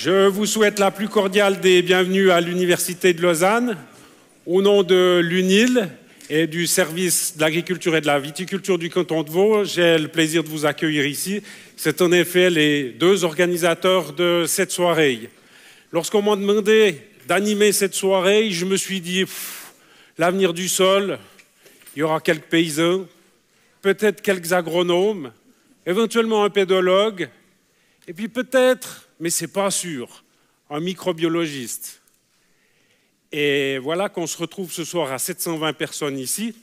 Je vous souhaite la plus cordiale des bienvenues à l'Université de Lausanne. Au nom de l'UNIL et du Service de l'Agriculture et de la Viticulture du Canton de Vaud, j'ai le plaisir de vous accueillir ici. C'est en effet les deux organisateurs de cette soirée. Lorsqu'on m'a demandé d'animer cette soirée, je me suis dit « L'avenir du sol, il y aura quelques paysans, peut-être quelques agronomes, éventuellement un pédologue, et puis peut-être, mais c'est pas sûr, un microbiologiste. » Et voilà qu'on se retrouve ce soir à 720 personnes ici.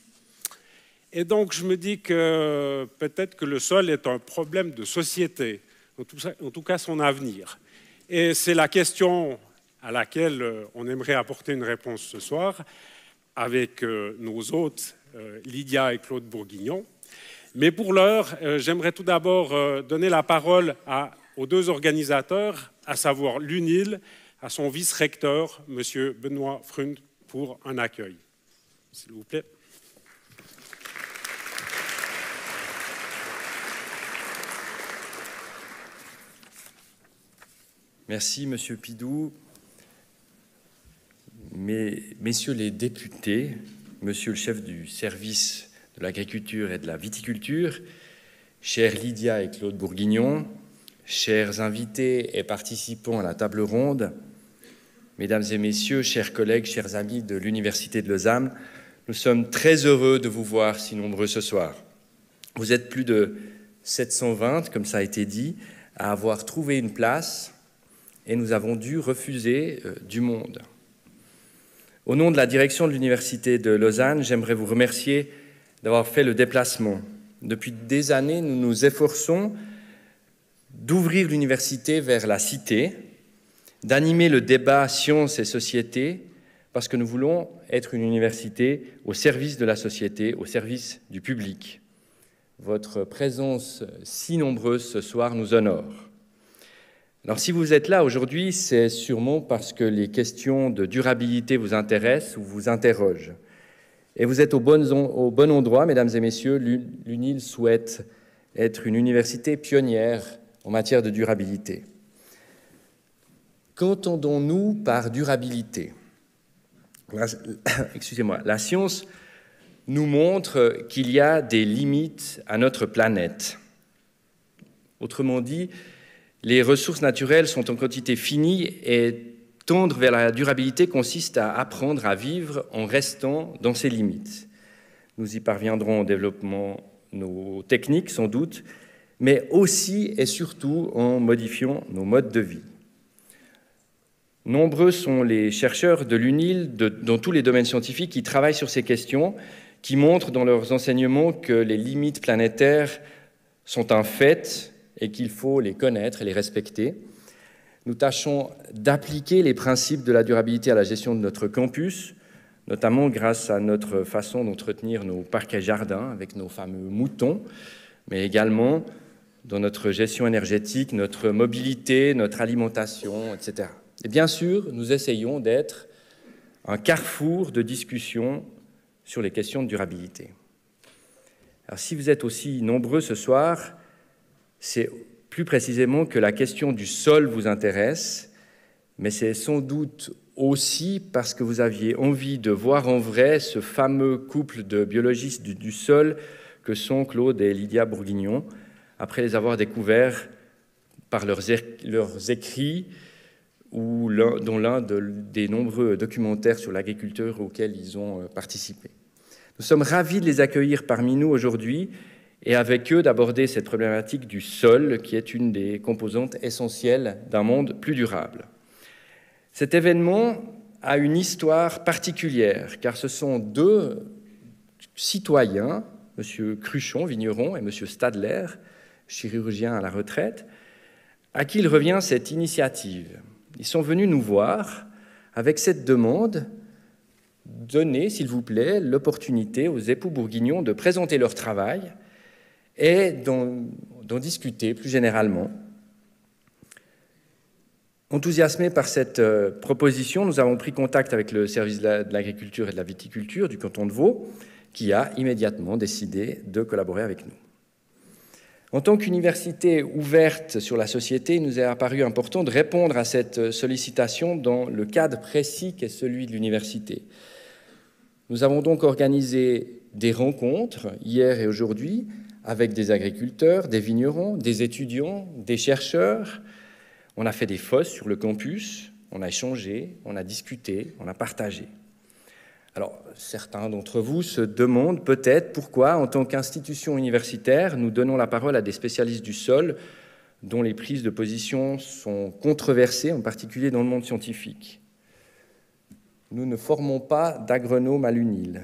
Et donc je me dis que peut-être que le sol est un problème de société, en tout cas son avenir. Et c'est la question à laquelle on aimerait apporter une réponse ce soir avec nos hôtes, Lydia et Claude Bourguignon. Mais pour l'heure, j'aimerais tout d'abord donner la parole aux deux organisateurs, à savoir l'UNIL, à son vice-recteur, M. Benoît Frund, pour un accueil. S'il vous plaît. Merci, M. Pidoux. Messieurs les députés, Monsieur le chef du service de l'agriculture et de la viticulture, chers Lydia et Claude Bourguignon, chers invités et participants à la table ronde, Mesdames et Messieurs, chers collègues, chers amis de l'Université de Lausanne, nous sommes très heureux de vous voir si nombreux ce soir. Vous êtes plus de 720, comme ça a été dit, à avoir trouvé une place et nous avons dû refuser du monde. Au nom de la direction de l'Université de Lausanne, j'aimerais vous remercier d'avoir fait le déplacement. Depuis des années, nous nous efforçons d'ouvrir l'université vers la cité, d'animer le débat sciences et société, parce que nous voulons être une université au service de la société, au service du public. Votre présence si nombreuse ce soir nous honore. Alors si vous êtes là aujourd'hui, c'est sûrement parce que les questions de durabilité vous intéressent ou vous interrogent. Et vous êtes au bon endroit, mesdames et messieurs, l'UNIL souhaite être une université pionnière en matière de durabilité. Qu'entendons-nous par durabilité? Excusez-moi, la science nous montre qu'il y a des limites à notre planète. Autrement dit, les ressources naturelles sont en quantité finie et tendre vers la durabilité consiste à apprendre à vivre en restant dans ses limites. Nous y parviendrons en développant nos techniques, sans doute, mais aussi et surtout en modifiant nos modes de vie. Nombreux sont les chercheurs de l'UNIL, dans tous les domaines scientifiques, qui travaillent sur ces questions, qui montrent dans leurs enseignements que les limites planétaires sont un fait et qu'il faut les connaître et les respecter. Nous tâchons d'appliquer les principes de la durabilité à la gestion de notre campus, notamment grâce à notre façon d'entretenir nos parcs et jardins avec nos fameux moutons, mais également dans notre gestion énergétique, notre mobilité, notre alimentation, etc. Et bien sûr, nous essayons d'être un carrefour de discussion sur les questions de durabilité. Alors si vous êtes aussi nombreux ce soir, c'est plus précisément que la question du sol vous intéresse, mais c'est sans doute aussi parce que vous aviez envie de voir en vrai ce fameux couple de biologistes du sol que sont Claude et Lydia Bourguignon, après les avoir découverts par leurs écrits ou dans l'un des nombreux documentaires sur l'agriculture auxquels ils ont participé. Nous sommes ravis de les accueillir parmi nous aujourd'hui et avec eux d'aborder cette problématique du sol qui est une des composantes essentielles d'un monde plus durable. Cet événement a une histoire particulière car ce sont deux citoyens, M. Cruchon, vigneron, et M. Stadler, chirurgien à la retraite, à qui il revient cette initiative. Ils sont venus nous voir avec cette demande: donnez, s'il vous plaît, l'opportunité aux époux Bourguignon de présenter leur travail et d'en discuter plus généralement. Enthousiasmés par cette proposition, nous avons pris contact avec le service de l'agriculture et de la viticulture du canton de Vaud, qui a immédiatement décidé de collaborer avec nous. En tant qu'université ouverte sur la société, il nous est apparu important de répondre à cette sollicitation dans le cadre précis qu'est celui de l'université. Nous avons donc organisé des rencontres, hier et aujourd'hui, avec des agriculteurs, des vignerons, des étudiants, des chercheurs. On a fait des fosses sur le campus, on a échangé, on a discuté, on a partagé. Alors, certains d'entre vous se demandent peut-être pourquoi, en tant qu'institution universitaire, nous donnons la parole à des spécialistes du sol dont les prises de position sont controversées, en particulier dans le monde scientifique. Nous ne formons pas d'agronomes à l'UNIL.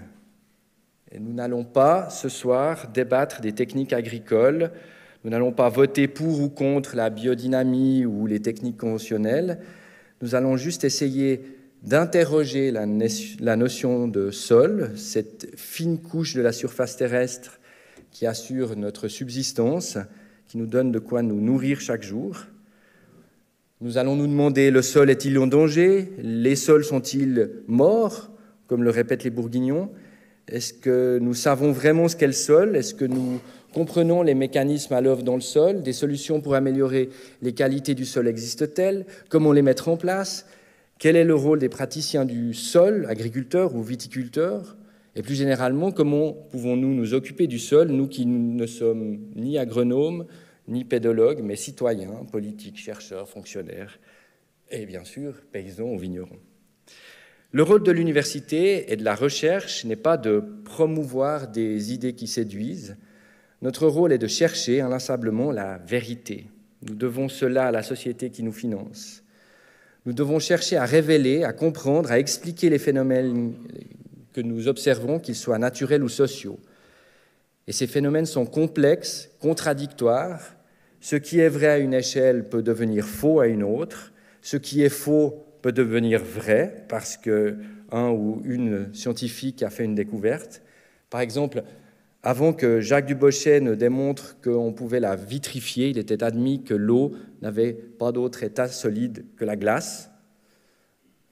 Et nous n'allons pas, ce soir, débattre des techniques agricoles. Nous n'allons pas voter pour ou contre la biodynamie ou les techniques conventionnelles. Nous allons juste essayer d'interroger la notion de sol, cette fine couche de la surface terrestre qui assure notre subsistance, qui nous donne de quoi nous nourrir chaque jour. Nous allons nous demander, le sol est-il en danger? Les sols sont-ils morts, comme le répètent les Bourguignons? Est-ce que nous savons vraiment ce qu'est le sol? Est-ce que nous comprenons les mécanismes à l'œuvre dans le sol? Des solutions pour améliorer les qualités du sol existent-elles? Comment les mettre en place? Quel est le rôle des praticiens du sol, agriculteurs ou viticulteurs? Et plus généralement, comment pouvons-nous nous occuper du sol, nous qui ne sommes ni agronomes, ni pédologues, mais citoyens, politiques, chercheurs, fonctionnaires, et bien sûr, paysans ou vignerons. Le rôle de l'université et de la recherche n'est pas de promouvoir des idées qui séduisent. Notre rôle est de chercher inlassablement la vérité. Nous devons cela à la société qui nous finance. Nous devons chercher à révéler, à comprendre, à expliquer les phénomènes que nous observons, qu'ils soient naturels ou sociaux. Et ces phénomènes sont complexes, contradictoires. Ce qui est vrai à une échelle peut devenir faux à une autre. Ce qui est faux peut devenir vrai parce que un ou une scientifique a fait une découverte. Par exemple, avant que Jacques Dubochet ne démontre qu'on pouvait la vitrifier, il était admis que l'eau n'avait pas d'autre état solide que la glace.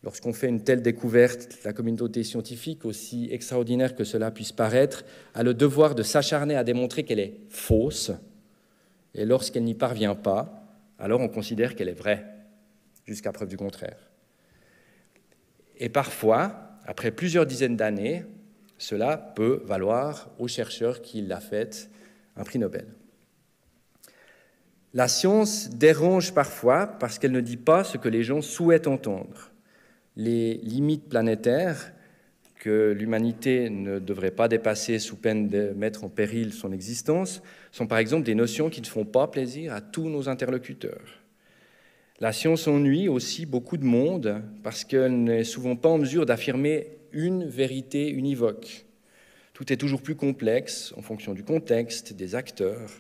Lorsqu'on fait une telle découverte, la communauté scientifique, aussi extraordinaire que cela puisse paraître, a le devoir de s'acharner à démontrer qu'elle est fausse. Et lorsqu'elle n'y parvient pas, alors on considère qu'elle est vraie, jusqu'à preuve du contraire. Et parfois, après plusieurs dizaines d'années, cela peut valoir aux chercheurs qui l'a faite un prix Nobel. La science dérange parfois parce qu'elle ne dit pas ce que les gens souhaitent entendre. Les limites planétaires que l'humanité ne devrait pas dépasser sous peine de mettre en péril son existence sont par exemple des notions qui ne font pas plaisir à tous nos interlocuteurs. La science ennuie aussi beaucoup de monde parce qu'elle n'est souvent pas en mesure d'affirmer une vérité univoque. Tout est toujours plus complexe en fonction du contexte, des acteurs.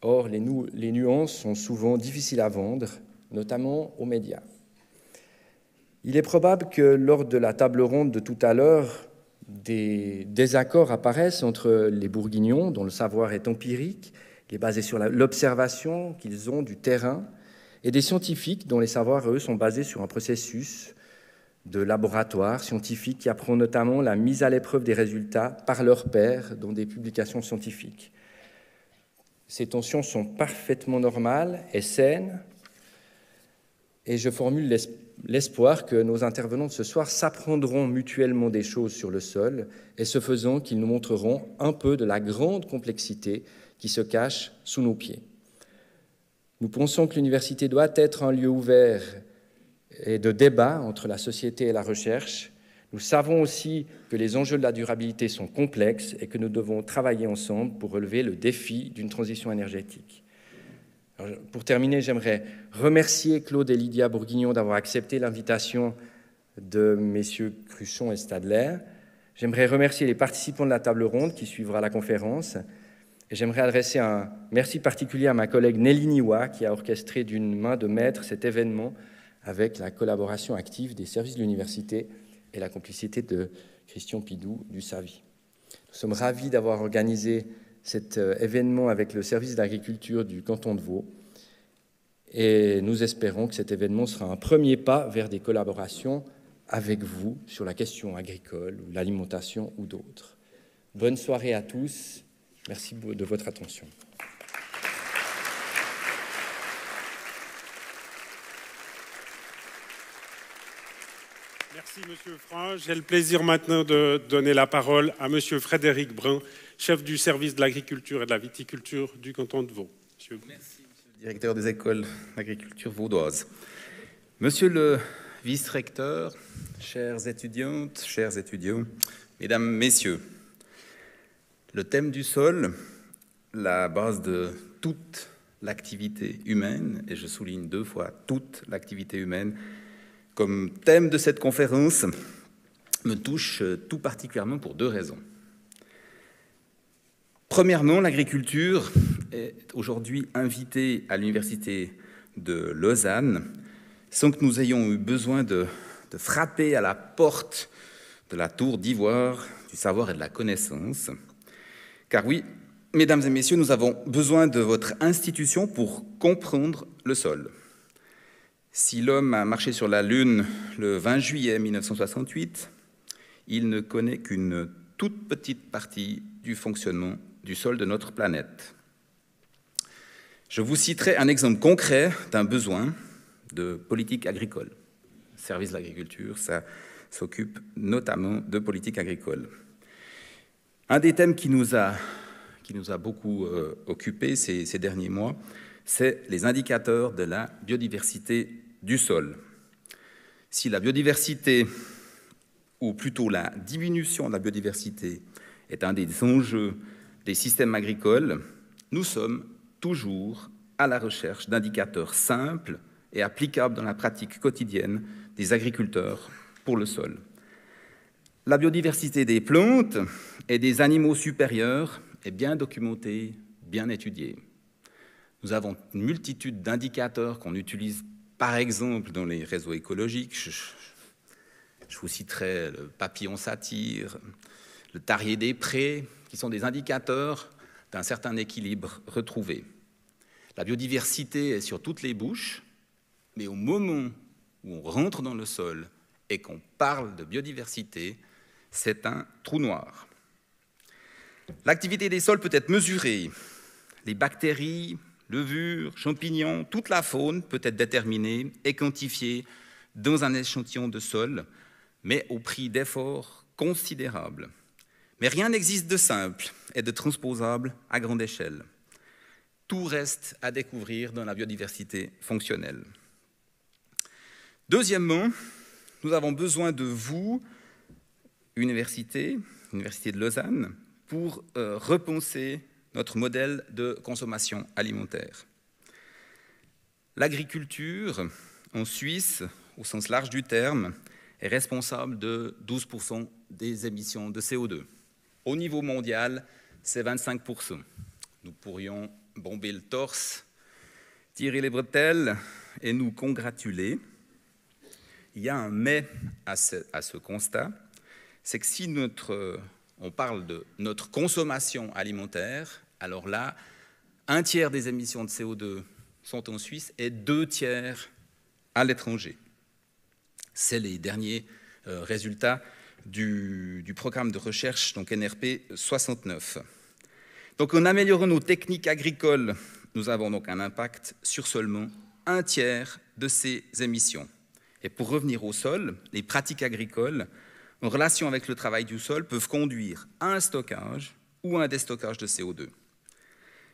Or, les nuances sont souvent difficiles à vendre, notamment aux médias. Il est probable que lors de la table ronde de tout à l'heure, des désaccords apparaissent entre les Bourguignons, dont le savoir est empirique, qui est basé sur l'observation qu'ils ont du terrain, et des scientifiques dont les savoirs, eux, sont basés sur un processus de laboratoires scientifiques qui apprend notamment la mise à l'épreuve des résultats par leurs pairs dans des publications scientifiques. Ces tensions sont parfaitement normales et saines, et je formule l'espoir que nos intervenants de ce soir s'apprendront mutuellement des choses sur le sol, et ce faisant qu'ils nous montreront un peu de la grande complexité qui se cache sous nos pieds. Nous pensons que l'université doit être un lieu ouvert et de débat entre la société et la recherche. Nous savons aussi que les enjeux de la durabilité sont complexes et que nous devons travailler ensemble pour relever le défi d'une transition énergétique. Alors, pour terminer, j'aimerais remercier Claude et Lydia Bourguignon d'avoir accepté l'invitation de messieurs Cruchon et Stadler. J'aimerais remercier les participants de la table ronde qui suivra la conférence. Et j'aimerais adresser un merci particulier à ma collègue Nelly Niwa qui a orchestré d'une main de maître cet événement avec la collaboration active des services de l'université et la complicité de Christian Pidoux du SAVI. Nous sommes ravis d'avoir organisé cet événement avec le service de l'agriculture du Canton de Vaud et nous espérons que cet événement sera un premier pas vers des collaborations avec vous sur la question agricole ou l'alimentation ou d'autres. Bonne soirée à tous, merci de votre attention. Merci Monsieur Franck. J'ai le plaisir maintenant de donner la parole à Monsieur Frédéric Brun, chef du service de l'agriculture et de la viticulture du canton de Vaud. Monsieur... Merci Monsieur le directeur des écoles d'agriculture vaudoise. Monsieur le vice-recteur, chères étudiantes, chers étudiants, mesdames, messieurs, le thème du sol, la base de toute l'activité humaine, et je souligne deux fois toute l'activité humaine, comme thème de cette conférence, me touche tout particulièrement pour deux raisons. Premièrement, l'agriculture est aujourd'hui invitée à l'Université de Lausanne, sans que nous ayons eu besoin de frapper à la porte de la tour d'ivoire du savoir et de la connaissance. Car oui, mesdames et messieurs, nous avons besoin de votre institution pour comprendre le sol. Si l'homme a marché sur la Lune le 20 juillet 1968, il ne connaît qu'une toute petite partie du fonctionnement du sol de notre planète. Je vous citerai un exemple concret d'un besoin de politique agricole. Le service de l'agriculture, ça s'occupe notamment de politique agricole. Un des thèmes qui nous a beaucoup occupés ces derniers mois, c'est les indicateurs de la biodiversité du sol. Si la biodiversité, ou plutôt la diminution de la biodiversité, est un des enjeux des systèmes agricoles, nous sommes toujours à la recherche d'indicateurs simples et applicables dans la pratique quotidienne des agriculteurs pour le sol. La biodiversité des plantes et des animaux supérieurs est bien documentée, bien étudiée. Nous avons une multitude d'indicateurs qu'on utilise par exemple dans les réseaux écologiques. Je vous citerai le papillon satyre, le tarier des prés, qui sont des indicateurs d'un certain équilibre retrouvé. La biodiversité est sur toutes les bouches, mais au moment où on rentre dans le sol et qu'on parle de biodiversité, c'est un trou noir. L'activité des sols peut être mesurée. Les bactéries, levures, champignons, toute la faune peut être déterminée et quantifiée dans un échantillon de sol, mais au prix d'efforts considérables. Mais rien n'existe de simple et de transposable à grande échelle. Tout reste à découvrir dans la biodiversité fonctionnelle. Deuxièmement, nous avons besoin de vous, Université de Lausanne, pour repenser notre modèle de consommation alimentaire. L'agriculture en Suisse, au sens large du terme, est responsable de 12% des émissions de CO2. Au niveau mondial, c'est 25%. Nous pourrions bomber le torse, tirer les bretelles et nous congratuler. Il y a un mais à ce constat, c'est que si on parle de notre consommation alimentaire, alors là, un tiers des émissions de CO2 sont en Suisse et deux tiers à l'étranger. C'est les derniers résultats du programme de recherche, donc NRP 69. Donc en améliorant nos techniques agricoles, nous avons donc un impact sur seulement un tiers de ces émissions. Et pour revenir au sol, les pratiques agricoles en relation avec le travail du sol peuvent conduire à un stockage ou à un déstockage de CO2.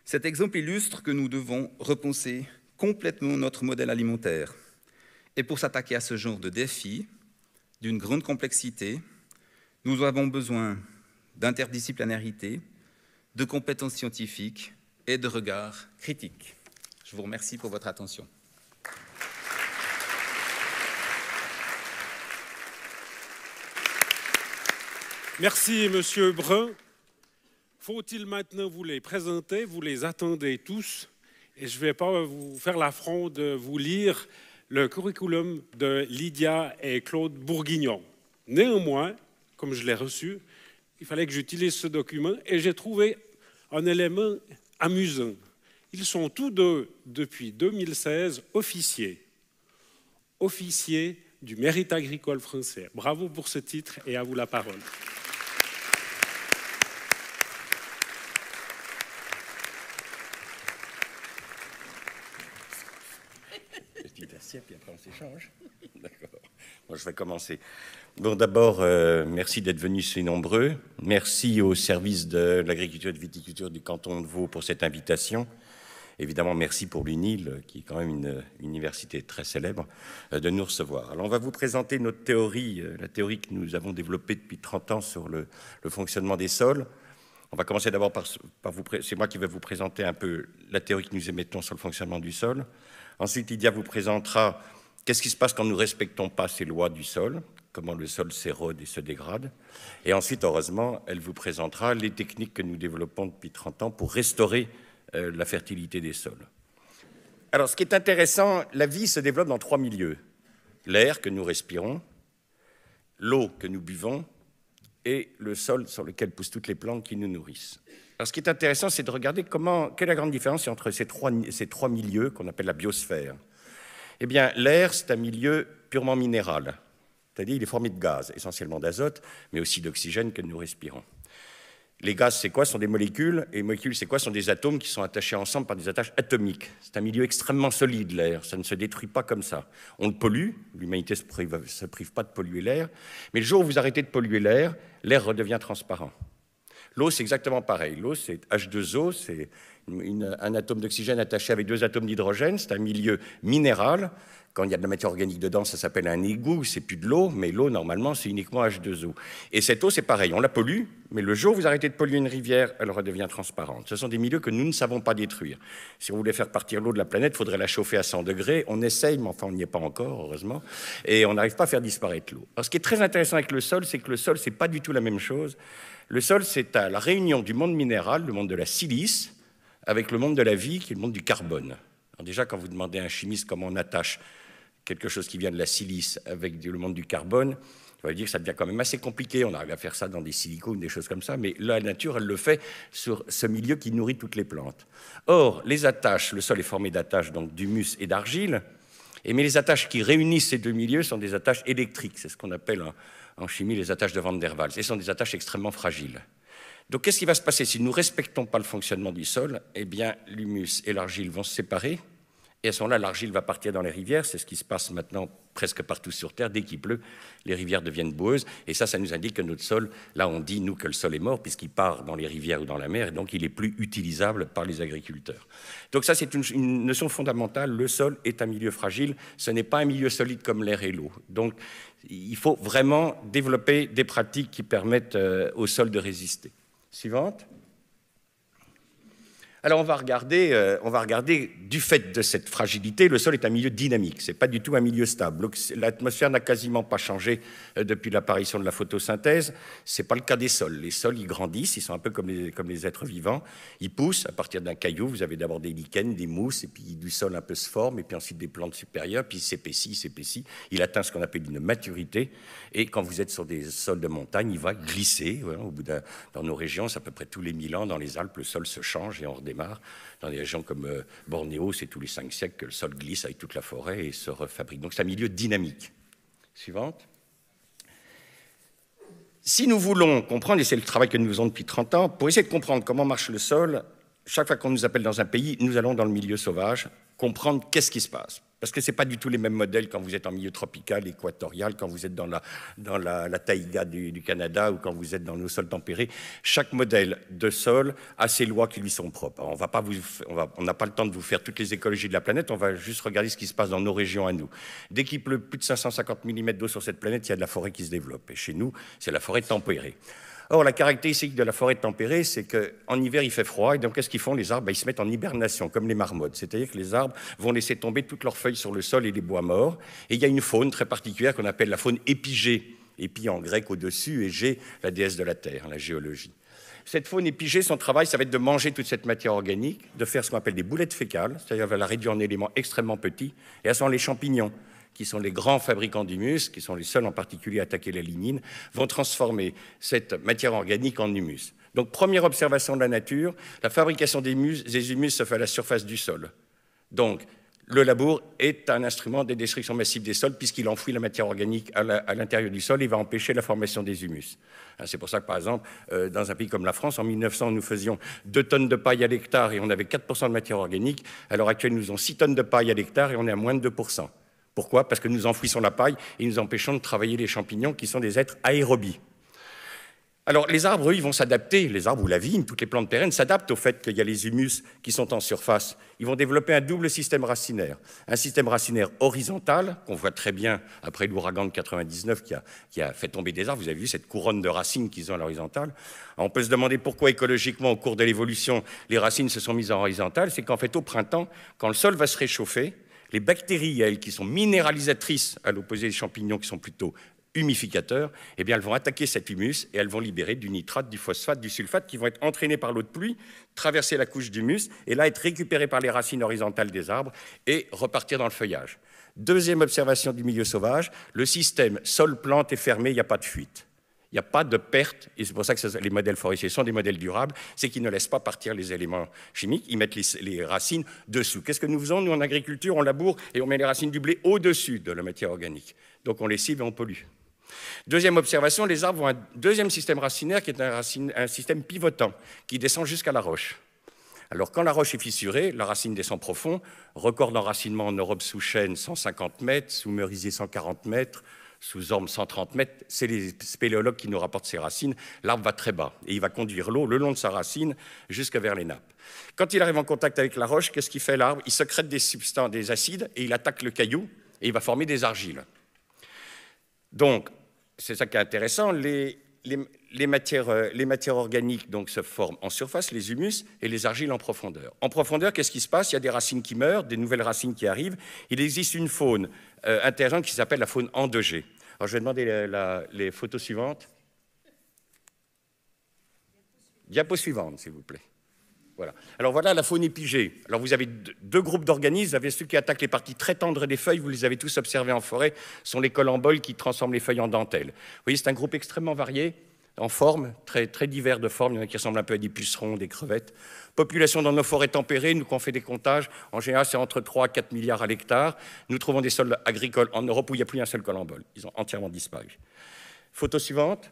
Cet exemple illustre que nous devons repenser complètement notre modèle alimentaire. Et pour s'attaquer à ce genre de défi, d'une grande complexité, nous avons besoin d'interdisciplinarité, de compétences scientifiques et de regards critiques. Je vous remercie pour votre attention. Merci, Monsieur Brun. Faut-il maintenant vous les présenter? Vous les attendez tous. Et je ne vais pas vous faire l'affront de vous lire le curriculum de Lydia et Claude Bourguignon. Néanmoins, comme je l'ai reçu, il fallait que j'utilise ce document et j'ai trouvé un élément amusant. Ils sont tous deux, depuis 2016, officiers du mérite agricole français. Bravo pour ce titre et à vous la parole. Puis après on s'échange. D'accord. Moi, je vais commencer. Bon, d'abord, merci d'être venus si nombreux. Merci au service de l'agriculture et de viticulture du canton de Vaud pour cette invitation. Évidemment, merci pour l'UNIL, qui est quand même une université très célèbre, de nous recevoir. Alors, on va vous présenter notre théorie, la théorie que nous avons développée depuis 30 ans sur le fonctionnement des sols. On va commencer d'abord par vous, c'est moi qui vais vous présenter un peu la théorie que nous émettons sur le fonctionnement du sol. Ensuite, Lydia vous présentera qu'est-ce qui se passe quand nous ne respectons pas ces lois du sol, comment le sol s'érode et se dégrade. Et ensuite, heureusement, elle vous présentera les techniques que nous développons depuis 30 ans pour restaurer la fertilité des sols. Alors, ce qui est intéressant, la vie se développe dans trois milieux. L'air que nous respirons, l'eau que nous buvons et le sol sur lequel poussent toutes les plantes qui nous nourrissent. Alors, ce qui est intéressant, c'est de regarder quelle est la grande différence entre ces trois milieux qu'on appelle la biosphère. Eh bien, l'air, c'est un milieu purement minéral, c'est-à-dire il est formé de gaz, essentiellement d'azote, mais aussi d'oxygène que nous respirons. Les gaz, c'est quoi? Ce sont des molécules, et les molécules, c'est quoi? Ce sont des atomes qui sont attachés ensemble par des attaches atomiques. C'est un milieu extrêmement solide, l'air, ça ne se détruit pas comme ça. On le pollue, l'humanité ne se prive pas de polluer l'air, mais le jour où vous arrêtez de polluer l'air, l'air redevient transparent. L'eau, c'est exactement pareil. L'eau, c'est H2O, c'est un atome d'oxygène attaché avec deux atomes d'hydrogène, c'est un milieu minéral. Quand il y a de la matière organique dedans, ça s'appelle un égout, c'est plus de l'eau, mais l'eau, normalement, c'est uniquement H2O. Et cette eau, c'est pareil, on la pollue, mais le jour où vous arrêtez de polluer une rivière, elle redevient transparente. Ce sont des milieux que nous ne savons pas détruire. Si on voulait faire partir l'eau de la planète, il faudrait la chauffer à 100 degrés. On essaye, mais enfin, on n'y est pas encore, heureusement, et on n'arrive pas à faire disparaître l'eau. Alors, ce qui est très intéressant avec le sol, c'est que le sol, c'est pas du tout la même chose. Le sol, c'est la réunion du monde minéral, le monde de la silice, avec le monde de la vie, qui est le monde du carbone. Alors déjà, quand vous demandez à un chimiste comment on attache quelque chose qui vient de la silice avec le monde du carbone, il va dire que ça devient quand même assez compliqué. On arrive à faire ça dans des silicones, des choses comme ça, mais la nature, elle le fait sur ce milieu qui nourrit toutes les plantes. Or, les attaches, le sol est formé d'attaches, donc d'humus et d'argile, mais les attaches qui réunissent ces deux milieux sont des attaches électriques. C'est ce qu'on appelle en chimie les attaches de Van der Waals. Et ce sont des attaches extrêmement fragiles. Donc, qu'est-ce qui va se passer si nous ne respectons pas le fonctionnement du sol? Eh bien, l'humus et l'argile vont se séparer, et à ce moment-là, l'argile va partir dans les rivières. C'est ce qui se passe maintenant presque partout sur Terre. Dès qu'il pleut, les rivières deviennent boueuses, et ça nous indique que notre sol, là, on dit, nous, que le sol est mort, puisqu'il part dans les rivières ou dans la mer, et donc il n'est plus utilisable par les agriculteurs. Donc ça, c'est une notion fondamentale. Le sol est un milieu fragile, ce n'est pas un milieu solide comme l'air et l'eau. Donc, il faut vraiment développer des pratiques qui permettent au sol de résister. Suivante. Alors on va regarder, du fait de cette fragilité, le sol est un milieu dynamique, ce n'est pas du tout un milieu stable. L'atmosphère n'a quasiment pas changé depuis l'apparition de la photosynthèse, ce n'est pas le cas des sols. Les sols, ils grandissent, ils sont un peu comme les êtres vivants, ils poussent à partir d'un caillou, vous avez d'abord des lichens, des mousses, et puis du sol un peu se forme, et puis ensuite des plantes supérieures, puis il s'épaissit, il atteint ce qu'on appelle une maturité, et quand vous êtes sur des sols de montagne, il va glisser. Voilà, dans nos régions, c'est à peu près tous les 1000 ans, dans les Alpes, le sol se change et on redémarre. Dans des régions comme Bornéo, c'est tous les 5 siècles que le sol glisse avec toute la forêt et se refabrique. Donc c'est un milieu dynamique. Suivante. Si nous voulons comprendre, et c'est le travail que nous faisons depuis 30 ans, pour essayer de comprendre comment marche le sol, chaque fois qu'on nous appelle dans un pays, nous allons dans le milieu sauvage, comprendre qu'est-ce qui se passe. Parce que ce n'est pas du tout les mêmes modèles quand vous êtes en milieu tropical, équatorial, quand vous êtes dans la taïga du Canada ou quand vous êtes dans nos sols tempérés. Chaque modèle de sol a ses lois qui lui sont propres. Alors on n'a pas le temps de vous faire toutes les écologies de la planète, on va juste regarder ce qui se passe dans nos régions à nous. Dès qu'il pleut plus de 550 mm d'eau sur cette planète, il y a de la forêt qui se développe. Et chez nous, c'est la forêt tempérée. Or, la caractéristique de la forêt tempérée, c'est qu'en hiver, il fait froid, et donc qu'est-ce qu'ils font? Les arbres, ils se mettent en hibernation, comme les marmottes. C'est-à-dire que les arbres vont laisser tomber toutes leurs feuilles sur le sol et les bois morts. Et il y a une faune très particulière qu'on appelle la faune épigée. Épi en grec au-dessus, et Gée, la déesse de la terre, la géologie. Cette faune épigée, son travail, ça va être de manger toute cette matière organique, de faire ce qu'on appelle des boulettes fécales, c'est-à-dire la réduire en éléments extrêmement petits, et à ça, les champignons, qui sont les grands fabricants d'humus, qui sont les seuls en particulier à attaquer la lignine, vont transformer cette matière organique en humus. Donc, première observation de la nature, la fabrication des humus se fait à la surface du sol. Donc, le labour est un instrument de destruction massive des sols puisqu'il enfouit la matière organique à l'intérieur du sol et va empêcher la formation des humus. C'est pour ça que, par exemple, dans un pays comme la France, en 1900, nous faisions 2 tonnes de paille à l'hectare et on avait 4% de matière organique. À l'heure actuelle, nous avons 6 tonnes de paille à l'hectare et on est à moins de 2%. Pourquoi? Parce que nous enfouissons la paille et nous empêchons de travailler les champignons qui sont des êtres aérobies. Alors les arbres, eux, ils vont s'adapter, les arbres ou la vigne, toutes les plantes pérennes s'adaptent au fait qu'il y a les humus qui sont en surface. Ils vont développer un double système racinaire. Un système racinaire horizontal, qu'on voit très bien après l'ouragan de 99 qui a fait tomber des arbres. Vous avez vu cette couronne de racines qu'ils ont à l'horizontale. On peut se demander pourquoi écologiquement, au cours de l'évolution, les racines se sont mises en horizontale. C'est qu'en fait, au printemps, quand le sol va se réchauffer, les bactéries, elles, qui sont minéralisatrices, à l'opposé des champignons qui sont plutôt humificateurs, eh bien, elles vont attaquer cet humus et elles vont libérer du nitrate, du phosphate, du sulfate qui vont être entraînés par l'eau de pluie, traverser la couche d'humus et là être récupérés par les racines horizontales des arbres et repartir dans le feuillage. Deuxième observation du milieu sauvage, le système sol-plante est fermé, il n'y a pas de fuite. Il n'y a pas de perte, et c'est pour ça que les modèles forestiers sont des modèles durables, c'est qu'ils ne laissent pas partir les éléments chimiques, ils mettent les racines dessous. Qu'est-ce que nous faisons, nous, en agriculture? On laboure et on met les racines du blé au-dessus de la matière organique. Donc on les cible et on pollue. Deuxième observation, les arbres ont un deuxième système racinaire qui est un système pivotant, qui descend jusqu'à la roche. Alors quand la roche est fissurée, la racine descend profond, record d'enracinement en Europe sous chêne 150 mètres, sous merisier 140 mètres, sous orme 130 mètres, c'est les spéléologues qui nous rapportent ces racines, l'arbre va très bas et il va conduire l'eau le long de sa racine jusqu'à vers les nappes. Quand il arrive en contact avec la roche, qu'est-ce qu'il fait l'arbre? Il sécrète des substances, des acides et il attaque le caillou et il va former des argiles. Donc, c'est ça qui est intéressant, les matières organiques donc, se forment en surface, les humus et les argiles en profondeur. En profondeur, qu'est-ce qui se passe? Il y a des racines qui meurent, des nouvelles racines qui arrivent. Il existe une faune intéressante qui s'appelle la faune endogée. Alors, je vais demander les photos suivantes. Diapo suivante, s'il vous plaît. Voilà. Alors voilà la faune épigée. Alors vous avez deux groupes d'organismes, vous avez ceux qui attaquent les parties très tendres des feuilles, vous les avez tous observés en forêt, ce sont les collemboles qui transforment les feuilles en dentelles. Vous voyez, c'est un groupe extrêmement varié, en formes, très, très divers de formes, il y en a qui ressemblent un peu à des pucerons, des crevettes. Population dans nos forêts tempérées, nous quand on fait des comptages, en général c'est entre 3 à 4 milliards à l'hectare. Nous trouvons des sols agricoles en Europe où il n'y a plus un seul collembole, ils ont entièrement disparu. Photo suivante.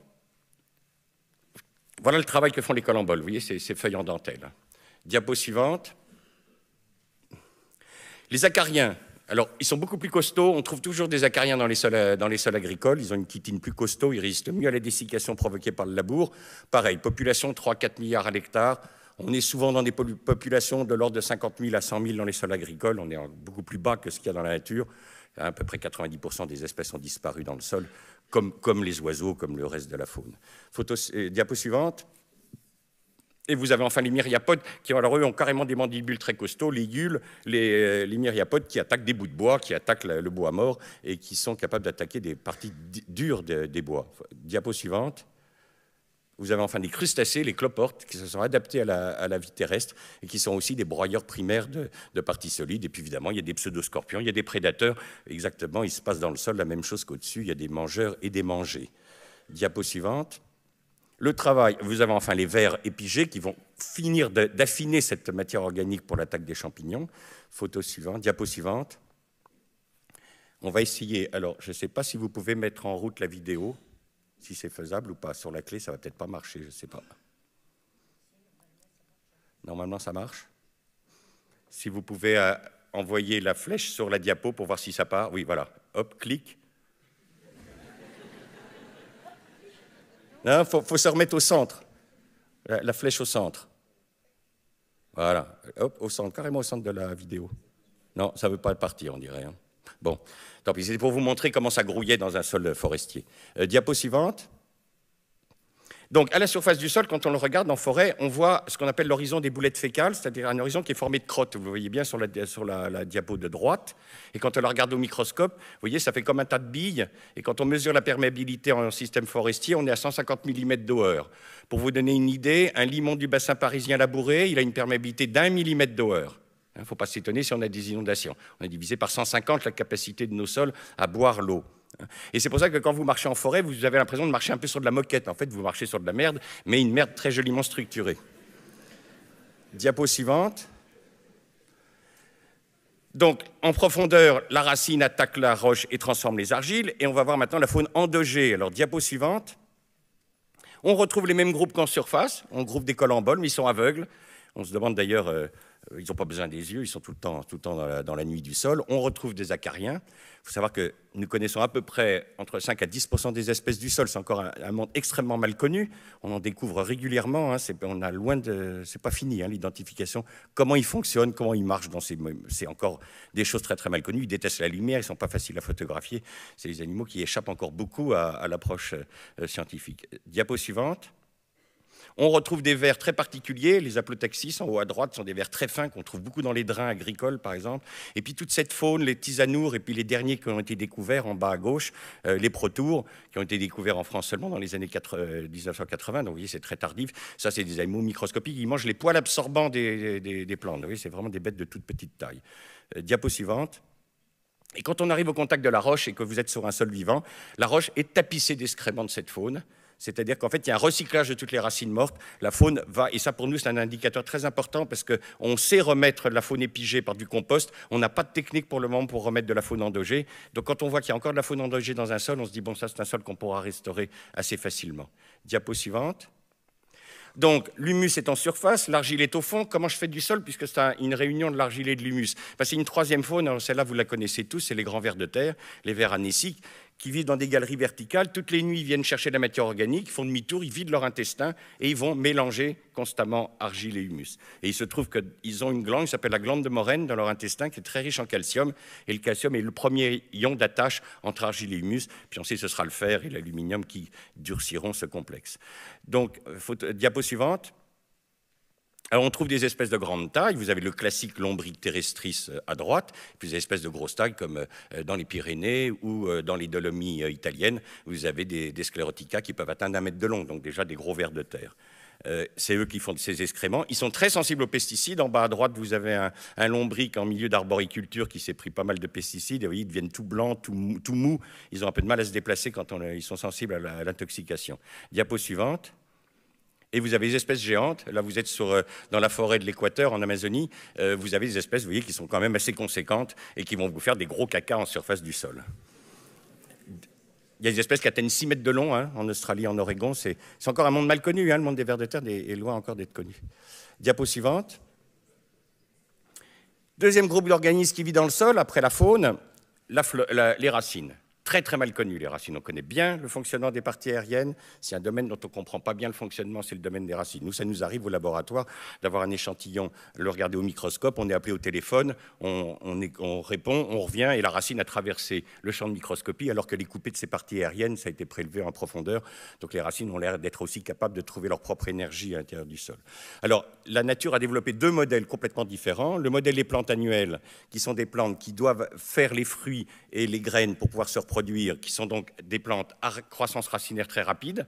Voilà le travail que font les collemboles, vous voyez, ces feuilles en dentelle. Diapo suivante. Les acariens. Alors, ils sont beaucoup plus costauds. On trouve toujours des acariens dans les sols agricoles. Ils ont une chitine plus costaud. Ils résistent mieux à la dessiccation provoquée par le labour. Pareil, population 3-4 milliards à l'hectare. On est souvent dans des populations de l'ordre de 50 000 à 100 000 dans les sols agricoles. On est beaucoup plus bas que ce qu'il y a dans la nature. À peu près 90% des espèces ont disparu dans le sol, comme les oiseaux, comme le reste de la faune. Diapo suivante. Et vous avez enfin les myriapodes qui alors, eux, ont carrément des mandibules très costauds, les gules, les myriapodes qui attaquent des bouts de bois, qui attaquent le bois mort et qui sont capables d'attaquer des parties dures des bois. Diapo suivante. Vous avez enfin des crustacés, les cloportes, qui se sont adaptés à la vie terrestre et qui sont aussi des broyeurs primaires de parties solides. Et puis évidemment, il y a des pseudoscorpions, il y a des prédateurs. Exactement, il se passe dans le sol la même chose qu'au-dessus, il y a des mangeurs et des mangés. Diapo suivante. Le travail, vous avez enfin les vers épigés qui vont finir d'affiner cette matière organique pour l'attaque des champignons. Photo suivante, diapo suivante. On va essayer, alors je ne sais pas si vous pouvez mettre en route la vidéo, si c'est faisable ou pas. Sur la clé, ça ne va peut-être pas marcher, je ne sais pas. Normalement, ça marche. Si vous pouvez envoyer la flèche sur la diapo pour voir si ça part. Oui, voilà. Hop, clic. Il faut se remettre au centre, la flèche au centre. Voilà, hop, au centre, carrément au centre de la vidéo. Non, ça ne veut pas partir, on dirait. Hein. Bon, tant pis, c'est pour vous montrer comment ça grouillait dans un sol forestier. Diapo suivante. Donc, à la surface du sol, quand on le regarde en forêt, on voit ce qu'on appelle l'horizon des boulettes fécales, c'est-à-dire un horizon qui est formé de crottes. Vous voyez bien sur la diapo de droite. Et quand on la regarde au microscope, vous voyez, ça fait comme un tas de billes. Et quand on mesure la perméabilité en système forestier, on est à 150 mm d'eau-heure. Pour vous donner une idée, un limon du bassin parisien labouré, il a une perméabilité d'un millimètre d'eau-heure. Il ne faut pas s'étonner si on a des inondations. On a divisé par 150 la capacité de nos sols à boire l'eau. Et c'est pour ça que quand vous marchez en forêt, vous avez l'impression de marcher un peu sur de la moquette. En fait, vous marchez sur de la merde, mais une merde très joliment structurée. Diapo suivante. Donc, en profondeur, la racine attaque la roche et transforme les argiles. Et on va voir maintenant la faune endogée. Alors, diapo suivante. On retrouve les mêmes groupes qu'en surface. On groupe des collemboles, mais ils sont aveugles. On se demande d'ailleurs, ils n'ont pas besoin des yeux, ils sont tout le temps dans la nuit du sol. On retrouve des acariens. Il faut savoir que nous connaissons à peu près entre 5 à 10% des espèces du sol. C'est encore un monde extrêmement mal connu. On en découvre régulièrement. Hein. C'est pas fini, hein, l'identification. Comment ils fonctionnent, comment ils marchent, c'est encore des choses très, très mal connues. Ils détestent la lumière, ils ne sont pas faciles à photographier. C'est des animaux qui échappent encore beaucoup à l'approche scientifique. Diapo suivante. On retrouve des vers très particuliers, les haplotaxis en haut à droite sont des vers très fins qu'on trouve beaucoup dans les drains agricoles par exemple, et puis toute cette faune, les petits anours, et puis les derniers qui ont été découverts en bas à gauche, les protours, qui ont été découverts en France seulement dans les années 1980, donc vous voyez c'est très tardif, ça c'est des animaux microscopiques, ils mangent les poils absorbants des plantes, vous voyez c'est vraiment des bêtes de toute petite taille. Diapo suivante. Et quand on arrive au contact de la roche et que vous êtes sur un sol vivant, la roche est tapissée d'excréments de cette faune. C'est-à-dire qu'en fait, il y a un recyclage de toutes les racines mortes. La faune va, et ça pour nous, c'est un indicateur très important parce qu'on sait remettre la faune épigée par du compost. On n'a pas de technique pour le moment pour remettre de la faune endogée. Donc quand on voit qu'il y a encore de la faune endogée dans un sol, on se dit, bon, ça c'est un sol qu'on pourra restaurer assez facilement. Diapo suivante. Donc, l'humus est en surface, l'argile est au fond. Comment je fais du sol puisque c'est une réunion de l'argile et de l'humus? Enfin, c'est une troisième faune, celle-là, vous la connaissez tous, c'est les grands vers de terre, les vers anéciques, qui vivent dans des galeries verticales. Toutes les nuits, ils viennent chercher de la matière organique, font demi-tour, ils vident leur intestin et ils vont mélanger constamment argile et humus. Et il se trouve qu'ils ont une glande qui s'appelle la glande de Morène dans leur intestin, qui est très riche en calcium. Et le calcium est le premier ion d'attache entre argile et humus. Puis on sait que ce sera le fer et l'aluminium qui durciront ce complexe. Donc, diapo suivante. Alors, on trouve des espèces de grande taille. Vous avez le classique lombrique terrestrice à droite, puis des espèces de grosse taille comme dans les Pyrénées ou dans les Dolomies italiennes. Vous avez des scléroticas qui peuvent atteindre 1 mètre de long, donc déjà des gros vers de terre. C'est eux qui font de ces excréments. Ils sont très sensibles aux pesticides. En bas à droite, vous avez un lombric en milieu d'arboriculture qui s'est pris pas mal de pesticides. Et vous voyez, ils deviennent tout blancs, tout mous. Ils ont un peu de mal à se déplacer quand ils sont sensibles à l'intoxication. Diapo suivante. Et vous avez des espèces géantes. Là, vous êtes dans la forêt de l'Équateur, en Amazonie. Vous avez des espèces, vous voyez, qui sont quand même assez conséquentes et qui vont vous faire des gros cacas en surface du sol. Il y a des espèces qui atteignent 6 mètres de long, hein, en Australie, en Oregon. C'est encore un monde mal connu, hein, le monde des vers de terre est loin encore d'être connu. Diapo suivante. Deuxième groupe d'organismes qui vit dans le sol, après la faune, les racines. Très très mal connues les racines. On connaît bien le fonctionnement des parties aériennes. C'est un domaine dont on ne comprend pas bien le fonctionnement, c'est le domaine des racines. Nous, ça nous arrive au laboratoire d'avoir un échantillon, le regarder au microscope, on est appelé au téléphone, on répond, on revient et la racine a traversé le champ de microscopie alors que les coupées de ces parties aériennes, ça a été prélevé en profondeur. Donc les racines ont l'air d'être aussi capables de trouver leur propre énergie à l'intérieur du sol. Alors la nature a développé deux modèles complètement différents. Le modèle des plantes annuelles, qui sont des plantes qui doivent faire les fruits et les graines pour pouvoir se reproduire, qui sont donc des plantes à croissance racinaire très rapide.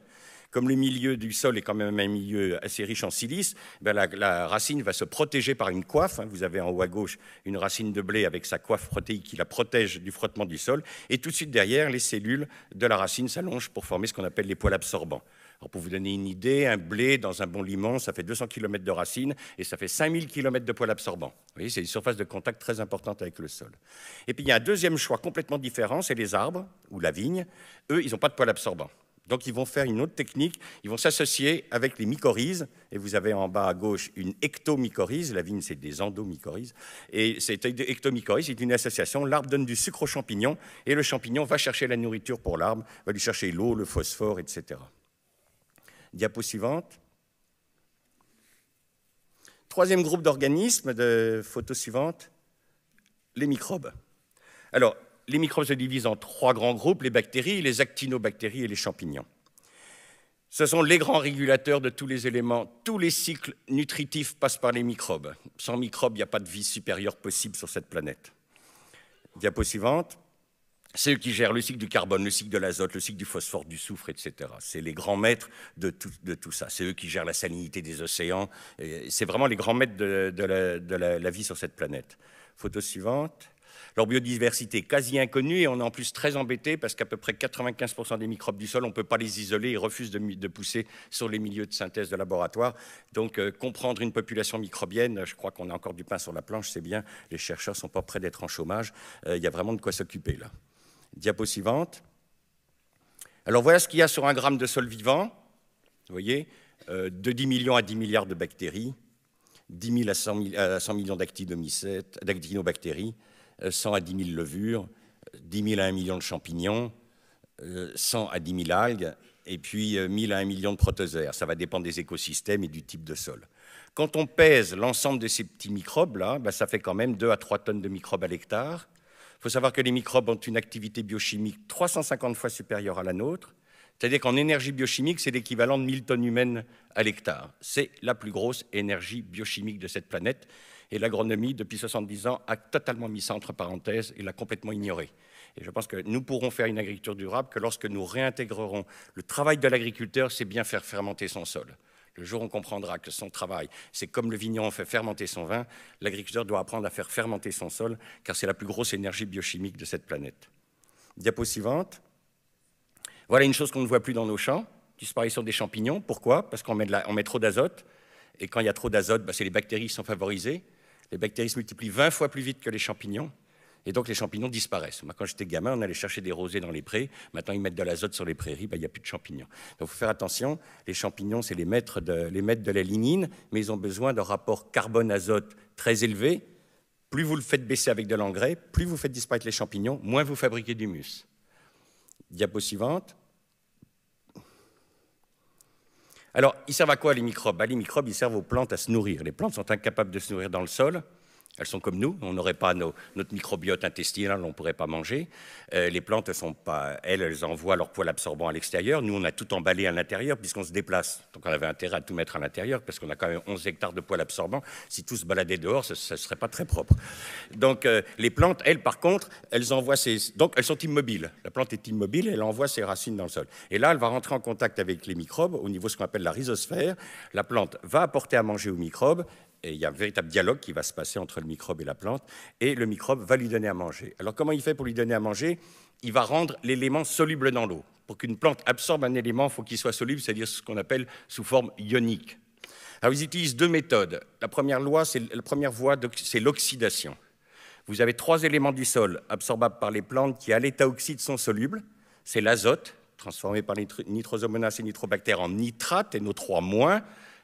Comme le milieu du sol est quand même un milieu assez riche en silice, la racine va se protéger par une coiffe. Vous avez en haut à gauche une racine de blé avec sa coiffe protéique qui la protège du frottement du sol. Et tout de suite derrière, les cellules de la racine s'allongent pour former ce qu'on appelle les poils absorbants. Alors pour vous donner une idée, un blé dans un bon limon, ça fait 200 km de racines et ça fait 5000 km de poils absorbants. Vous voyez, c'est une surface de contact très importante avec le sol. Et puis il y a un deuxième choix complètement différent, c'est les arbres ou la vigne. Eux, ils n'ont pas de poils absorbants. Donc ils vont faire une autre technique, ils vont s'associer avec les mycorhizes, et vous avez en bas à gauche une ectomycorhize, la vigne c'est des endomycorhizes, et cette ectomycorhize c'est une association, l'arbre donne du sucre aux champignons, et le champignon va chercher la nourriture pour l'arbre, va lui chercher l'eau, le phosphore, etc. Diapo suivante. Troisième groupe d'organismes, de photo suivante, les microbes. Alors, les microbes se divisent en trois grands groupes, les bactéries, les actinobactéries et les champignons. Ce sont les grands régulateurs de tous les éléments. Tous les cycles nutritifs passent par les microbes. Sans microbes, il n'y a pas de vie supérieure possible sur cette planète. Diapo suivante. C'est eux qui gèrent le cycle du carbone, le cycle de l'azote, le cycle du phosphore, du soufre, etc. C'est les grands maîtres de tout ça. C'est eux qui gèrent la salinité des océans. C'est vraiment les grands maîtres de la vie sur cette planète. Photo suivante. Leur biodiversité est quasi inconnue et on est en plus très embêté parce qu'à peu près 95% des microbes du sol, on ne peut pas les isoler, ils refusent de pousser sur les milieux de synthèse de laboratoire. Donc comprendre une population microbienne, je crois qu'on a encore du pain sur la planche, c'est bien, les chercheurs ne sont pas près d'être en chômage, il y a vraiment de quoi s'occuper là. Diapo suivante. Alors voilà ce qu'il y a sur un gramme de sol vivant, vous voyez, de 10 millions à 10 milliards de bactéries. 10 000 à 100 millions d'actinobactéries, 100 à 10 000 levures, 10 000 à 1 million de champignons, 100 à 10 000 algues, et puis 1 000 à 1 million de protozoaires. Ça va dépendre des écosystèmes et du type de sol. Quand on pèse l'ensemble de ces petits microbes-là, ben ça fait quand même 2 à 3 tonnes de microbes à l'hectare. Il faut savoir que les microbes ont une activité biochimique 350 fois supérieure à la nôtre. C'est-à-dire qu'en énergie biochimique, c'est l'équivalent de 1000 tonnes humaines à l'hectare. C'est la plus grosse énergie biochimique de cette planète. Et l'agronomie, depuis 70 ans, a totalement mis ça entre parenthèses et l'a complètement ignoré. Et je pense que nous pourrons faire une agriculture durable que lorsque nous réintégrerons le travail de l'agriculteur, c'est bien faire fermenter son sol. Le jour où on comprendra que son travail, c'est comme le vigneron fait fermenter son vin, l'agriculteur doit apprendre à faire fermenter son sol, car c'est la plus grosse énergie biochimique de cette planète. Diapo suivante. Voilà une chose qu'on ne voit plus dans nos champs, disparition des champignons. Pourquoi? Parce qu'on met trop d'azote, et quand il y a trop d'azote, ben c'est les bactéries qui sont favorisées. Les bactéries se multiplient 20 fois plus vite que les champignons, et donc les champignons disparaissent. Moi, quand j'étais gamin, on allait chercher des rosées dans les prés, maintenant ils mettent de l'azote sur les prairies, ben, il n'y a plus de champignons. Donc il faut faire attention, les champignons, c'est les maîtres de la lignine, mais ils ont besoin d'un rapport carbone-azote très élevé. Plus vous le faites baisser avec de l'engrais, plus vous faites disparaître les champignons, moins vous fabriquez d'humus. Diapo suivante. Alors, ils servent à quoi les microbes? Les microbes, ils servent aux plantes à se nourrir. Les plantes sont incapables de se nourrir dans le sol. Elles sont comme nous. On n'aurait pas notre microbiote intestinal, on ne pourrait pas manger. Les plantes, elles, elles envoient leur poil absorbant à l'extérieur. Nous, on a tout emballé à l'intérieur puisqu'on se déplace. Donc, on avait intérêt à tout mettre à l'intérieur parce qu'on a quand même 11 hectares de poil absorbant. Si tout se baladait dehors, ça ne serait pas très propre. Donc, les plantes, elles, par contre, elles envoient donc, elles sont immobiles. La plante est immobile, elle envoie ses racines dans le sol. Et là, elle va rentrer en contact avec les microbes au niveau de ce qu'on appelle la rhizosphère. La plante va apporter à manger aux microbes. Et il y a un véritable dialogue qui va se passer entre le microbe et la plante, et le microbe va lui donner à manger. Alors comment il fait pour lui donner à manger? Il va rendre l'élément soluble dans l'eau. Pour qu'une plante absorbe un élément, il faut qu'il soit soluble, c'est-à-dire ce qu'on appelle sous forme ionique. Alors ils utilisent deux méthodes. La première voie, c'est l'oxydation. Vous avez 3 éléments du sol absorbables par les plantes qui, à l'état oxyde, sont solubles. C'est l'azote, transformé par les nitrosomonas et nitrobactères en nitrate, et nos 3 moins,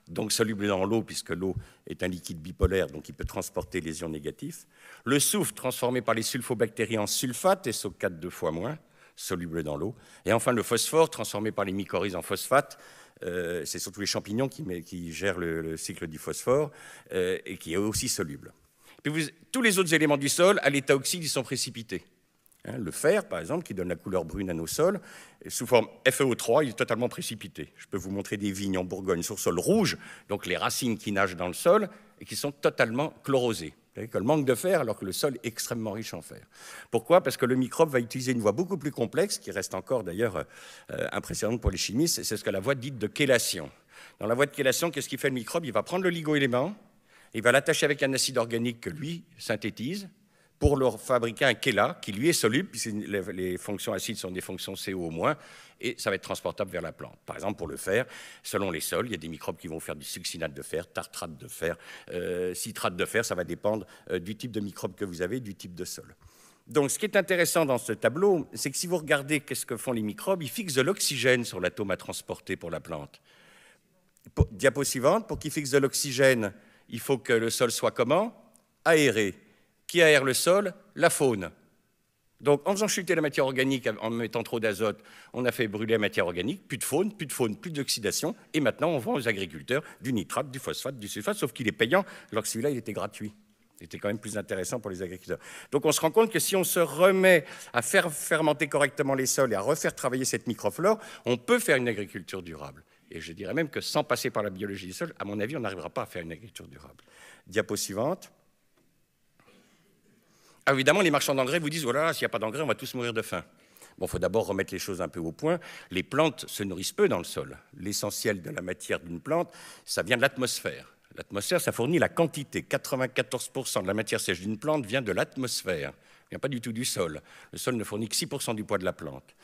donc soluble dans l'eau, puisque l'eau est un liquide bipolaire, donc il peut transporter les ions négatifs. Le soufre, transformé par les sulfobactéries en sulfate, SO4 2 fois moins, soluble dans l'eau. Et enfin le phosphore, transformé par les mycorhizes en phosphate, c'est surtout les champignons qui gèrent le cycle du phosphore, et qui est aussi soluble. Puis tous les autres éléments du sol, à l'état oxyde, ils sont précipités. Le fer, par exemple, qui donne la couleur brune à nos sols, sous forme FeO3, il est totalement précipité. Je peux vous montrer des vignes en Bourgogne sur sol rouge, donc les racines qui nagent dans le sol et qui sont totalement chlorosées. Le manque de fer, alors que le sol est extrêmement riche en fer. Pourquoi? Parce que le microbe va utiliser une voie beaucoup plus complexe, qui reste encore d'ailleurs impressionnante pour les chimistes, c'est ce que la voie dite de chélation. Dans la voie de chélation, qu'est-ce qu'il fait le microbe? Il va prendre le ligoélément, il va l'attacher avec un acide organique que lui synthétise, pour leur fabriquer un chéla qui lui est soluble, puisque les fonctions acides sont des fonctions CO-, et ça va être transportable vers la plante. Par exemple, pour le fer, selon les sols, il y a des microbes qui vont faire du succinate de fer, tartrate de fer, citrate de fer, ça va dépendre du type de microbe que vous avez, du type de sol. Donc ce qui est intéressant dans ce tableau, c'est que si vous regardez qu'est-ce que font les microbes, ils fixent de l'oxygène sur l'atome à transporter pour la plante. Diapo suivante, pour qu'ils fixent de l'oxygène, il faut que le sol soit comment? Aéré. Qui aère le sol? La faune. Donc, en faisant chuter la matière organique, en mettant trop d'azote, on a fait brûler la matière organique, plus de faune, plus de faune, plus d'oxydation, et maintenant, on vend aux agriculteurs du nitrate, du phosphate, du sulfate, sauf qu'il est payant, alors que celui-là, il était gratuit. C'était quand même plus intéressant pour les agriculteurs. Donc, on se rend compte que si on se remet à faire fermenter correctement les sols et à refaire travailler cette microflore, on peut faire une agriculture durable. Et je dirais même que sans passer par la biologie du sol, à mon avis, on n'arrivera pas à faire une agriculture durable. Diapo suivante. Alors évidemment, les marchands d'engrais vous disent « Oh là là, s'il n'y a pas d'engrais, on va tous mourir de faim ». Bon, il faut d'abord remettre les choses un peu au point. Les plantes se nourrissent peu dans le sol. L'essentiel de la matière d'une plante, ça vient de l'atmosphère. L'atmosphère, ça fournit la quantité. 94% de la matière sèche d'une plante vient de l'atmosphère. Elle ne vient pas du tout du sol. Le sol ne fournit que 6% du poids de la plante.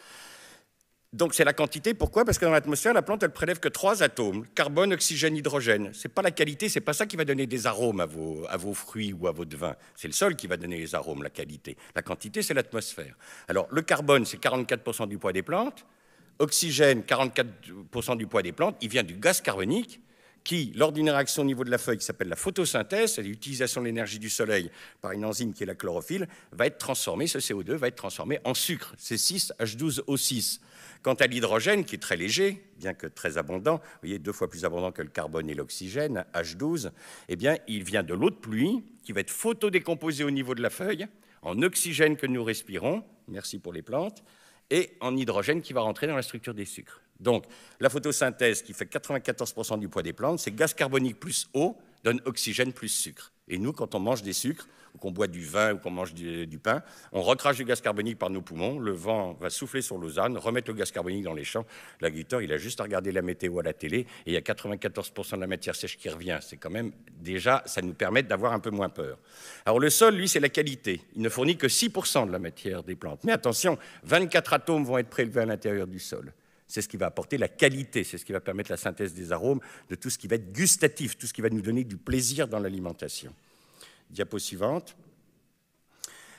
Donc c'est la quantité, pourquoi? Parce que dans l'atmosphère, la plante, elle prélève que 3 atomes, carbone, oxygène, hydrogène. Ce n'est pas la qualité, ce n'est pas ça qui va donner des arômes à vos fruits ou à votre vin. C'est le sol qui va donner les arômes, la qualité. La quantité, c'est l'atmosphère. Alors le carbone, c'est 44% du poids des plantes, oxygène, 44% du poids des plantes, il vient du gaz carbonique, qui, lors d'une réaction au niveau de la feuille qui s'appelle la photosynthèse, c'est-à-dire l'utilisation de l'énergie du soleil par une enzyme qui est la chlorophylle, va être transformée, ce CO2 va être transformé en sucre, C6H12O6. Quant à l'hydrogène, qui est très léger, bien que très abondant, vous voyez, 2 fois plus abondant que le carbone et l'oxygène, H12, eh bien, il vient de l'eau de pluie, qui va être photodécomposée au niveau de la feuille, en oxygène que nous respirons, merci pour les plantes, et en hydrogène qui va rentrer dans la structure des sucres. Donc, la photosynthèse, qui fait 94% du poids des plantes, c'est gaz carbonique plus eau, donne oxygène plus sucre. Et nous, quand on mange des sucres, ou qu'on boit du vin, ou qu'on mange du pain, on recrache du gaz carbonique par nos poumons, le vent va souffler sur Lausanne, remettre le gaz carbonique dans les champs. L'agriculteur, il a juste à regarder la météo à la télé, et il y a 94% de la matière sèche qui revient. C'est quand même, déjà, ça nous permet d'avoir un peu moins peur. Alors le sol, lui, c'est la qualité. Il ne fournit que 6% de la matière des plantes. Mais attention, 24 atomes vont être prélevés à l'intérieur du sol. C'est ce qui va apporter la qualité, c'est ce qui va permettre la synthèse des arômes, de tout ce qui va être gustatif, tout ce qui va nous donner du plaisir dans l'alimentation. Diapo suivante.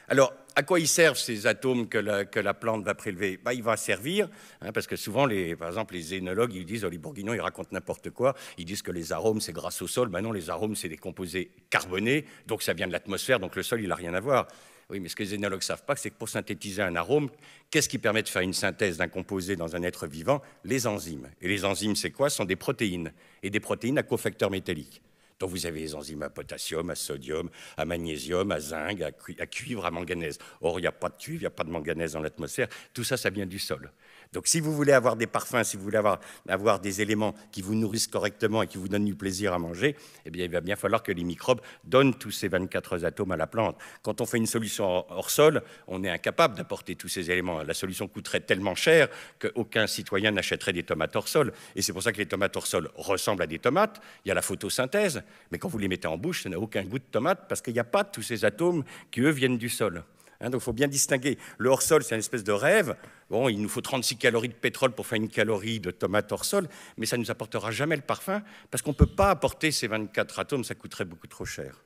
Alors, à quoi ils servent ces atomes que la plante va prélever? Il va servir, parce que souvent, par exemple, les œnologues, ils disent, les Bourguignons, ils racontent n'importe quoi, ils disent que les arômes, c'est grâce au sol. Ben non, les arômes, c'est des composés carbonés, donc ça vient de l'atmosphère, donc le sol, il n'a rien à voir. Oui, mais ce que les œnologues ne savent pas, c'est que pour synthétiser un arôme, qu'est-ce qui permet de faire une synthèse d'un composé dans un être vivant? Les enzymes. Et les enzymes, c'est quoi? Ce sont des protéines, et des protéines à cofacteurs métalliques. Donc vous avez les enzymes à potassium, à sodium, à magnésium, à zinc, à cuivre, à manganèse. Or, il n'y a pas de cuivre, il n'y a pas de manganèse dans l'atmosphère. Tout ça, ça vient du sol. Donc si vous voulez avoir des parfums, si vous voulez avoir des éléments qui vous nourrissent correctement et qui vous donnent du plaisir à manger, eh bien, il va bien falloir que les microbes donnent tous ces 24 atomes à la plante. Quand on fait une solution hors sol, on est incapable d'apporter tous ces éléments. La solution coûterait tellement cher qu'aucun citoyen n'achèterait des tomates hors sol. Et c'est pour ça que les tomates hors sol ressemblent à des tomates. Il y a la photosynthèse. Mais quand vous les mettez en bouche, ça n'a aucun goût de tomate parce qu'il n'y a pas tous ces atomes qui, eux, viennent du sol. Donc, il faut bien distinguer. Le hors-sol, c'est une espèce de rêve. Bon, il nous faut 36 calories de pétrole pour faire une calorie de tomate hors-sol, mais ça ne nous apportera jamais le parfum parce qu'on ne peut pas apporter ces 24 atomes, ça coûterait beaucoup trop cher.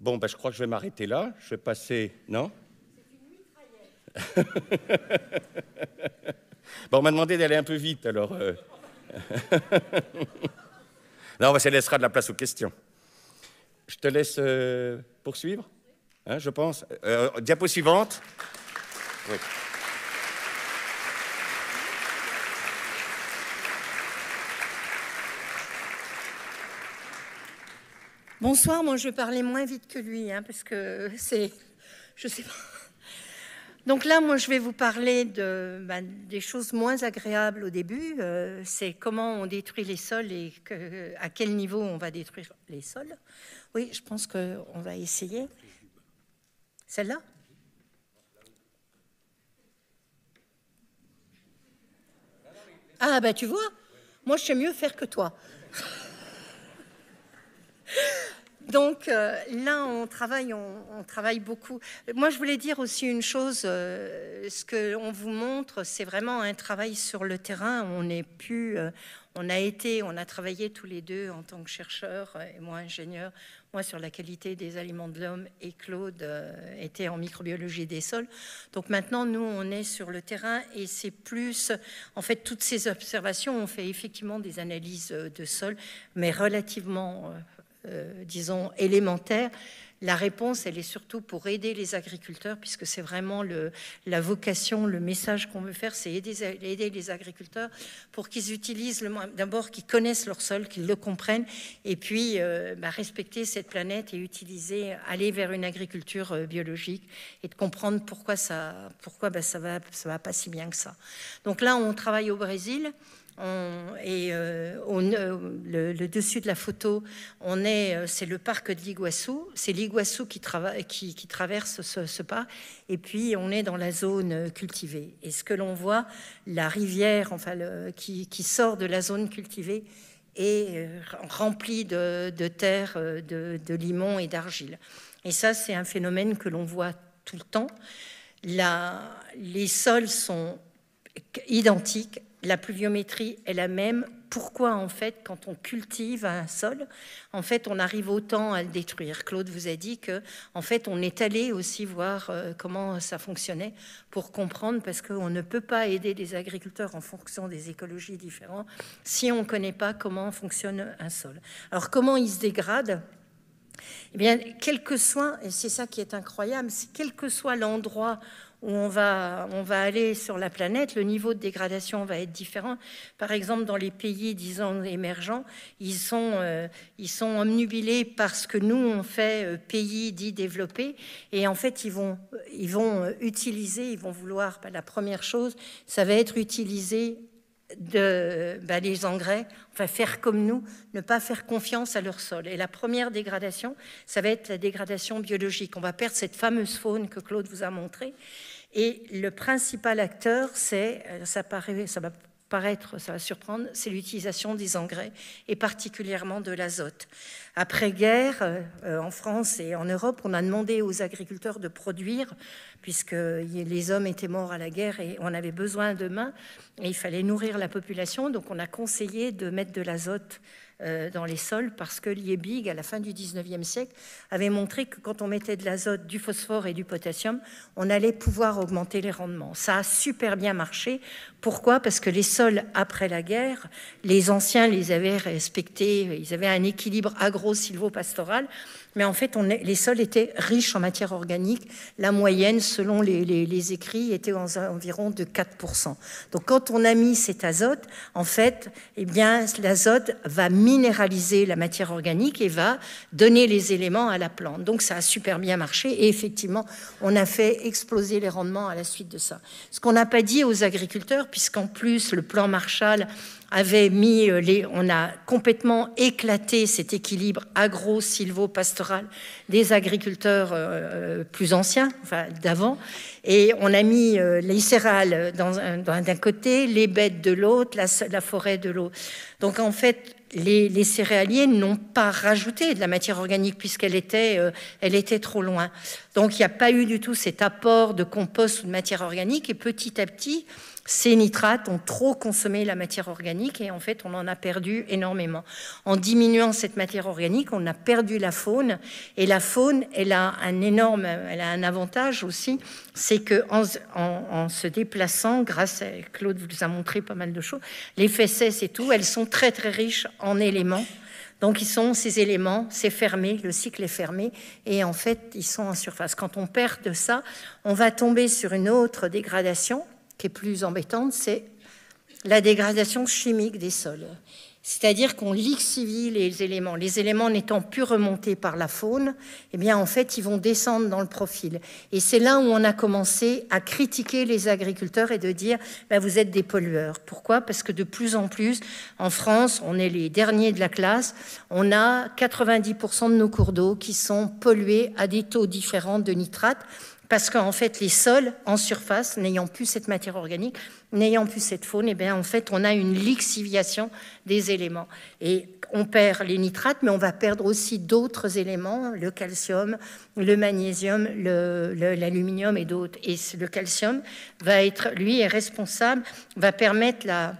Bon, je crois que je vais m'arrêter là. Je vais passer... Non ? C'est une mitraillette. Bon, on m'a demandé d'aller un peu vite, alors... Non, ça laissera de la place aux questions. Je te laisse poursuivre, je pense. Diapo suivante. Oui. Bonsoir, moi je parlais moins vite que lui, parce que c'est... Je sais pas. Donc là, moi je vais vous parler des choses moins agréables au début, c'est comment on détruit les sols et à quel niveau on va détruire les sols. Oui, je pense qu'on va essayer. Celle-là? Ah tu vois, moi je sais mieux faire que toi. Donc là, on travaille beaucoup. Moi, je voulais dire aussi une chose, ce qu'on vous montre, c'est vraiment un travail sur le terrain. On a travaillé tous les deux en tant que chercheurs, et moi ingénieur, moi sur la qualité des aliments de l'homme, et Claude était en microbiologie des sols. Donc maintenant, nous, on est sur le terrain et c'est plus... En fait, toutes ces observations, on fait effectivement des analyses de sol, mais relativement... disons, élémentaire, la réponse, elle est surtout pour aider les agriculteurs, puisque c'est vraiment la vocation, le message qu'on veut faire, c'est aider les agriculteurs pour qu'ils utilisent, d'abord qu'ils connaissent leur sol, qu'ils le comprennent, et puis respecter cette planète et aller vers une agriculture biologique et de comprendre pourquoi ça va pas si bien que ça. Donc là, on travaille au Brésil. Le dessus de la photo, c'est le parc de l'Iguassou. C'est l'Iguassou qui traverse ce parc. Et puis, on est dans la zone cultivée. Et ce que l'on voit, la rivière qui sort de la zone cultivée est remplie de terre, de limon et d'argile. Et ça, c'est un phénomène que l'on voit tout le temps. Les sols sont identiques. La pluviométrie est la même pourquoi, en fait, quand on cultive un sol, en fait, on arrive autant à le détruire. Claude vous a dit que, en fait, on est allé aussi voir comment ça fonctionnait pour comprendre, parce qu'on ne peut pas aider les agriculteurs en fonction des écologies différentes si on ne connaît pas comment fonctionne un sol. Alors, comment il se dégrade ? Eh bien, quel que soit, et c'est ça qui est incroyable, c'est quel que soit l'endroit où on va aller sur la planète, le niveau de dégradation va être différent. Par exemple, dans les pays, disons, émergents, ils sont obnubilés par ce que nous, on fait, pays dits développés, et en fait, ils vont vouloir, la première chose, ça va être utiliser les engrais, enfin faire comme nous, ne pas faire confiance à leur sol. Et la première dégradation, ça va être la dégradation biologique. On va perdre cette fameuse faune que Claude vous a montrée. Et le principal acteur, c'est, ça va surprendre, c'est l'utilisation des engrais et particulièrement de l'azote. Après-guerre, en France et en Europe, on a demandé aux agriculteurs de produire, puisque les hommes étaient morts à la guerre et on avait besoin de main, et il fallait nourrir la population, donc on a conseillé de mettre de l'azote dans les sols, parce que Liebig, à la fin du 19e siècle, avait montré que quand on mettait de l'azote, du phosphore et du potassium, on allait pouvoir augmenter les rendements. Ça a super bien marché. Pourquoi ? Parce que les sols, après la guerre, les anciens les avaient respectés, ils avaient un équilibre agro-silvo-pastoral, mais en fait, les sols étaient riches en matière organique. La moyenne, selon les écrits, était environ de 4%. Donc, quand on a mis cet azote, en fait, eh bien, l'azote va minéraliser la matière organique et va donner les éléments à la plante. Donc ça a super bien marché et effectivement on a fait exploser les rendements à la suite de ça. Ce qu'on n'a pas dit aux agriculteurs, puisqu'en plus le plan Marshall on a complètement éclaté cet équilibre agro-silvo-pastoral des agriculteurs plus anciens, enfin d'avant, et on a mis les céréales d'un côté, les bêtes de l'autre, la forêt de l'autre. Donc en fait, les céréaliers n'ont pas rajouté de la matière organique puisqu'elle était, trop loin. Donc il n'y a pas eu du tout cet apport de compost ou de matière organique, et petit à petit, ces nitrates ont trop consommé la matière organique et en fait on en a perdu énormément. En diminuant cette matière organique, on a perdu la faune, et la faune, elle a un avantage aussi, c'est qu'en se déplaçant, Claude vous a montré pas mal de choses, les fesses et tout, elles sont très très riches en éléments. Donc ils sont ces éléments, c'est fermé, le cycle est fermé, et en fait ils sont en surface. Quand on perd de ça, on va tomber sur une autre dégradation qui est plus embêtante, c'est la dégradation chimique des sols. C'est-à-dire qu'on lixivie les éléments. Les éléments n'étant plus remontés par la faune, eh bien, en fait, ils vont descendre dans le profil. Et c'est là où on a commencé à critiquer les agriculteurs et de dire ben, « vous êtes des pollueurs ». Pourquoi ? Parce que de plus en plus, en France, on est les derniers de la classe, on a 90% de nos cours d'eau qui sont pollués à des taux différents de nitrates, parce qu'en fait, les sols en surface, n'ayant plus cette matière organique, n'ayant plus cette faune, eh bien, en fait, on a une lixiviation des éléments. Et on perd les nitrates, mais on va perdre aussi d'autres éléments, le calcium, le magnésium, l'aluminium et d'autres. Et le calcium va être, lui, est responsable, va permettre la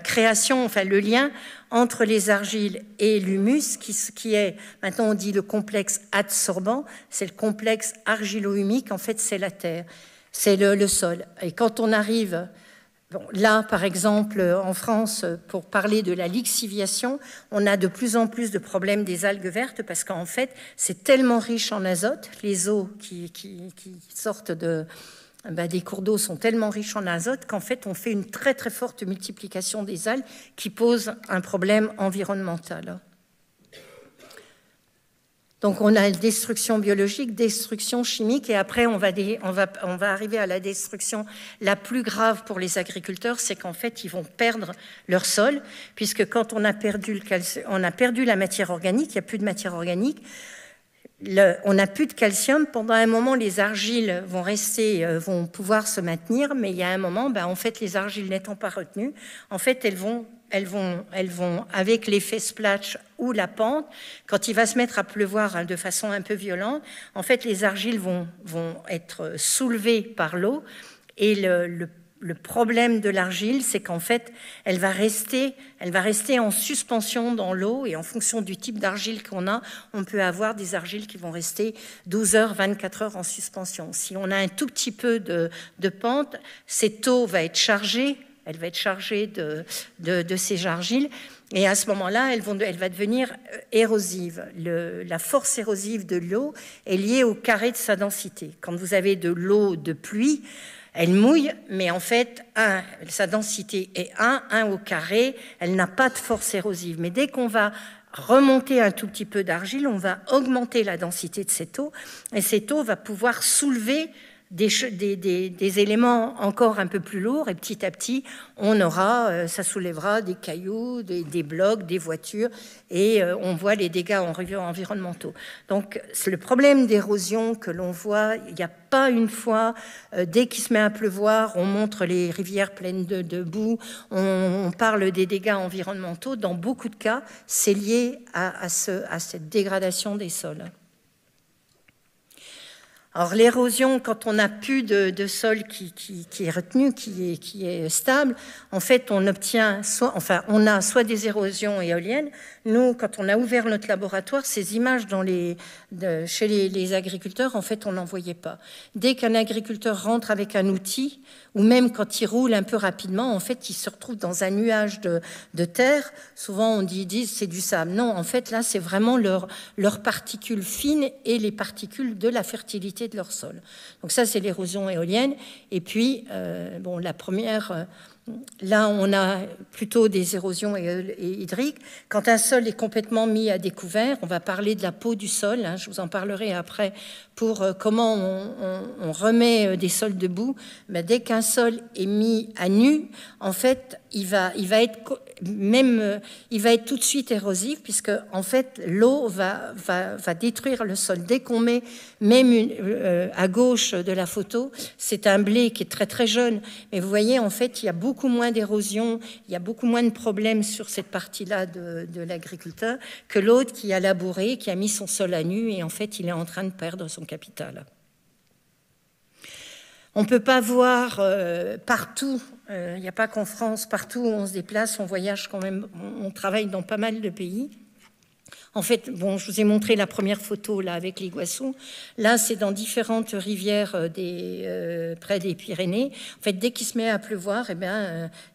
création, enfin le lien entre les argiles et l'humus, qui est, maintenant on dit le complexe adsorbant, c'est le complexe argilo-humique, en fait c'est la terre, c'est le sol. Et quand on arrive, là par exemple en France, pour parler de la lixiviation, on a de plus en plus de problèmes des algues vertes, parce qu'en fait c'est tellement riche en azote, les eaux qui sortent des cours d'eau sont tellement riches en azote qu'en fait, on fait une très très forte multiplication des algues qui pose un problème environnemental. Donc, on a destruction biologique, destruction chimique, et après, on va arriver à la destruction la plus grave pour les agriculteurs, c'est qu'en fait, ils vont perdre leur sol, puisque quand on a perdu la matière organique, il n'y a plus de matière organique, on n'a plus de calcium. Pendant un moment, les argiles vont pouvoir se maintenir, mais il y a un moment, en fait, les argiles n'étant pas retenues, en fait, elles vont avec l'effet splash ou la pente, quand il va se mettre à pleuvoir de façon un peu violente, en fait, les argiles vont être soulevées par l'eau, et le le problème de l'argile, c'est qu'en fait, elle va rester en suspension dans l'eau, et en fonction du type d'argile qu'on a, on peut avoir des argiles qui vont rester 12 heures, 24 heures en suspension. Si on a un tout petit peu de pente, cette eau va être chargée, elle va être chargée de ces argiles, et à ce moment-là, elle va devenir érosive. La force érosive de l'eau est liée au carré de sa densité. Quand vous avez de l'eau de pluie, elle mouille, mais en fait, sa densité est 1, 1 au carré, elle n'a pas de force érosive. Mais dès qu'on va remonter un tout petit peu d'argile, on va augmenter la densité de cette eau, et cette eau va pouvoir soulever des éléments encore un peu plus lourds, et petit à petit, ça soulèvera des cailloux, des blocs, des voitures, et on voit les dégâts environnementaux. Donc, c'est le problème d'érosion que l'on voit. Il n'y a pas une fois, dès qu'il se met à pleuvoir, on montre les rivières pleines de boue, on parle des dégâts environnementaux. Dans beaucoup de cas, c'est lié à cette dégradation des sols. Alors l'érosion, quand on n'a plus de sol qui est retenu, qui est stable, en fait on obtient soit des érosions éoliennes. Nous, quand on a ouvert notre laboratoire, ces images chez les agriculteurs, en fait on n'en voyait pas. Dès qu'un agriculteur rentre avec un outil, ou même quand il roule un peu rapidement, en fait il se retrouve dans un nuage de terre. Souvent on dit c'est du sable. Non, en fait là c'est vraiment leurs particules fines et les particules de la fertilité de leur sol. Donc ça, c'est l'érosion éolienne. Et puis, là, on a plutôt des érosions hydriques. Quand un sol est complètement mis à découvert, on va parler de la peau du sol, hein, je vous en parlerai après, pour comment on remet des sols debout. Mais dès qu'un sol est mis à nu, en fait, il va être tout de suite érosif, puisque en fait l'eau va détruire le sol. Dès qu'on met, même à gauche de la photo, c'est un blé qui est très très jeune, mais vous voyez en fait il y a beaucoup moins d'érosion, il y a beaucoup moins de problèmes sur cette partie-là de l'agriculteur que l'autre qui a labouré, qui a mis son sol à nu et en fait il est en train de perdre son capital. On ne peut pas voir partout, il n'y a pas qu'en France, partout où on se déplace, on voyage quand même, on travaille dans pas mal de pays. En fait, je vous ai montré la première photo là avec l'Iguassou. Là, c'est dans différentes rivières près des Pyrénées. En fait, dès qu'il se met à pleuvoir, il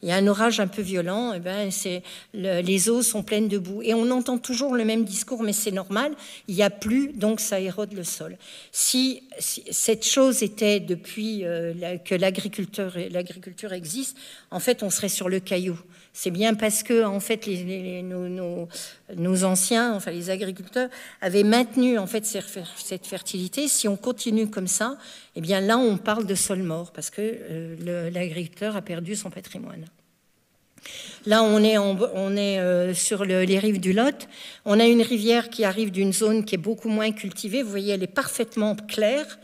y a un orage un peu violent. Les eaux sont pleines de boue. Et on entend toujours le même discours, mais c'est normal. Il n'y a plus, donc ça érode le sol. Si cette chose était depuis que l'agriculture existe, en fait, on serait sur le caillou. C'est bien parce que, en fait, nos anciens, enfin les agriculteurs, avaient maintenu en fait cette fertilité. Si on continue comme ça, eh bien là, on parle de sol mort parce que l'agriculteur a perdu son patrimoine. Là, on est sur les rives du Lot. On a une rivière qui arrive d'une zone qui est beaucoup moins cultivée. Vous voyez, elle est parfaitement claire.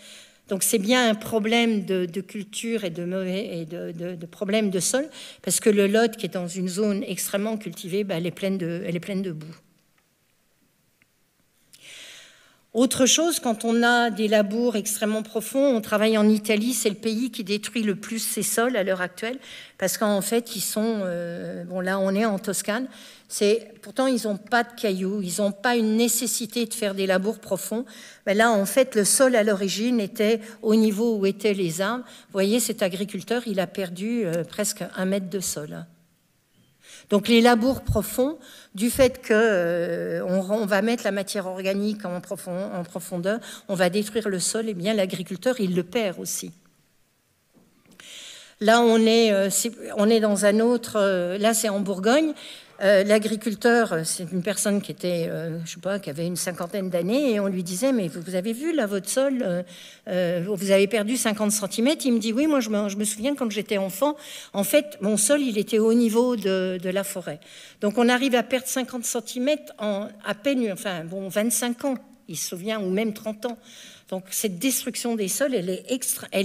Donc c'est bien un problème de culture et de problème de sol, parce que le Lot, qui est dans une zone extrêmement cultivée, elle est pleine de boue. Autre chose, quand on a des labours extrêmement profonds, on travaille en Italie, c'est le pays qui détruit le plus ses sols à l'heure actuelle, parce qu'en fait, ils sont... là, on est en Toscane. Pourtant, ils n'ont pas de cailloux, ils n'ont pas une nécessité de faire des labours profonds. Mais là, en fait, le sol à l'origine était au niveau où étaient les arbres. Vous voyez, cet agriculteur, il a perdu presque 1 mètre de sol. Donc les labours profonds, du fait qu'on va mettre la matière organique en profondeur, on va détruire le sol, et bien l'agriculteur, il le perd aussi. Là, on est dans un autre... là, c'est en Bourgogne. L'agriculteur, c'est une personne qui était, qui avait une cinquantaine d'années, et on lui disait, mais vous avez vu là votre sol, vous avez perdu 50 cm. Il me dit, oui, moi je me souviens quand j'étais enfant, en fait mon sol il était au niveau de la forêt. Donc on arrive à perdre 50 cm en à peine, 25 ans, il se souvient, ou même 30 ans. Donc cette destruction des sols, elle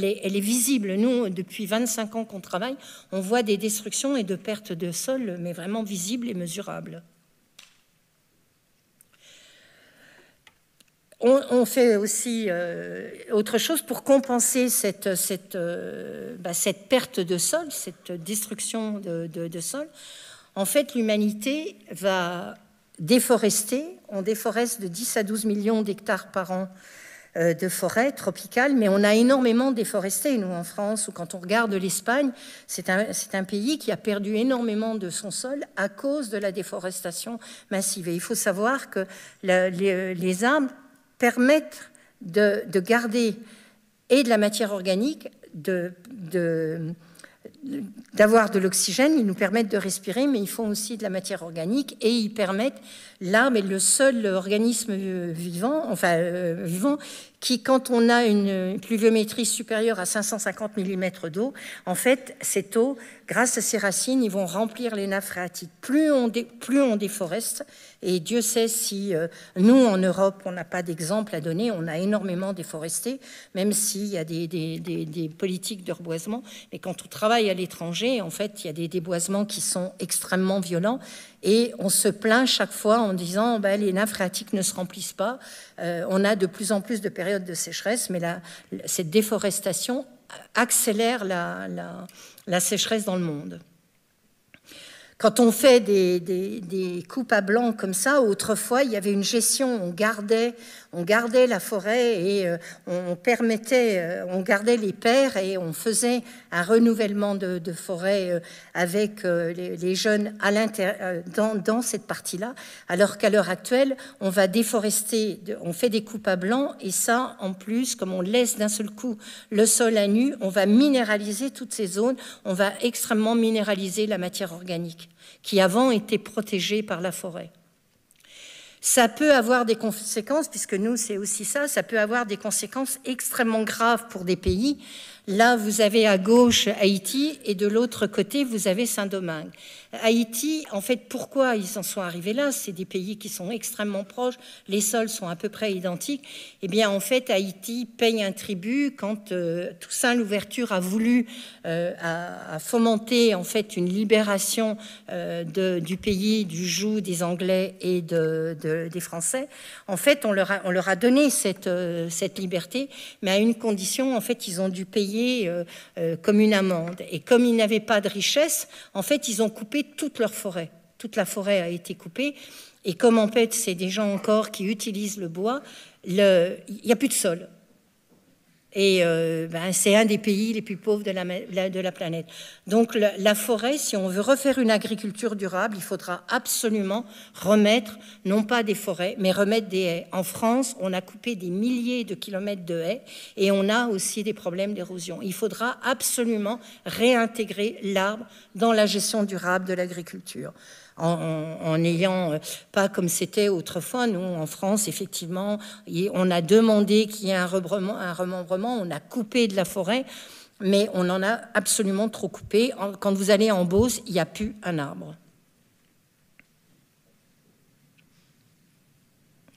est visible. Nous, depuis 25 ans qu'on travaille, on voit des destructions et de pertes de sol, mais vraiment visibles et mesurables. On fait aussi autre chose pour compenser cette perte de sol, cette destruction de sol. En fait, l'humanité va déforester. On déforeste de 10 à 12 millions d'hectares par an de forêts tropicales, mais on a énormément déforesté, nous, en France, ou quand on regarde l'Espagne, c'est un pays qui a perdu énormément de son sol à cause de la déforestation massive. Et il faut savoir que les arbres permettent de garder et de la matière organique, d'avoir de l'oxygène, ils nous permettent de respirer, mais ils font aussi de la matière organique et ils permettent l'arbre est le seul organisme vivant, enfin vivant, qui quand on a une pluviométrie supérieure à 550 mm d'eau, en fait cette eau, grâce à ses racines, ils vont remplir les nappes phréatiques. Plus on déforeste, et Dieu sait si nous en Europe on n'a pas d'exemple à donner, on a énormément déforesté, même s'il y a des politiques de reboisement, mais quand on travaille à l'étranger, en fait il y a des déboisements qui sont extrêmement violents. Et on se plaint chaque fois en disant ben, les nappes phréatiques ne se remplissent pas, on a de plus en plus de périodes de sécheresse, mais cette déforestation accélère la sécheresse dans le monde. Quand on fait des coupes à blanc comme ça, autrefois, il y avait une gestion, on gardait la forêt et on gardait les paires et on faisait un renouvellement de forêt avec les jeunes à dans cette partie-là, alors qu'à l'heure actuelle, on va déforester, on fait des coupes à blanc et ça, en plus, comme on laisse d'un seul coup le sol à nu, on va minéraliser toutes ces zones, on va extrêmement minéraliser la matière organique qui avant étaient protégés par la forêt. Ça peut avoir des conséquences, puisque nous c'est aussi ça, ça peut avoir des conséquences extrêmement graves pour des pays. Là vous avez à gauche Haïti et de l'autre côté vous avez Saint-Domingue. Haïti, en fait pourquoi ils en sont arrivés là? C'est des pays qui sont extrêmement proches, les sols sont à peu près identiques. Eh bien en fait Haïti paye un tribut quand Toussaint Louverture a voulu a fomenter en fait une libération du pays, du joug des Anglais et des Français. En fait on leur a donné cette liberté, mais à une condition, en fait ils ont dû payer comme une amende. Et comme ils n'avaient pas de richesse, en fait ils ont coupé toute leur forêt. Toute la forêt a été coupée. Et comme en fait c'est des gens encore qui utilisent le bois, il n'y a plus de sol. Et ben, c'est un des pays les plus pauvres de la planète. Donc la forêt, si on veut refaire une agriculture durable, il faudra absolument remettre, non pas des forêts, mais remettre des haies. En France, on a coupé des milliers de kilomètres de haies et on a aussi des problèmes d'érosion. Il faudra absolument réintégrer l'arbre dans la gestion durable de l'agriculture. En n'ayant pas comme c'était autrefois, nous, en France, effectivement, on a demandé qu'il y ait un remembrement, on a coupé de la forêt, mais on en a absolument trop coupé. Quand vous allez en Beauce, il n'y a plus un arbre.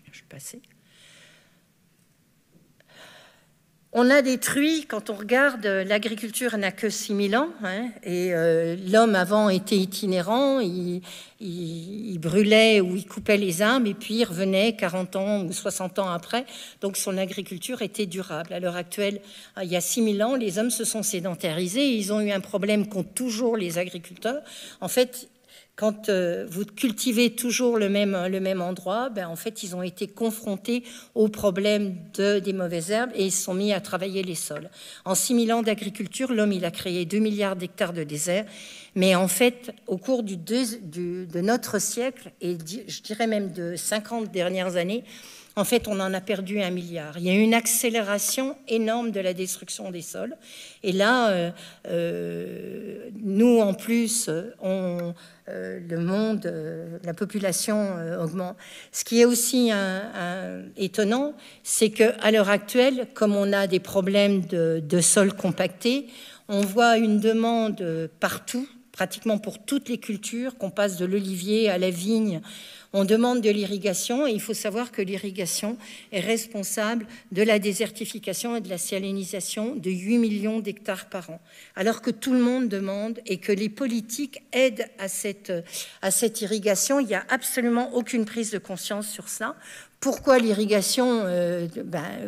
Je suis passée. On a détruit, quand on regarde, l'agriculture n'a que 6000 ans, hein, et l'homme avant était itinérant, il brûlait ou il coupait les arbres, et puis il revenait 40 ans ou 60 ans après, donc son agriculture était durable. À l'heure actuelle, il y a 6000 ans, les hommes se sont sédentarisés, et ils ont eu un problème qu'ont toujours les agriculteurs. En fait, quand vous cultivez toujours le même endroit, ben, en fait, ils ont été confrontés au problème des mauvaises herbes et ils se sont mis à travailler les sols. En 6000 ans d'agriculture, l'homme il a créé 2 milliards d'hectares de désert. Mais en fait, au cours de notre siècle, et je dirais même de 50 dernières années, en fait, on en a perdu 1 milliard. Il y a une accélération énorme de la destruction des sols. Et là, nous, en plus, le monde, la population augmente. Ce qui est aussi étonnant, c'est qu'à l'heure actuelle, comme on a des problèmes de sols compactés, on voit une demande partout, pratiquement pour toutes les cultures, qu'on passe de l'olivier à la vigne. On demande de l'irrigation et il faut savoir que l'irrigation est responsable de la désertification et de la salinisation de 8 millions d'hectares par an. Alors que tout le monde demande et que les politiques aident à cette irrigation, il n'y a absolument aucune prise de conscience sur ça. Pourquoi l'irrigation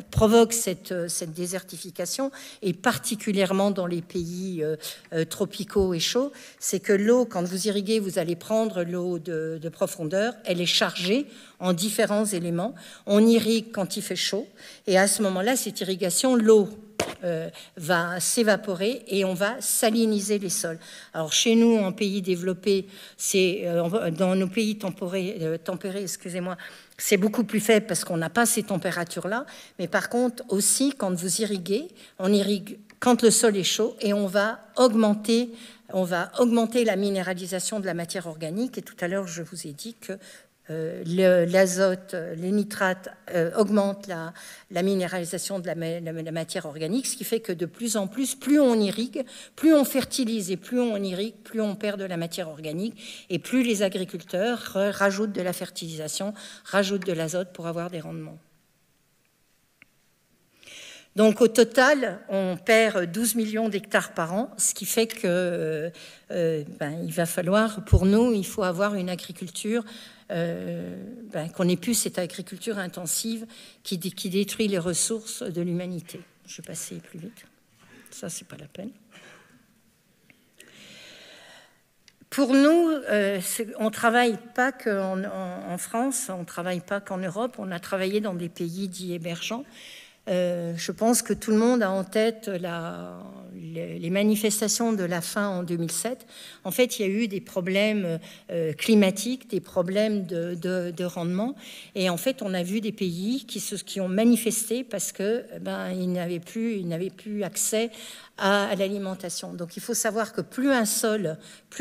provoque cette désertification, et particulièrement dans les pays tropicaux et chauds, c'est que l'eau, quand vous irriguez, vous allez prendre l'eau de profondeur, elle est chargée en différents éléments. On irrigue quand il fait chaud, et à ce moment-là, cette irrigation, l'eau va s'évaporer et on va saliniser les sols. Alors chez nous, en pays développés, dans nos pays tempérés, excusez-moi, c'est beaucoup plus faible parce qu'on n'a pas ces températures-là. Mais par contre, aussi, quand vous irriguez, on irrigue quand le sol est chaud et on va augmenter la minéralisation de la matière organique. Et tout à l'heure, je vous ai dit que l'azote, les nitrates augmentent la minéralisation de la matière organique, ce qui fait que de plus en plus on irrigue, plus on fertilise et plus on irrigue, plus on perd de la matière organique et plus les agriculteurs rajoutent de la fertilisation, rajoutent de l'azote pour avoir des rendements. Donc au total, on perd 12 millions d'hectares par an, ce qui fait que il va falloir, pour nous, il faut avoir une agriculture, qu'on n'ait plus cette agriculture intensive qui détruit les ressources de l'humanité. Je vais passer plus vite, ça c'est pas la peine. Pour nous, on ne travaille pas qu'en France, on ne travaille pas qu'en Europe, on a travaillé dans des pays dits émergents. Je pense que tout le monde a en tête les manifestations de la faim en 2007. En fait, il y a eu des problèmes climatiques, des problèmes de rendement. Et en fait, on a vu des pays qui ont manifesté parce qu'ils n'avaient plus accès à l'alimentation. Donc il faut savoir que plus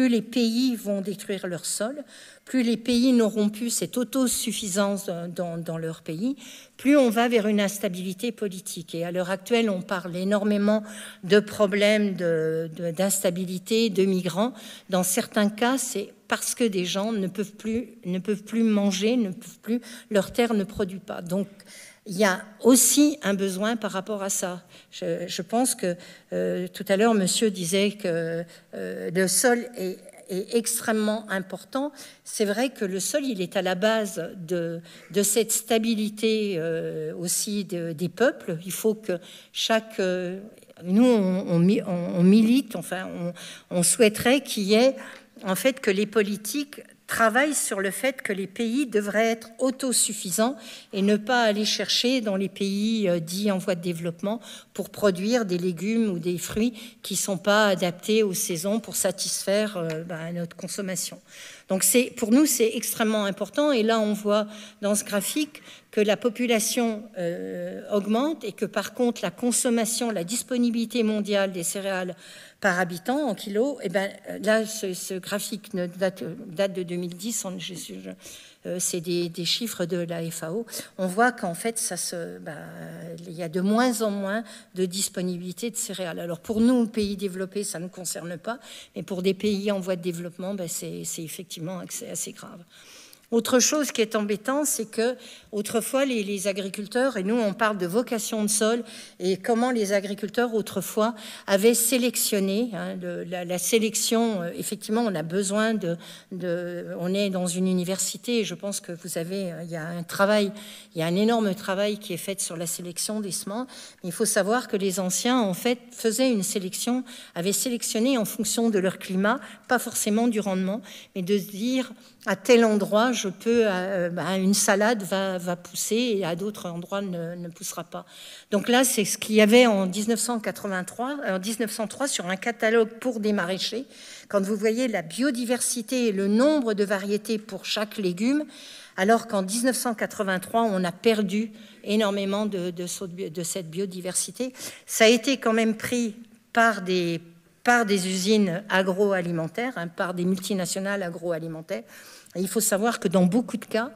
les pays vont détruire leur sol, plus les pays n'auront plus cette autosuffisance dans leur pays, plus on va vers une instabilité politique. Et à l'heure actuelle, on parle énormément de problèmes d'instabilité, de migrants. Dans certains cas, c'est parce que des gens ne peuvent plus manger, leur terre ne produit pas. Donc il y a aussi un besoin par rapport à ça. Je pense que tout à l'heure, monsieur disait que le sol est extrêmement important. C'est vrai que le sol, il est à la base de cette stabilité aussi des peuples. Il faut que chaque... nous, on milite, enfin, on souhaiterait qu'il y ait, en fait, que les politiques... travaille sur le fait que les pays devraient être autosuffisants et ne pas aller chercher dans les pays dits en voie de développement pour produire des légumes ou des fruits qui ne sont pas adaptés aux saisons pour satisfaire notre consommation. Donc pour nous, c'est extrêmement important. Et là, on voit dans ce graphique que la population augmente et que par contre, la consommation, la disponibilité mondiale des céréales par habitant en kilos, là, ce graphique date de 2010, c'est des chiffres de la FAO. On voit qu'en fait, il y a de moins en moins de disponibilité de céréales. Alors pour nous, pays développés, ça ne concerne pas, mais pour des pays en voie de développement, c'est effectivement assez grave. Autre chose qui est embêtant, c'est que autrefois les agriculteurs, et nous on parle de vocation de sol, et comment les agriculteurs autrefois avaient sélectionné, la sélection, effectivement on a besoin on est dans une université, et je pense que il y a un travail, il y a un énorme travail qui est fait sur la sélection des semences, mais il faut savoir que les anciens en fait faisaient une sélection, avaient sélectionné en fonction de leur climat, pas forcément du rendement, mais de se dire à tel endroit, une salade va pousser et à d'autres endroits ne poussera pas. Donc là, c'est ce qu'il y avait en 1903 sur un catalogue pour des maraîchers. Quand vous voyez la biodiversité et le nombre de variétés pour chaque légume, alors qu'en 1983, on a perdu énormément de cette biodiversité. Ça a été quand même pris par des usines agroalimentaires, par des multinationales agroalimentaires. Et il faut savoir que dans beaucoup de cas,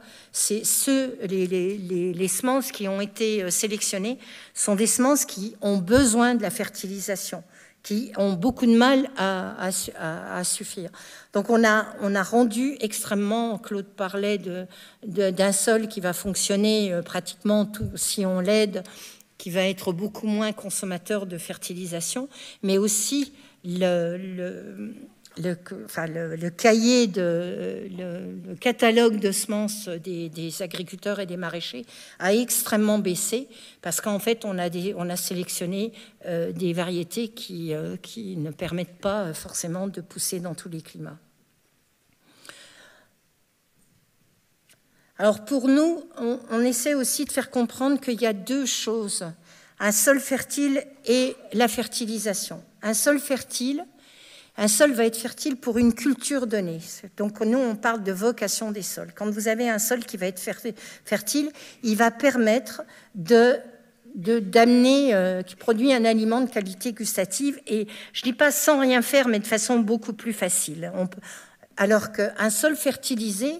les semences qui ont été sélectionnées sont des semences qui ont besoin de la fertilisation, qui ont beaucoup de mal à suffire. Donc on a rendu extrêmement, Claude parlait d'un sol qui va fonctionner pratiquement tout, si on l'aide, qui va être beaucoup moins consommateur de fertilisation, mais aussi le catalogue de semences des agriculteurs et des maraîchers a extrêmement baissé parce qu'en fait, on a sélectionné des variétés qui ne permettent pas forcément de pousser dans tous les climats. Alors pour nous, on essaie aussi de faire comprendre qu'il y a deux choses, un sol fertile et la fertilisation. Un sol fertile, un sol va être fertile pour une culture donnée. Donc nous, on parle de vocation des sols. Quand vous avez un sol qui va être fertile, il va permettre qui produit un aliment de qualité gustative. Et je ne dis pas sans rien faire, mais de façon beaucoup plus facile. Alors qu'un sol fertilisé,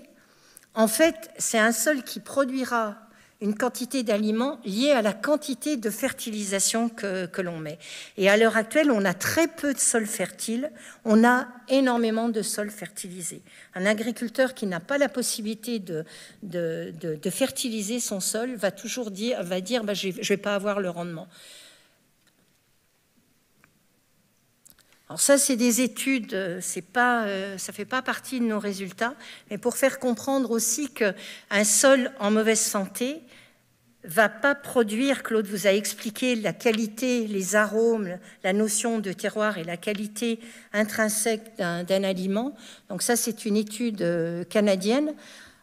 en fait, c'est un sol qui produira une quantité d'aliments liée à la quantité de fertilisation que l'on met. Et à l'heure actuelle, on a très peu de sols fertiles, on a énormément de sols fertilisés. Un agriculteur qui n'a pas la possibilité de fertiliser son sol va toujours dire, bah, je ne vais pas avoir le rendement. Alors ça, c'est des études, ça ne fait pas partie de nos résultats, mais pour faire comprendre aussi qu'un sol en mauvaise santé ne va pas produire, Claude vous a expliqué la qualité, les arômes, la notion de terroir et la qualité intrinsèque d'un aliment. Donc ça, c'est une étude canadienne.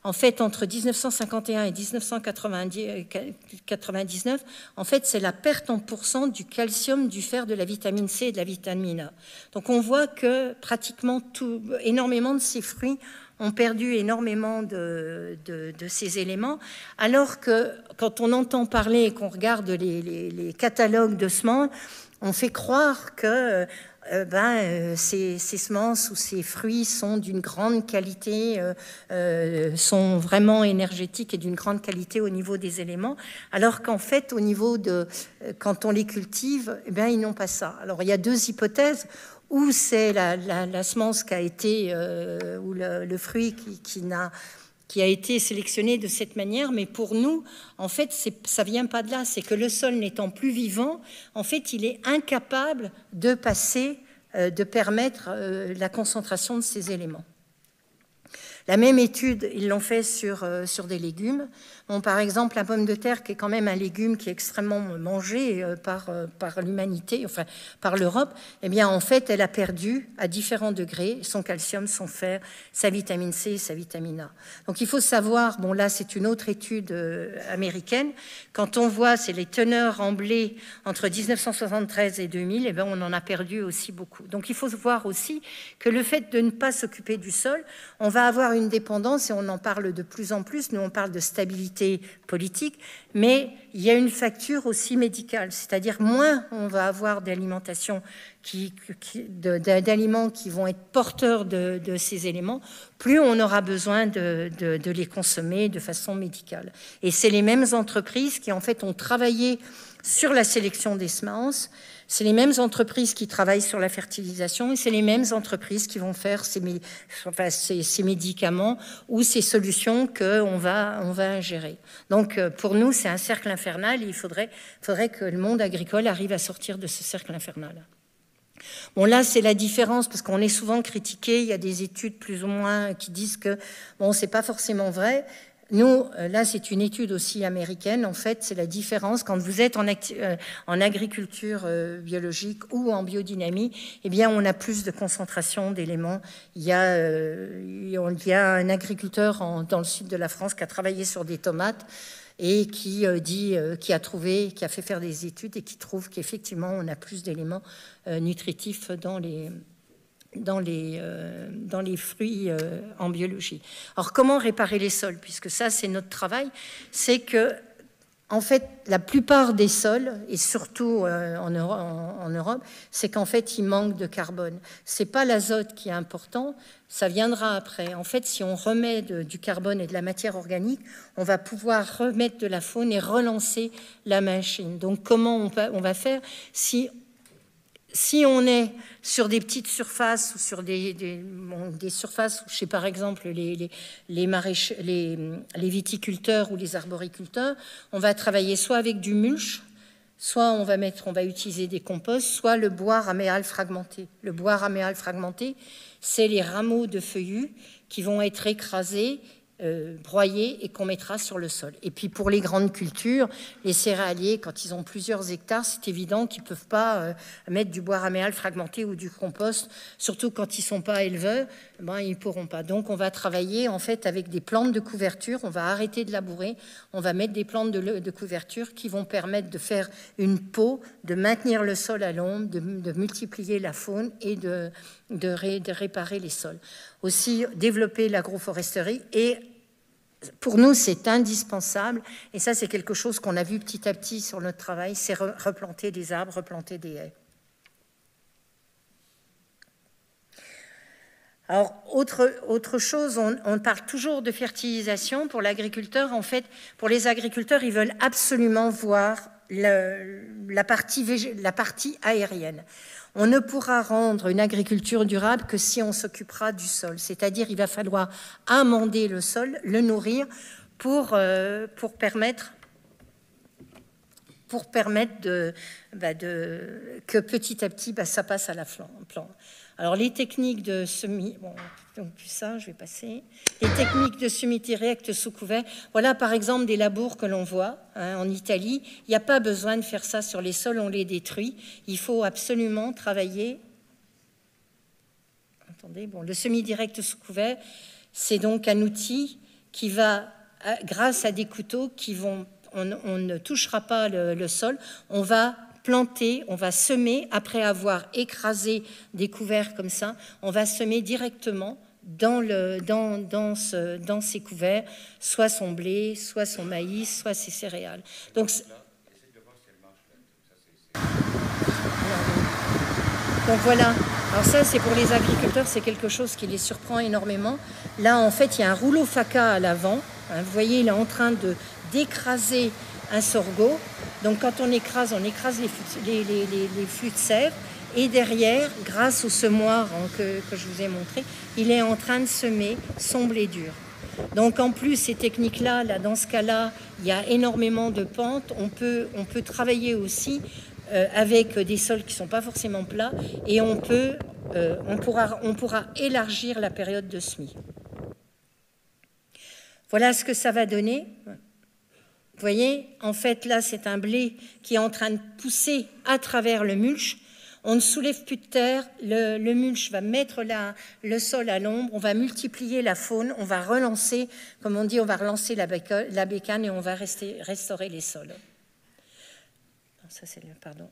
En fait, entre 1951 et 1999, en fait, c'est la perte en % du calcium, du fer, de la vitamine C et de la vitamine A. Donc, on voit que pratiquement énormément de ces fruits ont perdu énormément de ces éléments, alors que quand on entend parler et qu'on regarde les catalogues de semences, on fait croire que ces semences ou ces fruits sont d'une grande qualité, sont vraiment énergétiques et d'une grande qualité au niveau des éléments, alors qu'en fait, au niveau quand on les cultive, eh bien, ils n'ont pas ça. Alors, il y a deux hypothèses, ou c'est la semence qui a été, ou le fruit qui a été sélectionné de cette manière, mais pour nous, en fait, ça ne vient pas de là. C'est que le sol n'étant plus vivant, en fait, il est incapable de passer, de permettre la concentration de ces éléments. La même étude, ils l'ont fait sur des légumes. Bon, par exemple, la pomme de terre, qui est quand même un légume qui est extrêmement mangé par l'humanité, enfin par l'Europe, eh bien, en fait, elle a perdu à différents degrés son calcium, son fer, sa vitamine C et sa vitamine A. Donc, il faut savoir, bon, là, c'est une autre étude américaine. Quand on voit, c'est les teneurs en blé entre 1973 et 2000, eh bien, on en a perdu aussi beaucoup. Donc, il faut voir aussi que le fait de ne pas s'occuper du sol, on va avoir une dépendance, et on en parle de plus en plus, nous on parle de stabilité politique, mais il y a une facture aussi médicale, c'est-à-dire moins on va avoir d'alimentation, d'aliments qui vont être porteurs de ces éléments, plus on aura besoin de les consommer de façon médicale. Et c'est les mêmes entreprises qui en fait ont travaillé sur la sélection des semences, c'est les mêmes entreprises qui travaillent sur la fertilisation et c'est les mêmes entreprises qui vont faire ces médicaments ou ces solutions qu'on va ingérer. Donc, pour nous, c'est un cercle infernal et il faudrait que le monde agricole arrive à sortir de ce cercle infernal. Bon, là, c'est la différence, parce qu'on est souvent critiqué, il y a des études plus ou moins qui disent que, bon, c'est pas forcément vrai. Nous, là, c'est une étude aussi américaine. En fait, c'est la différence. Quand vous êtes en agriculture biologique ou en biodynamie, eh bien, on a plus de concentration d'éléments. Il y a un agriculteur dans le sud de la France qui a travaillé sur des tomates et qui a trouvé, qui a fait faire des études et qui trouve qu'effectivement, on a plus d'éléments nutritifs dans les fruits en biologie. Alors, comment réparer les sols? Puisque ça, c'est notre travail. C'est que, en fait, la plupart des sols, et surtout en Europe, c'est qu'en fait, il manque de carbone. Ce n'est pas l'azote qui est important, ça viendra après. En fait, si on remet du carbone et de la matière organique, on va pouvoir remettre de la faune et relancer la machine. Donc, comment on va faire si on est sur des petites surfaces ou sur des surfaces où, chez par exemple les viticulteurs ou les arboriculteurs, on va travailler soit avec du mulch, Soit on va utiliser des composts, soit le bois raméal fragmenté. Le bois raméal fragmenté, c'est les rameaux de feuillus qui vont être écrasés, broyés et qu'on mettra sur le sol. Et puis pour les grandes cultures, les céréaliers, quand ils ont plusieurs hectares, c'est évident qu'ils ne peuvent pas mettre du bois raméal fragmenté ou du compost, surtout quand ils ne sont pas éleveurs, ben, ils ne pourront pas. Donc on va travailler en fait avec des plantes de couverture, on va arrêter de labourer, on va mettre des plantes de couverture qui vont permettre de faire une peau, de maintenir le sol à l'ombre, de multiplier la faune et de réparer les sols. Aussi développer l'agroforesterie, et pour nous c'est indispensable, et ça c'est quelque chose qu'on a vu petit à petit sur notre travail, c'est replanter des arbres, replanter des haies. Alors autre chose, on parle toujours de fertilisation pour l'agriculteur. En fait, pour les agriculteurs, ils veulent absolument voir la partie aérienne. On ne pourra rendre une agriculture durable que si on s'occupera du sol. C'est-à-dire il va falloir amender le sol, le nourrir pour permettre que petit à petit ça passe à la plante. Alors les techniques de semis, les techniques de semis direct sous couvert, voilà par exemple des labours que l'on voit en Italie. Il n'y a pas besoin de faire ça sur les sols, on les détruit. Il faut absolument travailler. Le semis direct sous couvert, c'est donc un outil qui va, grâce à des couteaux qui vont, on ne touchera pas le sol, on va planter, on va semer, après avoir écrasé des couverts comme ça, on va semer directement dans ces couverts, soit son blé, soit son maïs, soit ses céréales. Donc, voilà. Alors ça, c'est pour les agriculteurs, c'est quelque chose qui les surprend énormément. Là, en fait, il y a un rouleau faca à l'avant. Vous voyez, il est en train d'écraser un sorgho. Donc quand on écrase les flux de sève, et derrière, grâce au semoir que je vous ai montré, il est en train de semer son blé dur. Donc en plus, ces techniques-là, dans ce cas-là, il y a énormément de pentes. On peut travailler aussi avec des sols qui ne sont pas forcément plats, et on pourra élargir la période de semis. Voilà ce que ça va donner. Vous voyez, en fait, là, c'est un blé qui est en train de pousser à travers le mulch. On ne soulève plus de terre, le mulch va mettre le sol à l'ombre, on va multiplier la faune, on va relancer, comme on dit, on va relancer la bécane, et on va restaurer les sols. Ça, c'est le pardon.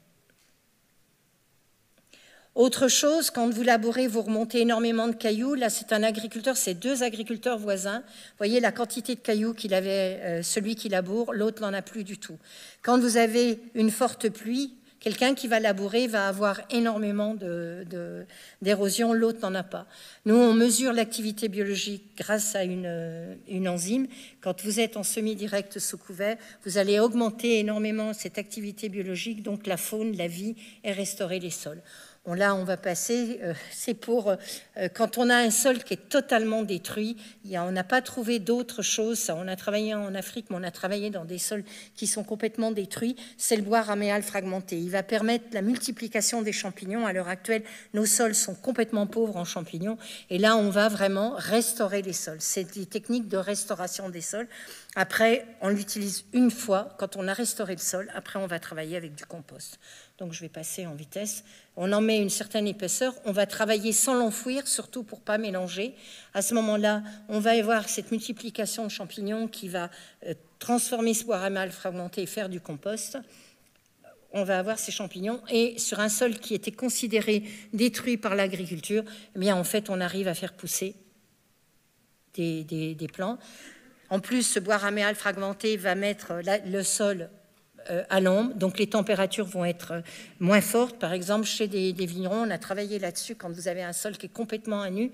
Autre chose, quand vous labourez, vous remontez énormément de cailloux. Là, c'est un agriculteur, c'est deux agriculteurs voisins. Vous voyez la quantité de cailloux qu'il avait, celui qui laboure, l'autre n'en a plus du tout. Quand vous avez une forte pluie, quelqu'un qui va labourer va avoir énormément d'érosion, l'autre n'en a pas. Nous, on mesure l'activité biologique grâce à une enzyme. Quand vous êtes en semi-direct sous couvert, vous allez augmenter énormément cette activité biologique, donc la faune, la vie, et restaurer les sols. Là, on va passer, c'est pour quand on a un sol qui est totalement détruit, on n'a pas trouvé d'autres choses. On a travaillé en Afrique, mais on a travaillé dans des sols qui sont complètement détruits. C'est le bois raméal fragmenté. Il va permettre la multiplication des champignons. À l'heure actuelle, nos sols sont complètement pauvres en champignons. Et là, on va vraiment restaurer les sols. C'est des techniques de restauration des sols. Après, on l'utilise une fois. Quand on a restauré le sol, après, on va travailler avec du compost. Donc, je vais passer en vitesse. On en met une certaine épaisseur. On va travailler sans l'enfouir, surtout pour ne pas mélanger. À ce moment-là, on va avoir cette multiplication de champignons qui va transformer ce bois raméal fragmenté et faire du compost. On va avoir ces champignons. Et sur un sol qui était considéré détruit par l'agriculture, eh bien, en fait, on arrive à faire pousser des plants. En plus, ce bois raméal fragmenté va mettre le sol à l'ombre, donc les températures vont être moins fortes. Par exemple, chez des vignerons, on a travaillé là-dessus. Quand vous avez un sol qui est complètement à nu,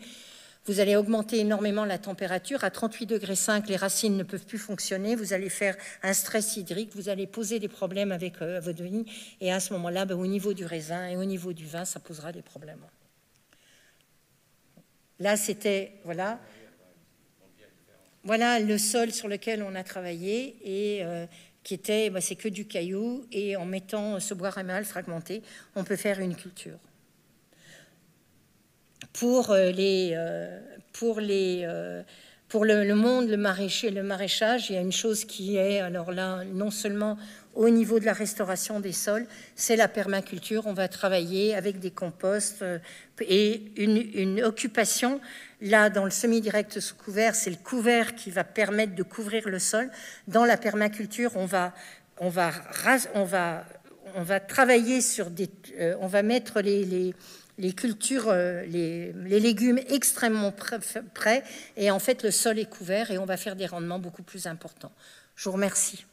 vous allez augmenter énormément la température. À 38,5 degrés, les racines ne peuvent plus fonctionner. Vous allez faire un stress hydrique, vous allez poser des problèmes avec votre vigne. Et à ce moment-là, au niveau du raisin et au niveau du vin, ça posera des problèmes. Là, c'était... Voilà le sol sur lequel on a travaillé, et qui était, bah, c'est que du caillou, et en mettant ce bois raméal fragmenté, on peut faire une culture. Pour le monde, le maraîchage, il y a une chose qui est, alors là, non seulement au niveau de la restauration des sols, c'est la permaculture. On va travailler avec des composts et une occupation. Là, dans le semi-direct sous couvert, c'est le couvert qui va permettre de couvrir le sol. Dans la permaculture, on va travailler sur des... on va mettre les cultures, les légumes extrêmement près, et en fait le sol est couvert et on va faire des rendements beaucoup plus importants. Je vous remercie.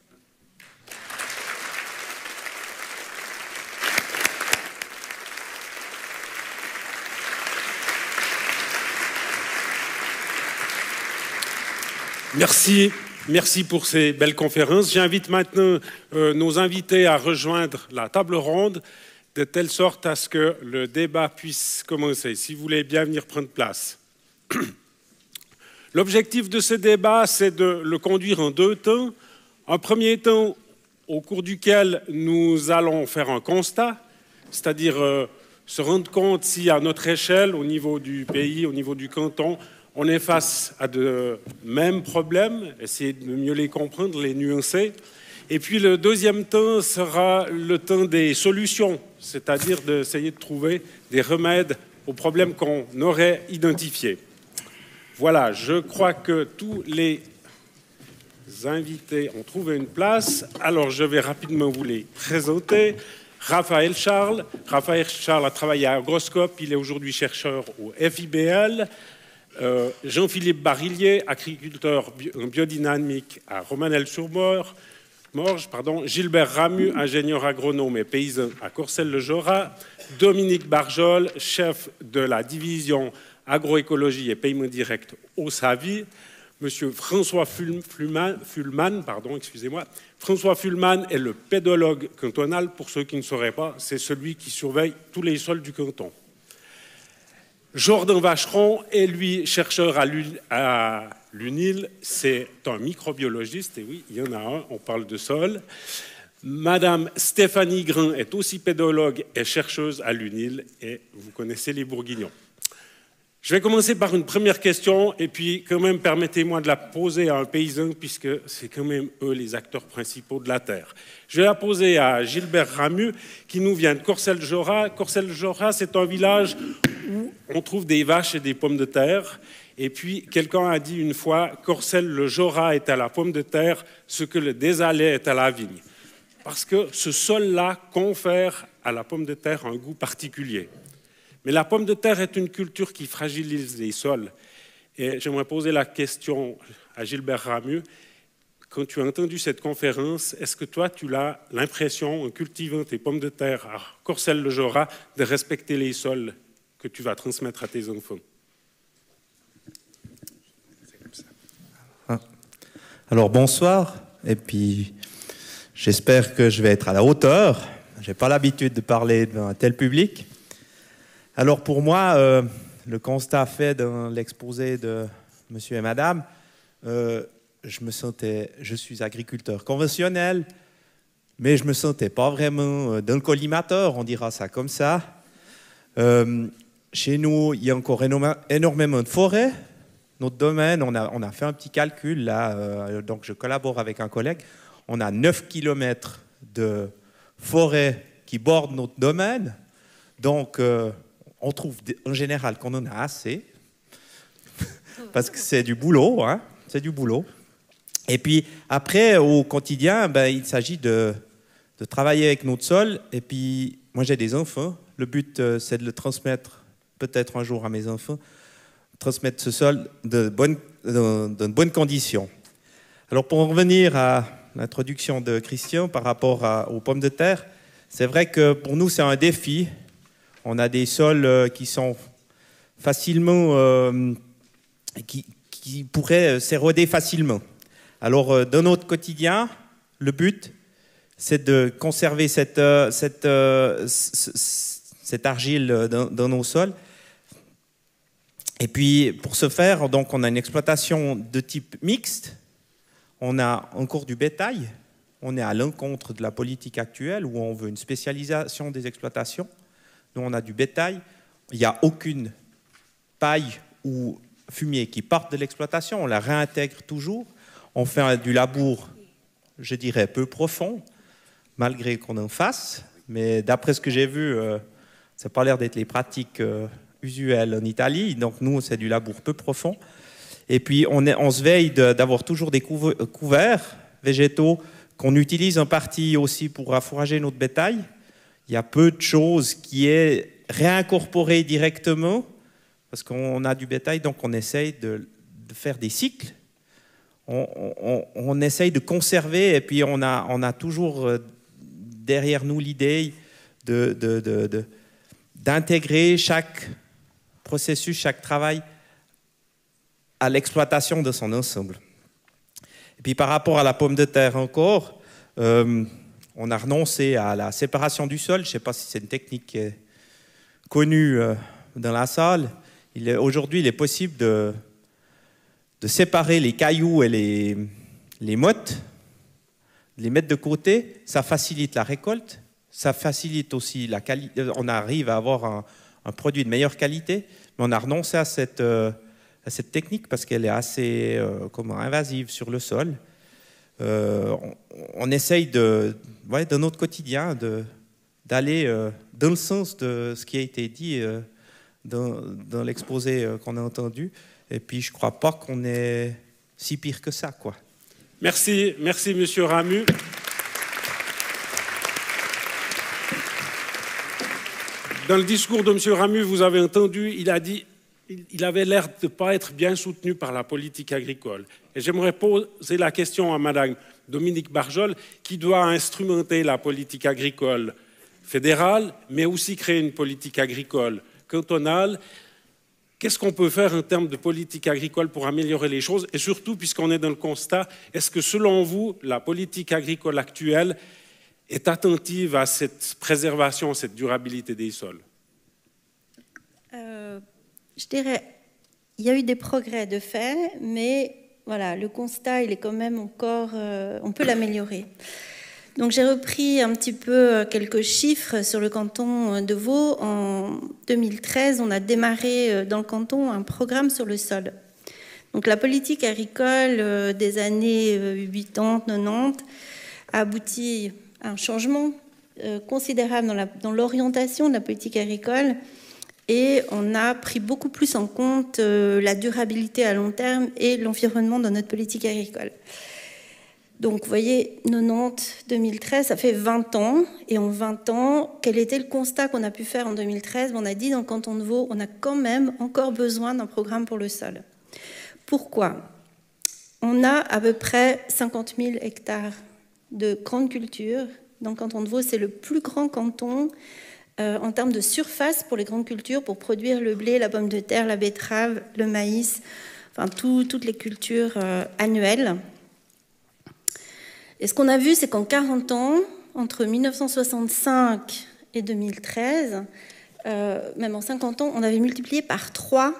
Merci. Merci pour ces belles conférences. J'invite maintenant nos invités à rejoindre la table ronde, de telle sorte à ce que le débat puisse commencer. Si vous voulez bien venir prendre place. L'objectif de ce débat, c'est de le conduire en deux temps. Un premier temps, au cours duquel nous allons faire un constat, c'est-à-dire se rendre compte si à notre échelle, au niveau du pays, au niveau du canton, on est face à de mêmes problèmes, essayer de mieux les comprendre, les nuancer. Et puis le deuxième temps sera le temps des solutions, c'est-à-dire d'essayer de trouver des remèdes aux problèmes qu'on aurait identifiés. Voilà, je crois que tous les invités ont trouvé une place. Alors je vais rapidement vous les présenter. Raphaël Charles. Raphaël Charles a travaillé à Agroscope, il est aujourd'hui chercheur au FIBL. Jean-Philippe Barillier, agriculteur en biodynamique à Romanel-sur-Morges. Gilbert Ramuz, ingénieur agronome et paysan à Corcelles-le-Jorat. Dominique Barjolle, chef de la division agroécologie et paiement direct au SAVI. Monsieur François Füllemann, François Füllemann est le pédologue cantonal. Pour ceux qui ne sauraient pas, c'est celui qui surveille tous les sols du canton. Jordan Vacheron est, lui, chercheur à l'UNIL, c'est un microbiologiste, et oui, il y en a un, on parle de sol. Madame Stéphanie Grand est aussi pédologue et chercheuse à l'UNIL, et vous connaissez les Bourguignons. Je vais commencer par une première question, et puis quand même, permettez-moi de la poser à un paysan, puisque c'est quand même eux les acteurs principaux de la terre. Je vais la poser à Gilbert Ramuz, qui nous vient de Corcelles-le-Jorat. Corcelles-le-Jorat, c'est un village où on trouve des vaches et des pommes de terre. Et puis, quelqu'un a dit une fois, Corcelles-le-Jorat est à la pomme de terre ce que le Désalais est à la vigne. Parce que ce sol-là confère à la pomme de terre un goût particulier. Mais la pomme de terre est une culture qui fragilise les sols. Et j'aimerais poser la question à Gilbert Ramuz. Quand tu as entendu cette conférence, est-ce que toi, tu as l'impression, en cultivant tes pommes de terre à Corcelles-le-Jorat, de respecter les sols que tu vas transmettre à tes enfants? Alors bonsoir, et puis j'espère que je vais être à la hauteur. Je n'ai pas l'habitude de parler d'un tel public. Alors pour moi, le constat fait dans l'exposé de monsieur et madame, je suis agriculteur conventionnel, mais je ne me sentais pas vraiment dans le collimateur, on dira ça comme ça. Chez nous, il y a encore énormément de forêts. Notre domaine, on a fait un petit calcul, là, donc je collabore avec un collègue, on a 9 km de forêt qui bordent notre domaine, donc on trouve en général qu'on en a assez, parce que c'est du boulot, hein, c'est du boulot. Et puis après, au quotidien, ben, il s'agit de travailler avec notre sol, et puis moi j'ai des enfants, le but c'est de le transmettre peut-être un jour à mes enfants, transmettre ce sol dans de bonnes conditions. Alors pour en revenir à l'introduction de Christian par rapport aux pommes de terre, c'est vrai que pour nous c'est un défi. On a des sols qui sont facilement, qui pourraient s'éroder facilement. Alors dans notre quotidien, le but c'est de conserver cette argile dans nos sols. Et puis, pour ce faire, donc, on a une exploitation de type mixte, on a encore du bétail, on est à l'encontre de la politique actuelle où on veut une spécialisation des exploitations. Nous, on a du bétail. Il n'y a aucune paille ou fumier qui part de l'exploitation. On la réintègre toujours. On fait du labour, je dirais, peu profond, malgré qu'on en fasse. Mais d'après ce que j'ai vu, ça n'a pas l'air d'être les pratiques usuelles en Italie. Donc nous, c'est du labour peu profond. Et puis, on se veille d'avoir toujours des couverts végétaux qu'on utilise en partie aussi pour affourager notre bétail. Il y a peu de choses qui est réincorporé directement, parce qu'on a du bétail, donc on essaye de faire des cycles. On essaye de conserver, et puis on a toujours derrière nous l'idée d'intégrer chaque processus, chaque travail à l'exploitation de son ensemble. Et puis par rapport à la pomme de terre encore, on a renoncé à la séparation du sol. Je ne sais pas si c'est une technique qui est connue dans la salle. Aujourd'hui, il est possible de séparer les cailloux et les mottes, de les mettre de côté. Ça facilite la récolte, ça facilite aussi la qualité. On arrive à avoir un produit de meilleure qualité, mais on a renoncé à cette technique parce qu'elle est assez invasive sur le sol. On essaye dans notre quotidien d'aller dans le sens de ce qui a été dit dans l'exposé qu'on a entendu. Et puis, je ne crois pas qu'on est si pire que ça, quoi. Merci, merci, monsieur Ramuz. Dans le discours de monsieur Ramuz, vous avez entendu, il a dit... Il avait l'air de ne pas être bien soutenu par la politique agricole. Et j'aimerais poser la question à madame Dominique Barjolle, qui doit instrumenter la politique agricole fédérale, mais aussi créer une politique agricole cantonale. Qu'est-ce qu'on peut faire en termes de politique agricole pour améliorer les choses? Et surtout, puisqu'on est dans le constat, est-ce que selon vous, la politique agricole actuelle est attentive à cette préservation, cette durabilité des sols? Je dirais, il y a eu des progrès de fait, mais voilà, le constat, il est quand même encore... on peut l'améliorer. Donc j'ai repris un petit peu quelques chiffres sur le canton de Vaud. En 2013, on a démarré dans le canton un programme sur le sol. Donc la politique agricole des années 80, 90 a abouti à un changement considérable dans l'orientation de la politique agricole. Et on a pris beaucoup plus en compte la durabilité à long terme et l'environnement dans notre politique agricole. Donc, vous voyez, 90-2013, ça fait 20 ans. Et en 20 ans, quel était le constat qu'on a pu faire en 2013? On a dit, dans le canton de Vaud, on a quand même encore besoin d'un programme pour le sol. Pourquoi? On a à peu près 50 000 hectares de grandes cultures. Dans le canton de Vaud, c'est le plus grand canton en termes de surface pour les grandes cultures, pour produire le blé, la pomme de terre, la betterave, le maïs, enfin toutes les cultures annuelles. Et ce qu'on a vu, c'est qu'en 40 ans, entre 1965 et 2013, même en 50 ans, on avait multiplié par 3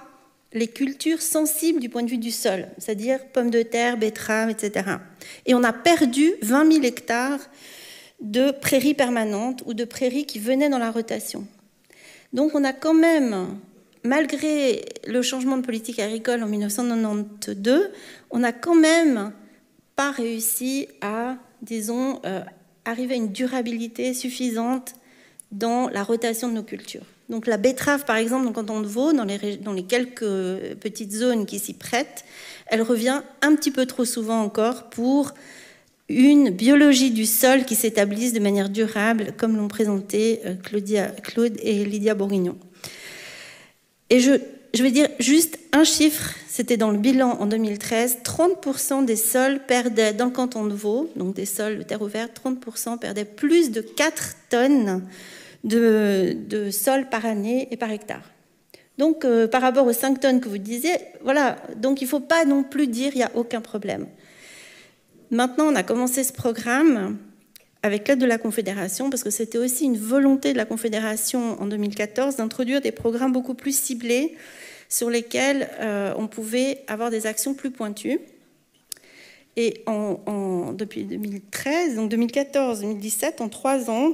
les cultures sensibles du point de vue du sol, c'est-à-dire pommes de terre, betteraves, etc. Et on a perdu 20 000 hectares de prairies permanentes ou de prairies qui venaient dans la rotation. Donc on a quand même, malgré le changement de politique agricole en 1992, on n'a quand même pas réussi à, disons, arriver à une durabilité suffisante dans la rotation de nos cultures. Donc la betterave, par exemple, dans le canton de Vaud, dans les quelques petites zones qui s'y prêtent, elle revient un petit peu trop souvent encore pour... une biologie du sol qui s'établisse de manière durable, comme l'ont présenté Claude et Lydia Bourguignon. Et je vais dire juste un chiffre, c'était dans le bilan en 2013, 30% des sols perdaient, dans le canton de Vaud, donc des sols de terre ouverte, 30% perdaient plus de 4 tonnes de sol par année et par hectare. Donc, par rapport aux 5 tonnes que vous disiez, voilà, donc il ne faut pas non plus dire qu'il n'y a aucun problème. Maintenant, on a commencé ce programme avec l'aide de la Confédération, parce que c'était aussi une volonté de la Confédération en 2014 d'introduire des programmes beaucoup plus ciblés sur lesquels on pouvait avoir des actions plus pointues. Et depuis 2013, donc 2014, 2017, en 3 ans,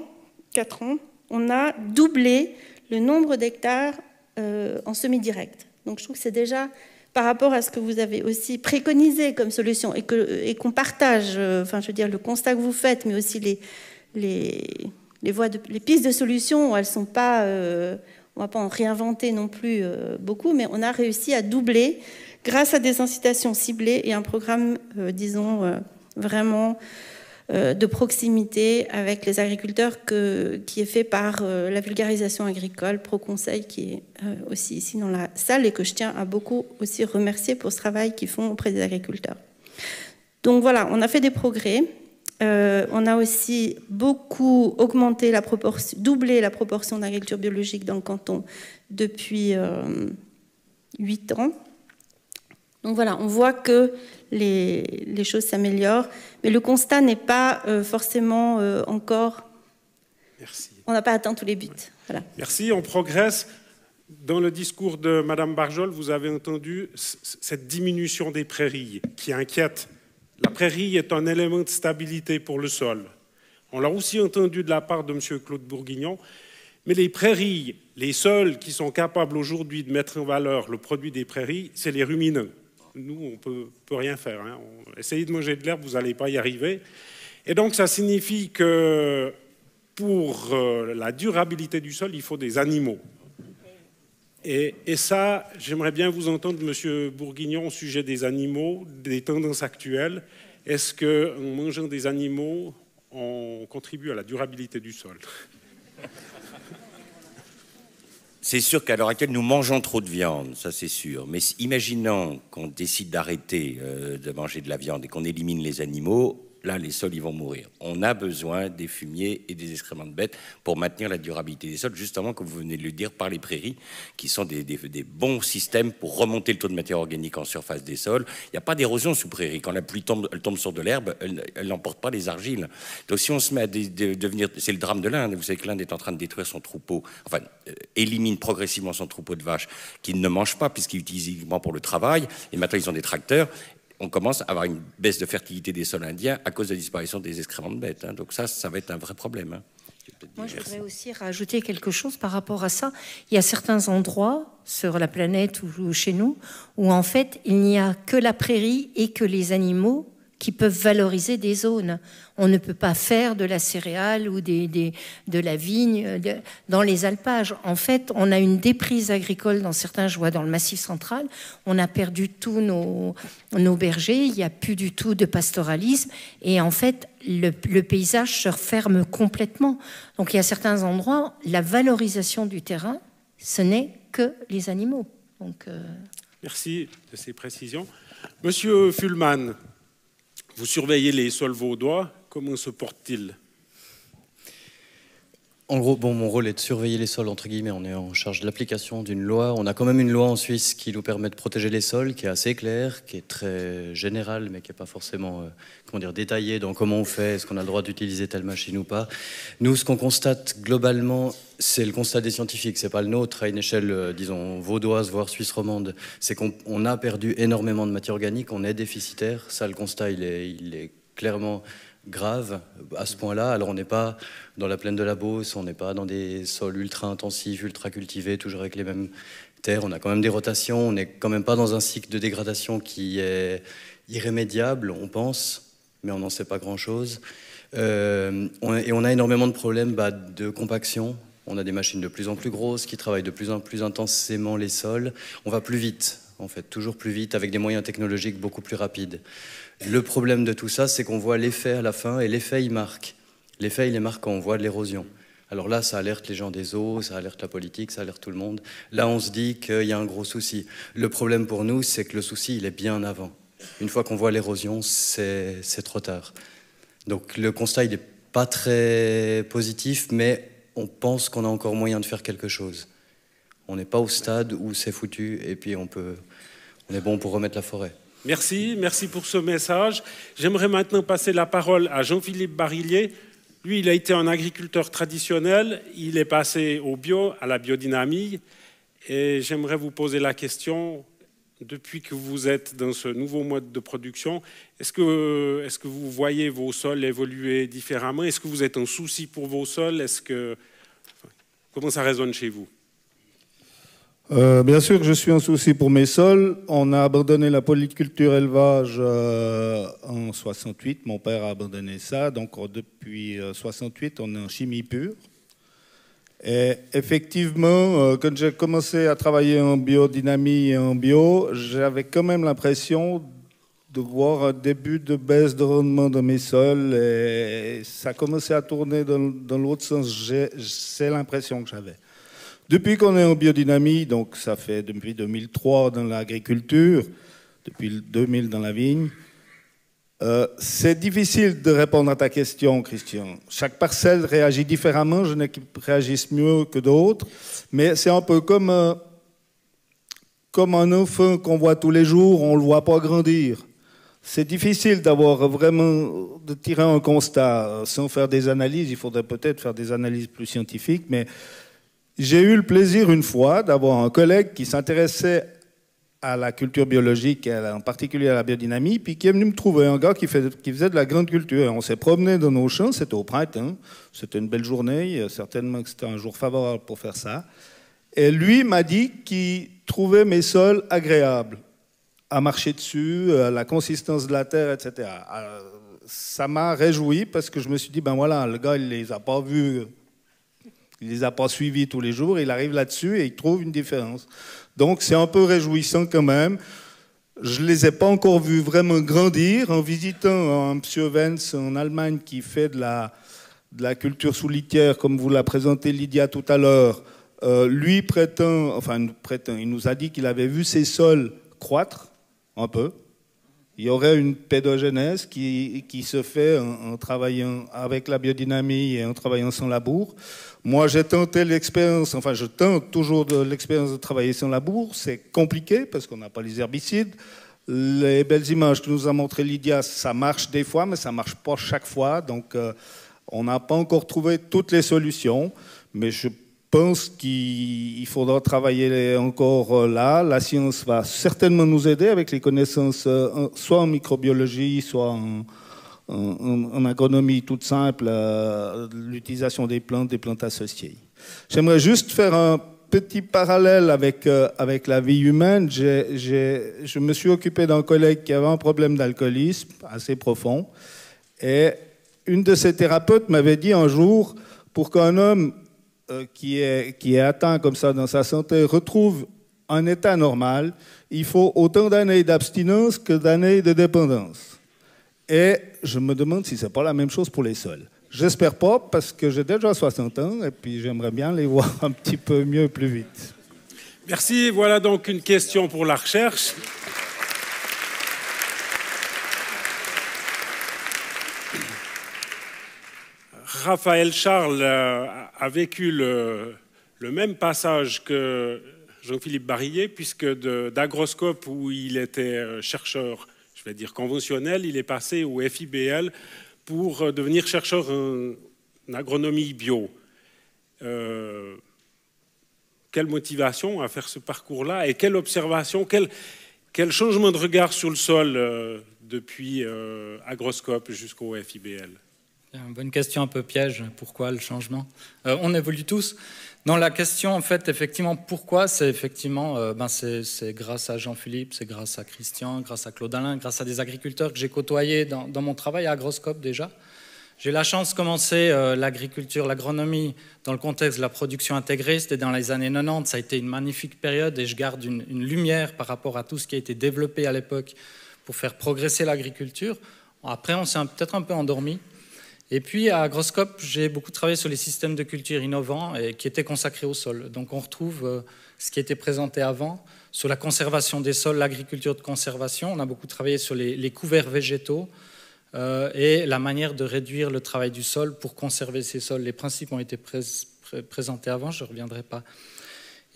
4 ans, on a doublé le nombre d'hectares en semi-direct. Donc je trouve que c'est déjà, par rapport à ce que vous avez aussi préconisé comme solution et qu'on partage, enfin je veux dire le constat que vous faites, mais aussi les pistes de solutions, elles sont pas, on va pas en réinventer non plus beaucoup, mais on a réussi à doubler grâce à des incitations ciblées et un programme, disons, vraiment de proximité avec les agriculteurs qui est fait par la vulgarisation agricole, Proconseil, qui est aussi ici dans la salle et que je tiens à beaucoup aussi remercier pour ce travail qu'ils font auprès des agriculteurs. Donc voilà, on a fait des progrès. On a aussi beaucoup augmenté la proportion, doublé la proportion d'agriculture biologique dans le canton depuis 8 ans. Donc voilà, on voit que les choses s'améliorent, mais le constat n'est pas forcément encore... Merci. On n'a pas atteint tous les buts. Ouais. Voilà. Merci, on progresse. Dans le discours de Mme Barjolle, vous avez entendu cette diminution des prairies qui inquiète. La prairie est un élément de stabilité pour le sol. On l'a aussi entendu de la part de M. Claude Bourguignon. Mais les prairies, les seuls qui sont capables aujourd'hui de mettre en valeur le produit des prairies, c'est les ruminants. Nous, on ne peut rien faire. Hein. Essayez de manger de l'herbe, vous n'allez pas y arriver. Et donc, ça signifie que pour la durabilité du sol, il faut des animaux. Et ça, j'aimerais bien vous entendre, M. Bourguignon, au sujet des animaux, des tendances actuelles. Est-ce qu'en mangeant des animaux, on contribue à la durabilité du sol ? C'est sûr qu'à l'heure actuelle, nous mangeons trop de viande, ça c'est sûr. Mais imaginons qu'on décide d'arrêter de manger de la viande et qu'on élimine les animaux, là, les sols, ils vont mourir. On a besoin des fumiers et des excréments de bêtes pour maintenir la durabilité des sols, justement, comme vous venez de le dire, par les prairies, qui sont des bons systèmes pour remonter le taux de matière organique en surface des sols. Il n'y a pas d'érosion sous prairies. Quand la pluie tombe, elle tombe sur de l'herbe, elle n'emporte pas les argiles. Donc si on se met à devenir... C'est le drame de l'Inde. Vous savez que l'Inde est en train de détruire son troupeau, enfin, élimine progressivement son troupeau de vaches qu'il ne mange pas, puisqu'il utilise uniquement pour le travail. Et maintenant, ils ont des tracteurs. On commence à avoir une baisse de fertilité des sols indiens à cause de la disparition des excréments de bêtes. Hein. Donc ça va être un vrai problème. Hein. Moi, je voudrais aussi rajouter quelque chose par rapport à ça. Il y a certains endroits sur la planète ou chez nous où, en fait, il n'y a que la prairie et que les animaux qui peuvent valoriser des zones. On ne peut pas faire de la céréale ou de la vigne dans les alpages. En fait, on a une déprise agricole dans certains, je vois dans le Massif central, on a perdu tous nos bergers, il n'y a plus du tout de pastoralisme, et en fait, le paysage se referme complètement. Donc il y a certains endroits, la valorisation du terrain, ce n'est que les animaux. Donc, Merci de ces précisions. Monsieur Füllemann, vous surveillez les sols vaudois, comment se portent-ils? En gros, bon, mon rôle est de surveiller les sols, entre guillemets, on est en charge de l'application d'une loi. On a quand même une loi en Suisse qui nous permet de protéger les sols, qui est assez claire, qui est très générale, mais qui n'est pas forcément comment dire, détaillée dans comment on fait, est-ce qu'on a le droit d'utiliser telle machine ou pas. Nous, ce qu'on constate globalement, c'est le constat des scientifiques, c'est pas le nôtre, à une échelle, disons, vaudoise, voire suisse-romande, c'est qu'on a perdu énormément de matière organique, on est déficitaire, ça le constat, il est clairement... grave à ce point-là. Alors on n'est pas dans la plaine de la Beauce, on n'est pas dans des sols ultra intensifs, ultra cultivés, toujours avec les mêmes terres. On a quand même des rotations, on n'est quand même pas dans un cycle de dégradation qui est irrémédiable, on pense, mais on n'en sait pas grand-chose. Et on a énormément de problèmes de compaction. On a des machines de plus en plus grosses qui travaillent de plus en plus intensément les sols. On va plus vite, en fait, toujours plus vite, avec des moyens technologiques beaucoup plus rapides. Le problème de tout ça, c'est qu'on voit l'effet à la fin, et l'effet, il marque. L'effet, il est marquant, on voit de l'érosion. Alors là, ça alerte les gens des eaux, ça alerte la politique, ça alerte tout le monde. Là, on se dit qu'il y a un gros souci. Le problème pour nous, c'est que le souci, il est bien avant. Une fois qu'on voit l'érosion, c'est trop tard. Donc le constat, il n'est pas très positif, mais on pense qu'on a encore moyen de faire quelque chose. On n'est pas au stade où c'est foutu, et puis on est bon pour remettre la forêt. Merci, merci pour ce message. J'aimerais maintenant passer la parole à Jean-Philippe Barillier. Lui, il a été un agriculteur traditionnel, il est passé au bio, à la biodynamie. Et j'aimerais vous poser la question, depuis que vous êtes dans ce nouveau mode de production, est-ce que vous voyez vos sols évoluer différemment? Est-ce que vous êtes en souci pour vos sols? Comment ça résonne chez vous? Bien sûr que je suis en souci pour mes sols. On a abandonné la polyculture élevage en 68. Mon père a abandonné ça. Donc depuis 68, on est en chimie pure. Et effectivement, quand j'ai commencé à travailler en biodynamie et en bio, j'avais quand même l'impression de voir un début de baisse de rendement de mes sols. Et ça commençait à tourner dans l'autre sens. C'est l'impression que j'avais. Depuis qu'on est en biodynamie, donc ça fait depuis 2003 dans l'agriculture, depuis 2000 dans la vigne, c'est difficile de répondre à ta question, Christian. Chaque parcelle réagit différemment, je n'ai qu'ils réagissent mieux que d'autres, mais c'est un peu comme un enfant qu'on voit tous les jours, on ne le voit pas grandir. C'est difficile d'avoir vraiment, de tirer un constat sans faire des analyses, il faudrait peut-être faire des analyses plus scientifiques, mais... J'ai eu le plaisir une fois d'avoir un collègue qui s'intéressait à la culture biologique, en particulier à la biodynamie, puis qui est venu me trouver, un gars qui faisait de la grande culture. Et on s'est promené dans nos champs, c'était au printemps, c'était une belle journée, certainement que c'était un jour favorable pour faire ça. Et lui m'a dit qu'il trouvait mes sols agréables, à marcher dessus, à la consistance de la terre, etc. Alors, ça m'a réjoui parce que je me suis dit, ben voilà, le gars, il les a pas vus... Il ne les a pas suivis tous les jours, il arrive là-dessus et il trouve une différence. Donc c'est un peu réjouissant quand même. Je ne les ai pas encore vus vraiment grandir. En visitant un monsieur Wenz en Allemagne qui fait de la culture sous litière, comme vous l'a présenté Lydia tout à l'heure, lui prétend, il nous a dit qu'il avait vu ses sols croître un peu. Il y aurait une pédogénèse qui se fait en travaillant avec la biodynamie et en travaillant sans labour. Moi, j'ai tenté l'expérience, enfin, je tente toujours l'expérience de travailler sans labour. C'est compliqué parce qu'on n'a pas les herbicides. Les belles images que nous a montrées Lydia, ça marche des fois, mais ça ne marche pas chaque fois. Donc, on n'a pas encore trouvé toutes les solutions. Mais je pense qu'il faudra travailler encore là. La science va certainement nous aider avec les connaissances, soit en microbiologie, soit en agronomie toute simple, l'utilisation des plantes, associées. J'aimerais juste faire un petit parallèle avec la vie humaine. Je me suis occupé d'un collègue qui avait un problème d'alcoolisme assez profond. Et une de ses thérapeutes m'avait dit un jour, pour qu'un homme qui est atteint comme ça dans sa santé retrouve un état normal, il faut autant d'années d'abstinence que d'années de dépendance. Et je me demande si ce n'est pas la même chose pour les sols. J'espère pas, parce que j'ai déjà 60 ans, et puis j'aimerais bien les voir un petit peu mieux, plus vite. Merci. Voilà donc une question pour la recherche. Raphaël Charles a vécu le même passage que Jean-Philippe Barillier, puisque d'Agroscope, où il était chercheur, je vais dire conventionnel, il est passé au FIBL pour devenir chercheur en agronomie bio. Quelle motivation à faire ce parcours-là et quelle observation, quel changement de regard sur le sol depuis Agroscope jusqu'au FIBL? Une bonne question un peu piège, pourquoi le changement? On évolue tous. Non, la question, en fait, effectivement, pourquoi, c'est effectivement, c'est grâce à Jean-Philippe, c'est grâce à Christian, grâce à Claude Alain, grâce à des agriculteurs que j'ai côtoyés dans mon travail à Agroscope déjà. J'ai la chance de commencer l'agriculture, l'agronomie, dans le contexte de la production intégrée, c'était dans les années 90, ça a été une magnifique période et je garde une lumière par rapport à tout ce qui a été développé à l'époque pour faire progresser l'agriculture. Après, on s'est peut-être un peu endormi. Et puis à Agroscope, j'ai beaucoup travaillé sur les systèmes de culture innovants et qui étaient consacrés au sol. Donc on retrouve ce qui était présenté avant sur la conservation des sols, l'agriculture de conservation. On a beaucoup travaillé sur les couverts végétaux et la manière de réduire le travail du sol pour conserver ces sols. Les principes ont été présentés avant, je ne reviendrai pas.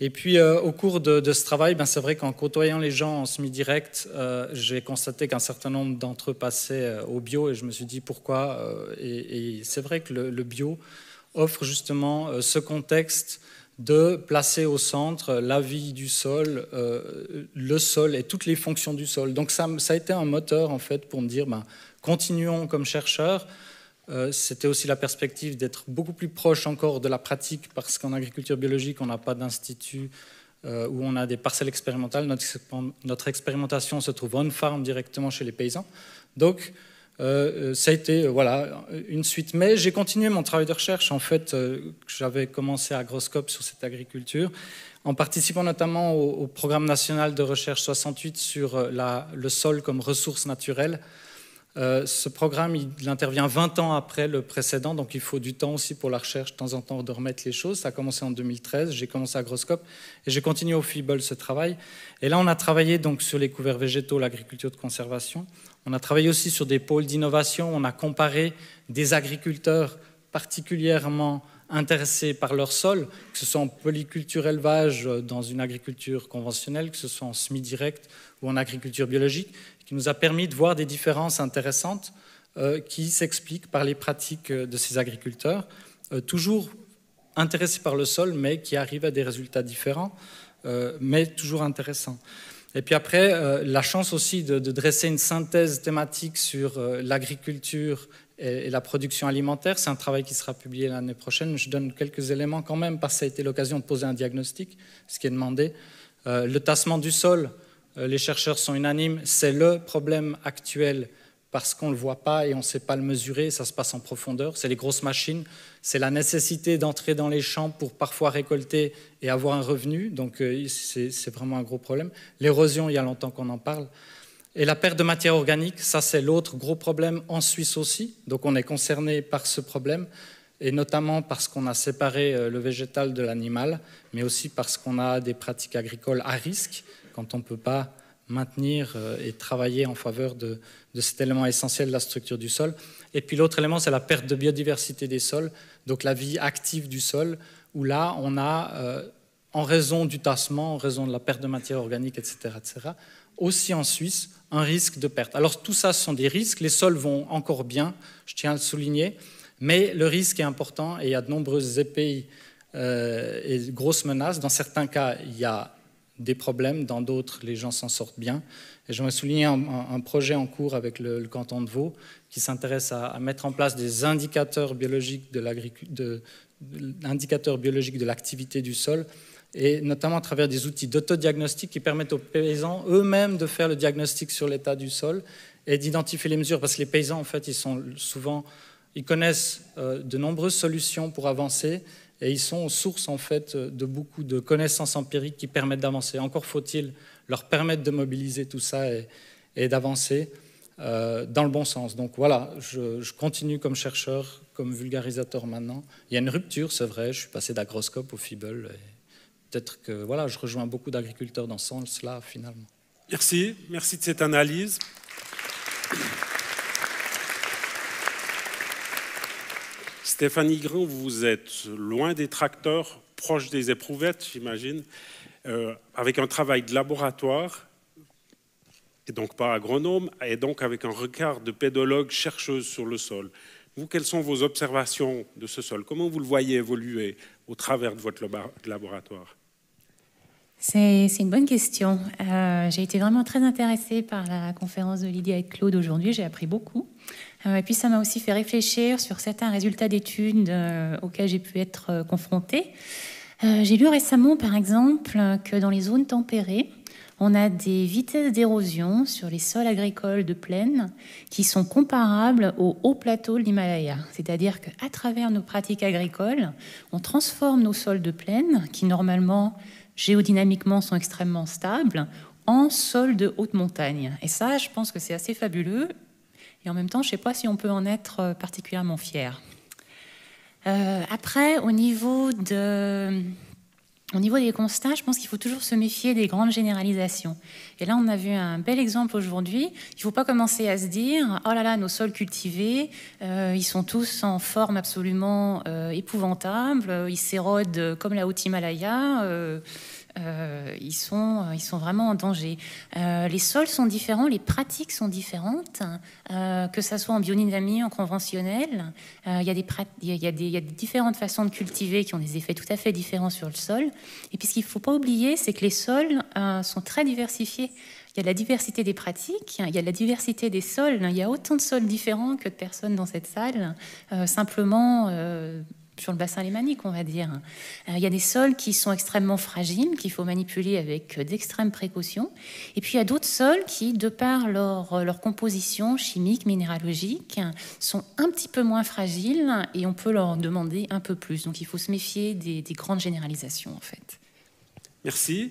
Et puis au cours de ce travail, c'est vrai qu'en côtoyant les gens en semi-direct, j'ai constaté qu'un certain nombre d'entre eux passaient au bio et je me suis dit pourquoi. Et c'est vrai que le bio offre justement ce contexte de placer au centre la vie du sol, le sol et toutes les fonctions du sol. Donc ça a été un moteur en fait pour me dire ben, continuons comme chercheurs. C'était aussi la perspective d'être beaucoup plus proche encore de la pratique parce qu'en agriculture biologique on n'a pas d'institut où on a des parcelles expérimentales. Notre expérimentation se trouve on-farm directement chez les paysans. Donc ça a été voilà, une suite. Mais j'ai continué mon travail de recherche. En fait, j'avais commencé à Agroscope sur cette agriculture, en participant notamment au programme national de recherche 68 sur le sol comme ressource naturelle. Ce programme, il intervient 20 ans après le précédent, donc il faut du temps aussi pour la recherche, de temps en temps, de remettre les choses. Ça a commencé en 2013, j'ai commencé à Agroscope et j'ai continué au FIBL ce travail. Et là, on a travaillé donc sur les couverts végétaux, l'agriculture de conservation. On a travaillé aussi sur des pôles d'innovation. On a comparé des agriculteurs particulièrement intéressés par leur sol, que ce soit en polyculture élevage, dans une agriculture conventionnelle, que ce soit en semi-direct ou en agriculture biologique, qui nous a permis de voir des différences intéressantes qui s'expliquent par les pratiques de ces agriculteurs, toujours intéressés par le sol, mais qui arrivent à des résultats différents, mais toujours intéressants. Et puis après, la chance aussi de dresser une synthèse thématique sur l'agriculture et la production alimentaire. C'est un travail qui sera publié l'année prochaine. Je donne quelques éléments quand même, parce que ça a été l'occasion de poser un diagnostic, ce qui est demandé. Le tassement du sol, les chercheurs sont unanimes, c'est le problème actuel parce qu'on ne le voit pas et on ne sait pas le mesurer, ça se passe en profondeur, c'est les grosses machines, c'est la nécessité d'entrer dans les champs pour parfois récolter et avoir un revenu, donc c'est vraiment un gros problème. L'érosion, il y a longtemps qu'on en parle. Et la perte de matière organique, ça c'est l'autre gros problème en Suisse aussi, donc on est concerné par ce problème, et notamment parce qu'on a séparé le végétal de l'animal, mais aussi parce qu'on a des pratiques agricoles à risque, quand on ne peut pas maintenir et travailler en faveur de cet élément essentiel de la structure du sol. Et puis l'autre élément, c'est la perte de biodiversité des sols, donc la vie active du sol, où là, on a, en raison du tassement, en raison de la perte de matière organique, etc., aussi en Suisse, un risque de perte. Alors tout ça, ce sont des risques. Les sols vont encore bien, je tiens à le souligner, mais le risque est important et il y a de nombreuses épées et de grosses menaces. Dans certains cas, il y a des problèmes, dans d'autres, les gens s'en sortent bien. Et j'aimerais souligner un projet en cours avec le canton de Vaud qui s'intéresse à mettre en place des indicateurs biologiques de l'activité du sol, et notamment à travers des outils d'autodiagnostic qui permettent aux paysans eux-mêmes de faire le diagnostic sur l'état du sol et d'identifier les mesures, parce que les paysans, en fait, ils connaissent de nombreuses solutions pour avancer, et ils sont source en fait de beaucoup de connaissances empiriques qui permettent d'avancer. Encore faut-il leur permettre de mobiliser tout ça et d'avancer dans le bon sens. Donc voilà, je continue comme chercheur, comme vulgarisateur maintenant. Il y a une rupture, c'est vrai, je suis passé d'Agroscope au FIBL. Peut-être que voilà, je rejoins beaucoup d'agriculteurs dans ce sens-là finalement. Merci, merci de cette analyse. Stéphanie Grand, vous êtes loin des tracteurs, proche des éprouvettes, j'imagine, avec un travail de laboratoire, et donc pas agronome, et donc avec un regard de pédologue chercheuse sur le sol. Vous, quelles sont vos observations de ce sol? Comment vous le voyez évoluer au travers de votre laboratoire? C'est une bonne question. J'ai été vraiment très intéressée par la conférence de Lydia et de Claude aujourd'hui. J'ai appris beaucoup. Et puis ça m'a aussi fait réfléchir sur certains résultats d'études auxquels j'ai pu être confrontée. J'ai lu récemment, par exemple, que dans les zones tempérées, on a des vitesses d'érosion sur les sols agricoles de plaine qui sont comparables aux hauts plateaux de l'Himalaya. C'est-à-dire qu'à travers nos pratiques agricoles, on transforme nos sols de plaine, qui normalement, géodynamiquement, sont extrêmement stables, en sols de haute montagne. Et ça, je pense que c'est assez fabuleux. Et en même temps, je ne sais pas si on peut en être particulièrement fier. Après, au niveau des constats, je pense qu'il faut toujours se méfier des grandes généralisations. Et là, on a vu un bel exemple aujourd'hui. Il ne faut pas commencer à se dire « Oh là là, nos sols cultivés, ils sont tous en forme absolument épouvantable, ils s'érodent comme la haute Himalaya. » ils sont vraiment en danger. Les sols sont différents, les pratiques sont différentes, que ça soit en biodynamie, en conventionnel. Il y a différentes façons de cultiver qui ont des effets tout à fait différents sur le sol. Et puis ce qu'il ne faut pas oublier, c'est que les sols sont très diversifiés. Il y a de la diversité des pratiques, il y a de la diversité des sols. Il y a autant de sols différents que de personnes dans cette salle, simplement... sur le bassin lémanique, on va dire. Il y a des sols qui sont extrêmement fragiles, qu'il faut manipuler avec d'extrêmes précautions. Et puis, il y a d'autres sols qui, de par leur composition chimique, minéralogique, sont un petit peu moins fragiles et on peut leur demander un peu plus. Donc, il faut se méfier des grandes généralisations, en fait. Merci.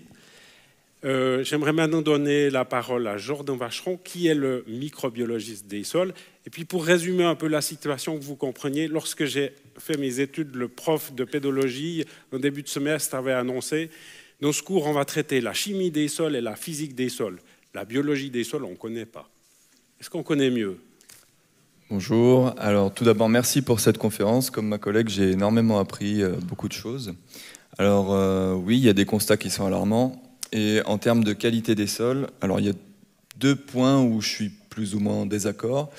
J'aimerais maintenant donner la parole à Jordan Vacheron, qui est le microbiologiste des sols. Et puis, pour résumer un peu la situation, que vous compreniez, lorsque j'ai fait mes études, le prof de pédologie, au début de semestre, avait annoncé « Dans ce cours, on va traiter la chimie des sols et la physique des sols. La biologie des sols, on ne connaît pas. » Est-ce qu'on connaît mieux ? Bonjour. Alors, tout d'abord, merci pour cette conférence. Comme ma collègue, j'ai énormément appris beaucoup de choses. Alors, oui, il y a des constats qui sont alarmants. Et en termes de qualité des sols, alors il y a deux points où je suis plus ou moins en désaccord,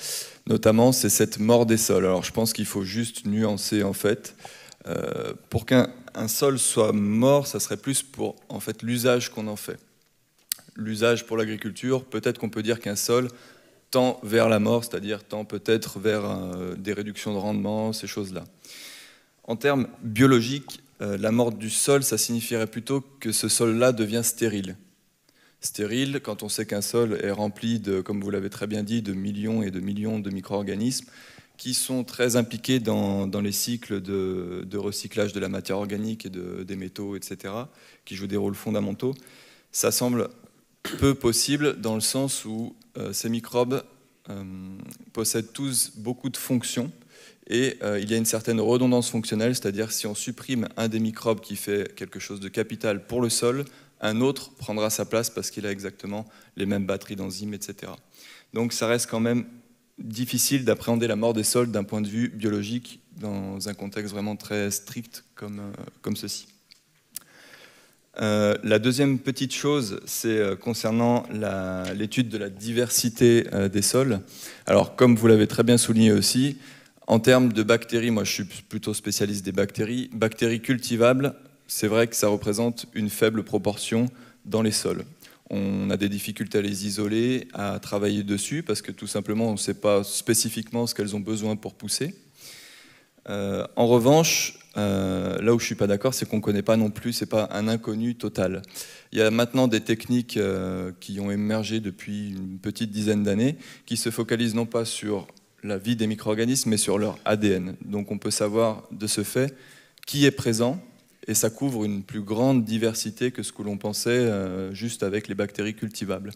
notamment c'est cette mort des sols. Alors je pense qu'il faut juste nuancer en fait. Pour qu'un sol soit mort, ça serait plus pour en fait, l'usage qu'on en fait. L'usage pour l'agriculture, peut-être qu'on peut dire qu'un sol tend vers la mort, c'est-à-dire tend peut-être vers des réductions de rendement, ces choses-là. En termes biologiques, la mort du sol, ça signifierait plutôt que ce sol-là devient stérile. Stérile, quand on sait qu'un sol est rempli, de, comme vous l'avez très bien dit, de millions et de millions de micro-organismes qui sont très impliqués dans les cycles de recyclage de la matière organique et des métaux, etc., qui jouent des rôles fondamentaux. Ça semble peu possible dans le sens où ces microbes possèdent tous beaucoup de fonctions. Et il y a une certaine redondance fonctionnelle, c'est-à-dire si on supprime un des microbes qui fait quelque chose de capital pour le sol, un autre prendra sa place parce qu'il a exactement les mêmes batteries d'enzymes, etc. Donc ça reste quand même difficile d'appréhender la mort des sols d'un point de vue biologique dans un contexte vraiment très strict comme ceci. La deuxième petite chose, c'est concernant l'étude de la diversité des sols. Alors comme vous l'avez très bien souligné aussi, en termes de bactéries, moi je suis plutôt spécialiste des bactéries. Bactéries cultivables, c'est vrai que ça représente une faible proportion dans les sols. On a des difficultés à les isoler, à travailler dessus, parce que tout simplement on ne sait pas spécifiquement ce qu'elles ont besoin pour pousser. En revanche, là où je ne suis pas d'accord, c'est qu'on ne connaît pas non plus, ce n'est pas un inconnu total. Il y a maintenant des techniques qui ont émergé depuis une petite dizaine d'années, qui se focalisent non pas sur la vie des micro-organismes, mais sur leur ADN. Donc on peut savoir de ce fait qui est présent, et ça couvre une plus grande diversité que ce que l'on pensait juste avec les bactéries cultivables.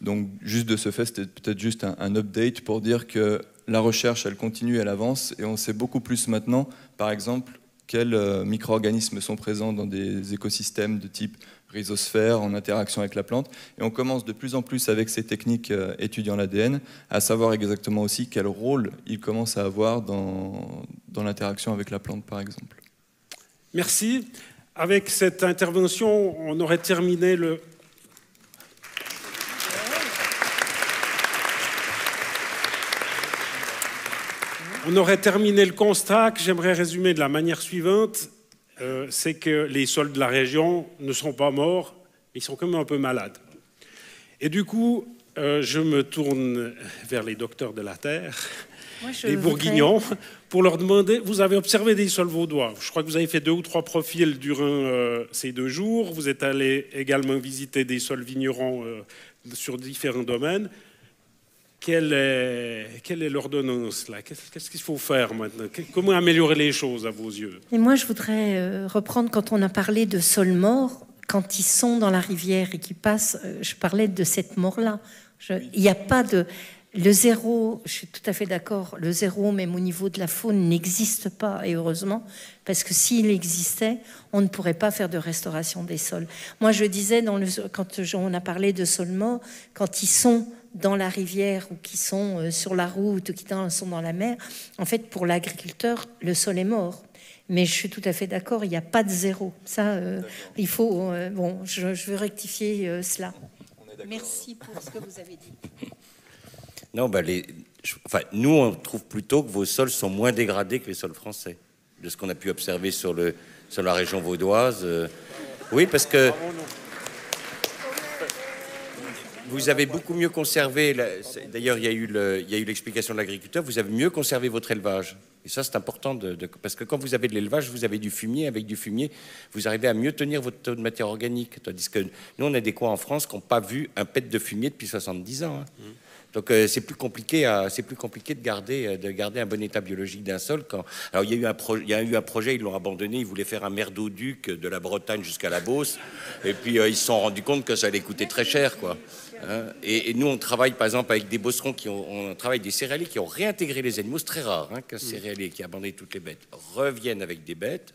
Donc juste de ce fait, c'était peut-être juste un update pour dire que la recherche, elle continue, elle avance, et on sait beaucoup plus maintenant, par exemple, quels micro-organismes sont présents dans des écosystèmes de type rhizosphère, en interaction avec la plante. Et on commence de plus en plus avec ces techniques étudiant l'ADN, à savoir exactement aussi quel rôle il commence à avoir dans l'interaction avec la plante, par exemple. Merci. Avec cette intervention, on aurait terminé le... On aurait terminé le constat que j'aimerais résumer de la manière suivante. C'est que les sols de la région ne sont pas morts, ils sont quand même un peu malades. Et du coup, je me tourne vers les docteurs de la terre, les Bourguignons, pour leur demander, vous avez observé des sols vaudois, je crois que vous avez fait 2 ou 3 profils durant ces 2 jours, vous êtes allé également visiter des sols vignerons sur différents domaines. Quelle est l'ordonnance là? Qu'est-ce qu'il faut faire maintenant? Comment améliorer les choses à vos yeux? Et moi, je voudrais reprendre quand on a parlé de sols morts, quand ils sont dans la rivière et qu'ils passent. Je parlais de cette mort-là. Il n'y a pas de... Le zéro, je suis tout à fait d'accord, le zéro, même au niveau de la faune, n'existe pas, et heureusement, parce que s'il existait, on ne pourrait pas faire de restauration des sols. Moi, je disais, quand on a parlé de sols morts, quand ils sont dans la rivière ou qui sont sur la route ou qui sont dans la mer, en fait, pour l'agriculteur, le sol est mort. Mais je suis tout à fait d'accord, il n'y a pas de zéro. Ça, il faut... bon, je veux rectifier cela. Merci pour ce que vous avez dit. Non, bah nous, on trouve plutôt que vos sols sont moins dégradés que les sols français, de ce qu'on a pu observer sur la région vaudoise. Oui, parce que... Vous avez beaucoup mieux conservé, d'ailleurs il y a eu l'explication de l'agriculteur, vous avez mieux conservé votre élevage. Et ça c'est important, parce que quand vous avez de l'élevage, vous avez du fumier, avec du fumier, vous arrivez à mieux tenir votre taux de matière organique. Tandis que nous on a des coins en France qui n'ont pas vu un pet de fumier depuis 70 ans. Hein. Donc c'est plus compliqué, de garder un bon état biologique d'un sol. Quand... Alors il y a eu un projet, ils l'ont abandonné, ils voulaient faire un merdoduc de la Bretagne jusqu'à la Beauce, et puis ils se sont rendus compte que ça allait coûter très cher, quoi. Hein, et nous on travaille par exemple avec des bosserons qui ont, on travaille des céréaliers qui ont réintégré les animaux, c'est très rare hein, qu'un céréalier qui a abandonné toutes les bêtes revienne avec des bêtes,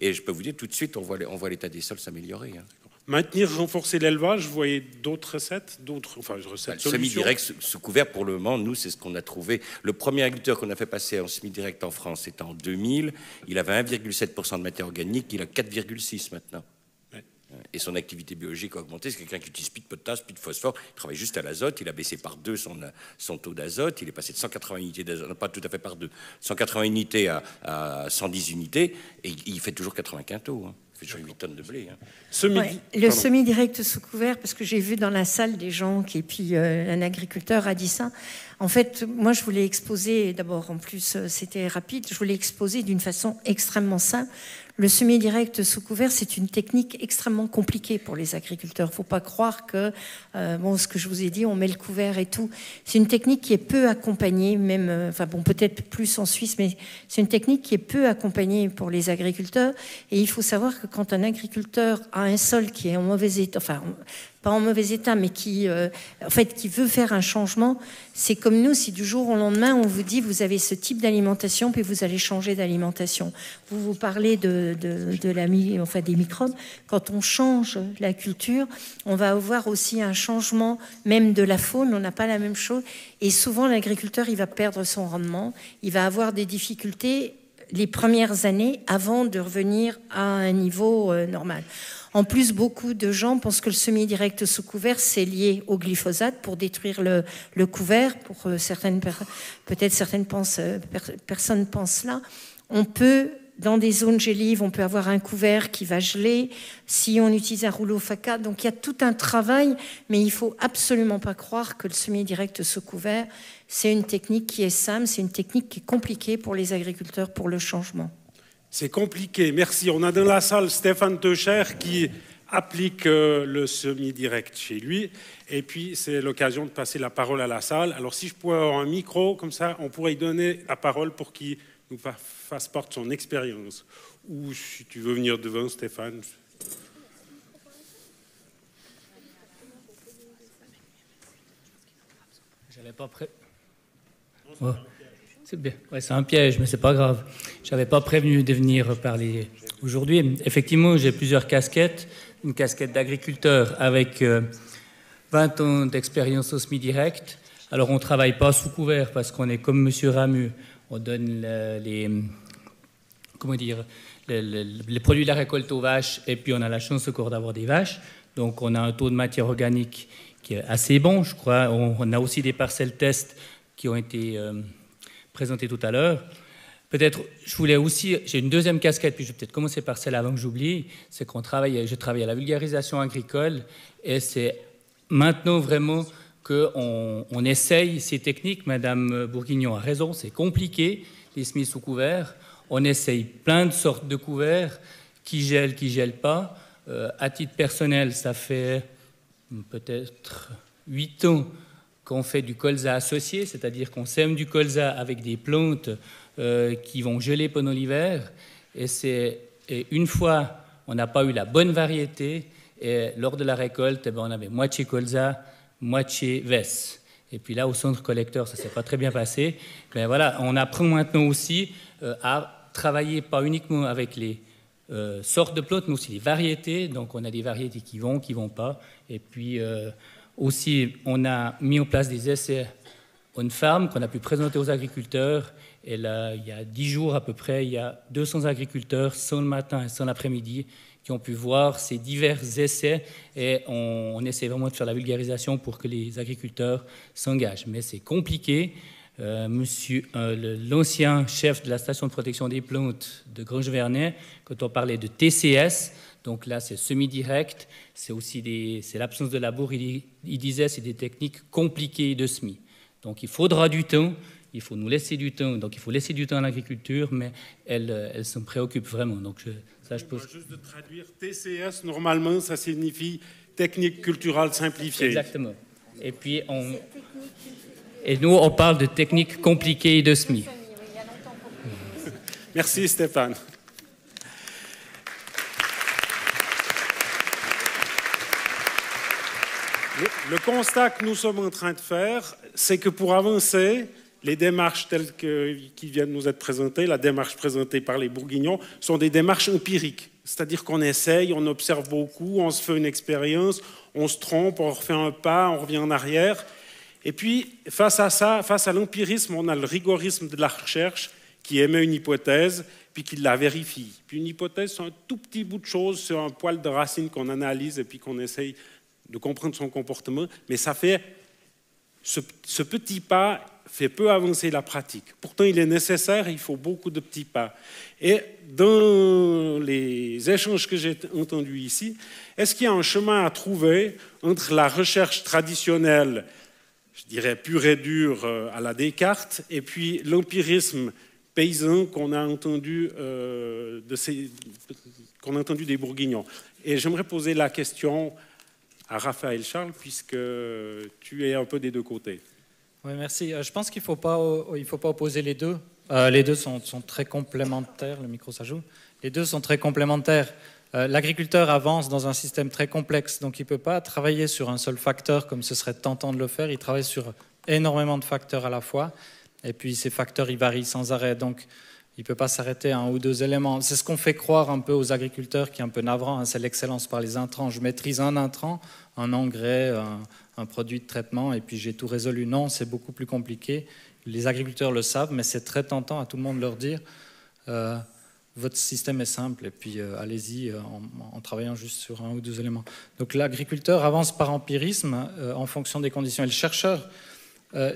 et je peux vous dire tout de suite on voit l'état des sols s'améliorer. Hein. Maintenir, renforcer l'élevage, vous voyez d'autres recettes, semi-direct sous couvert, pour le moment, nous, c'est ce qu'on a trouvé. Le premier agriculteur qu'on a fait passer en semi-direct en France, c'était en 2000. Il avait 1,7% de matière organique, il a 4,6% maintenant. Ouais. Et son activité biologique a augmenté. C'est quelqu'un qui utilise plus de potasse, plus de phosphore. Il travaille juste à l'azote. Il a baissé par 2 son taux d'azote. Il est passé de 180 unités d'azote, non pas tout à fait par 2, 180 unités à 110 unités. Et il fait toujours 80 quintaux. Hein. 8 tonnes de blé. Hein. Ouais, le semi-direct sous couvert, parce que j'ai vu dans la salle des gens, et puis un agriculteur a dit ça. En fait, moi, je voulais exposer, d'abord, en plus, c'était rapide, je voulais exposer d'une façon extrêmement simple. Le semi-direct sous couvert, c'est une technique extrêmement compliquée pour les agriculteurs. Il ne faut pas croire que, bon, ce que je vous ai dit, on met le couvert et tout. C'est une technique qui est peu accompagnée, même, enfin bon, peut-être plus en Suisse, mais c'est une technique qui est peu accompagnée pour les agriculteurs. Et il faut savoir que quand un agriculteur a un sol qui est en mauvais état, enfin, pas en mauvais état, mais qui, en fait, qui veut faire un changement, c'est comme nous, si du jour au lendemain, on vous dit, vous avez ce type d'alimentation, puis vous allez changer d'alimentation. Vous parlez enfin, des microbes. Quand on change la culture, on va avoir aussi un changement même de la faune, on n'a pas la même chose. Et souvent, l'agriculteur, il va perdre son rendement, il va avoir des difficultés les premières années avant de revenir à un niveau normal. En plus, beaucoup de gens pensent que le semi-direct sous couvert, c'est lié au glyphosate pour détruire le couvert. Pour certaines personnes pensent cela. On peut, dans des zones gélives, on peut avoir un couvert qui va geler si on utilise un rouleau FACA. Donc il y a tout un travail, mais il ne faut absolument pas croire que le semi-direct sous couvert, c'est une technique qui est simple, c'est une technique qui est compliquée pour les agriculteurs, pour le changement. C'est compliqué, merci. On a dans la salle Stéphane Teucher qui applique le semi-direct chez lui. Et puis, c'est l'occasion de passer la parole à la salle. Alors, si je pouvais avoir un micro, comme ça, on pourrait lui donner la parole pour qu'il nous fasse part de son expérience. Ou, si tu veux venir devant, Stéphane. J'avais pas prêt. Oh. C'est bien, ouais, c'est un piège, mais c'est pas grave. Je n'avais pas prévenu de venir parler aujourd'hui. Effectivement, j'ai plusieurs casquettes. Une casquette d'agriculteur avec 20 ans d'expérience au semi-direct. Alors, on ne travaille pas sous couvert parce qu'on est comme M. Ramuz. On donne les produits de la récolte aux vaches et puis on a la chance encore d'avoir des vaches. Donc, on a un taux de matière organique qui est assez bon, je crois. On a aussi des parcelles tests qui ont été... présenté tout à l'heure. Peut-être, je voulais aussi, j'ai une deuxième casquette, puis je vais peut-être commencer par celle avant que j'oublie, c'est qu'on travaille, je travaille à la vulgarisation agricole, et c'est maintenant vraiment qu'on essaye ces techniques. Madame Bourguignon a raison, c'est compliqué, les semis sous couvert, on essaye plein de sortes de couverts, qui gèlent pas. À titre personnel, ça fait peut-être 8 ans qu'on fait du colza associé, c'est-à-dire qu'on sème du colza avec des plantes qui vont geler pendant l'hiver. Et une fois, on n'a pas eu la bonne variété, et lors de la récolte, eh ben, on avait moitié colza, moitié vesse. Et puis là, au centre collecteur, ça ne s'est pas très bien passé. Mais voilà, on apprend maintenant aussi à travailler pas uniquement avec les sortes de plantes, mais aussi les variétés. Donc on a des variétés qui vont pas. Et puis... aussi, on a mis en place des essais On Farm qu'on a pu présenter aux agriculteurs. Et là, il y a 10 jours à peu près, il y a 200 agriculteurs, 100 le matin et 100 l'après-midi, qui ont pu voir ces divers essais. Et on essaie vraiment de faire la vulgarisation pour que les agriculteurs s'engagent. Mais c'est compliqué. L'ancien chef de la station de protection des plantes de Grange-Vernet, quand on parlait de TCS, donc là c'est semi-direct, c'est l'absence de labour, il disait c'est des techniques compliquées de semis. Donc il faudra du temps, il faut nous laisser du temps, donc il faut laisser du temps à l'agriculture, mais elle s'en préoccupe vraiment. Donc juste de traduire TCS, normalement ça signifie technique culturelle simplifiée. Exactement. Et puis Et nous, on parle de techniques compliquées de semis. Merci Stéphane. Le constat que nous sommes en train de faire, c'est que pour avancer, les démarches telles qui viennent de nous être présentées, la démarche présentée par les Bourguignons, sont des démarches empiriques. C'est-à-dire qu'on essaye, on observe beaucoup, on se fait une expérience, on se trompe, on refait un pas, on revient en arrière. Et puis, face à ça, face à l'empirisme, on a le rigorisme de la recherche qui émet une hypothèse, puis qui la vérifie. Puis une hypothèse, c'est un tout petit bout de chose, c'est un poil de racine qu'on analyse et puis qu'on essaye de comprendre son comportement. Mais ça fait, ce petit pas fait peu avancer la pratique. Pourtant, il est nécessaire, il faut beaucoup de petits pas. Et dans les échanges que j'ai entendus ici, est-ce qu'il y a un chemin à trouver entre la recherche traditionnelle, je dirais pur et dur à la Descartes, et puis l'empirisme paysan qu'on a entendu des Bourguignons. Et j'aimerais poser la question à Raphaël Charles, puisque tu es un peu des deux côtés. Oui, merci. Je pense qu'il ne faut pas opposer les deux. Les deux sont très complémentaires. Le micro s'ajoute. Les deux sont très complémentaires. L'agriculteur avance dans un système très complexe, donc il ne peut pas travailler sur un seul facteur comme ce serait tentant de le faire. Il travaille sur énormément de facteurs à la fois, et puis ces facteurs, ils varient sans arrêt, donc il ne peut pas s'arrêter à un ou deux éléments. C'est ce qu'on fait croire un peu aux agriculteurs, qui est un peu navrant, hein, c'est l'excellence par les intrants. Je maîtrise un intrant, un engrais, un produit de traitement, et puis j'ai tout résolu. Non, c'est beaucoup plus compliqué. Les agriculteurs le savent, mais c'est très tentant à tout le monde de leur dire... votre système est simple, et puis allez-y en travaillant juste sur un ou deux éléments. Donc l'agriculteur avance par empirisme en fonction des conditions. Et le chercheur,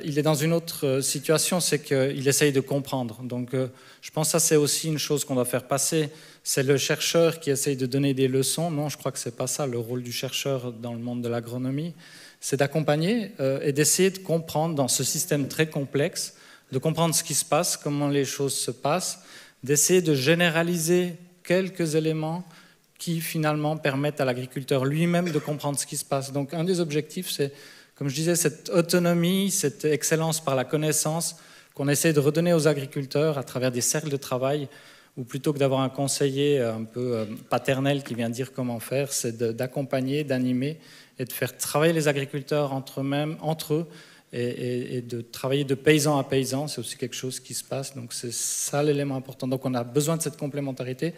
il est dans une autre situation, c'est qu'il essaye de comprendre. Donc je pense que ça, c'est aussi une chose qu'on doit faire passer. C'est le chercheur qui essaye de donner des leçons. Non, je crois que ce n'est pas ça le rôle du chercheur dans le monde de l'agronomie. C'est d'accompagner et d'essayer de comprendre dans ce système très complexe, de comprendre ce qui se passe, comment les choses se passent, d'essayer de généraliser quelques éléments qui, finalement, permettent à l'agriculteur lui-même de comprendre ce qui se passe. Donc, un des objectifs, c'est, comme je disais, cette autonomie, cette excellence par la connaissance qu'on essaie de redonner aux agriculteurs à travers des cercles de travail, ou plutôt que d'avoir un conseiller un peu paternel qui vient dire comment faire, c'est d'accompagner, d'animer et de faire travailler les agriculteurs entre eux, et de travailler de paysan à paysan, c'est aussi quelque chose qui se passe, donc c'est ça l'élément important. Donc on a besoin de cette complémentarité.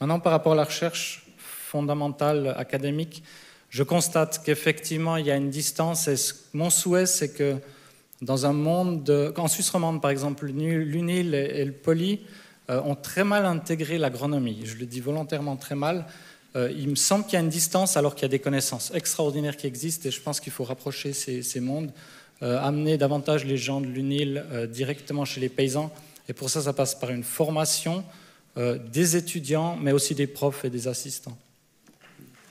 Maintenant, par rapport à la recherche fondamentale, académique, je constate qu'effectivement, il y a une distance, et mon souhait, c'est que dans un monde... En Suisse romande, par exemple, l'UNIL et le POLI ont très mal intégré l'agronomie, je le dis volontairement très mal. Il me semble qu'il y a une distance alors qu'il y a des connaissances extraordinaires qui existent, et je pense qu'il faut rapprocher ces mondes, amener davantage les gens de l'UNIL directement chez les paysans. Et pour ça, ça passe par une formation des étudiants, mais aussi des profs et des assistants.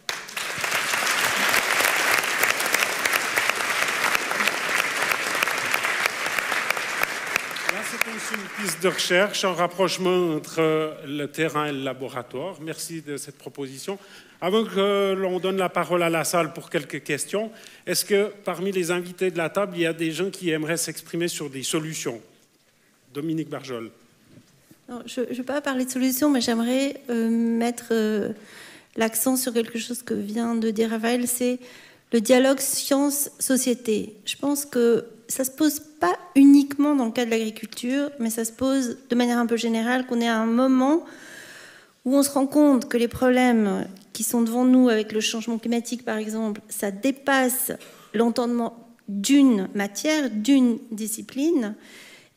Là, c'est une piste de recherche, un rapprochement entre le terrain et le laboratoire. Merci de cette proposition. Avant que l'on donne la parole à la salle pour quelques questions, est-ce que parmi les invités de la table, il y a des gens qui aimeraient s'exprimer sur des solutions? Dominique Barjolle. Non, je ne vais pas parler de solutions, mais j'aimerais mettre l'accent sur quelque chose que vient de dire Raphaël, c'est le dialogue science-société. Je pense que ça ne se pose pas uniquement dans le cas de l'agriculture, mais ça se pose de manière un peu générale, qu'on est à un moment où on se rend compte que les problèmes qui sont devant nous avec le changement climatique, par exemple, ça dépasse l'entendement d'une matière, d'une discipline,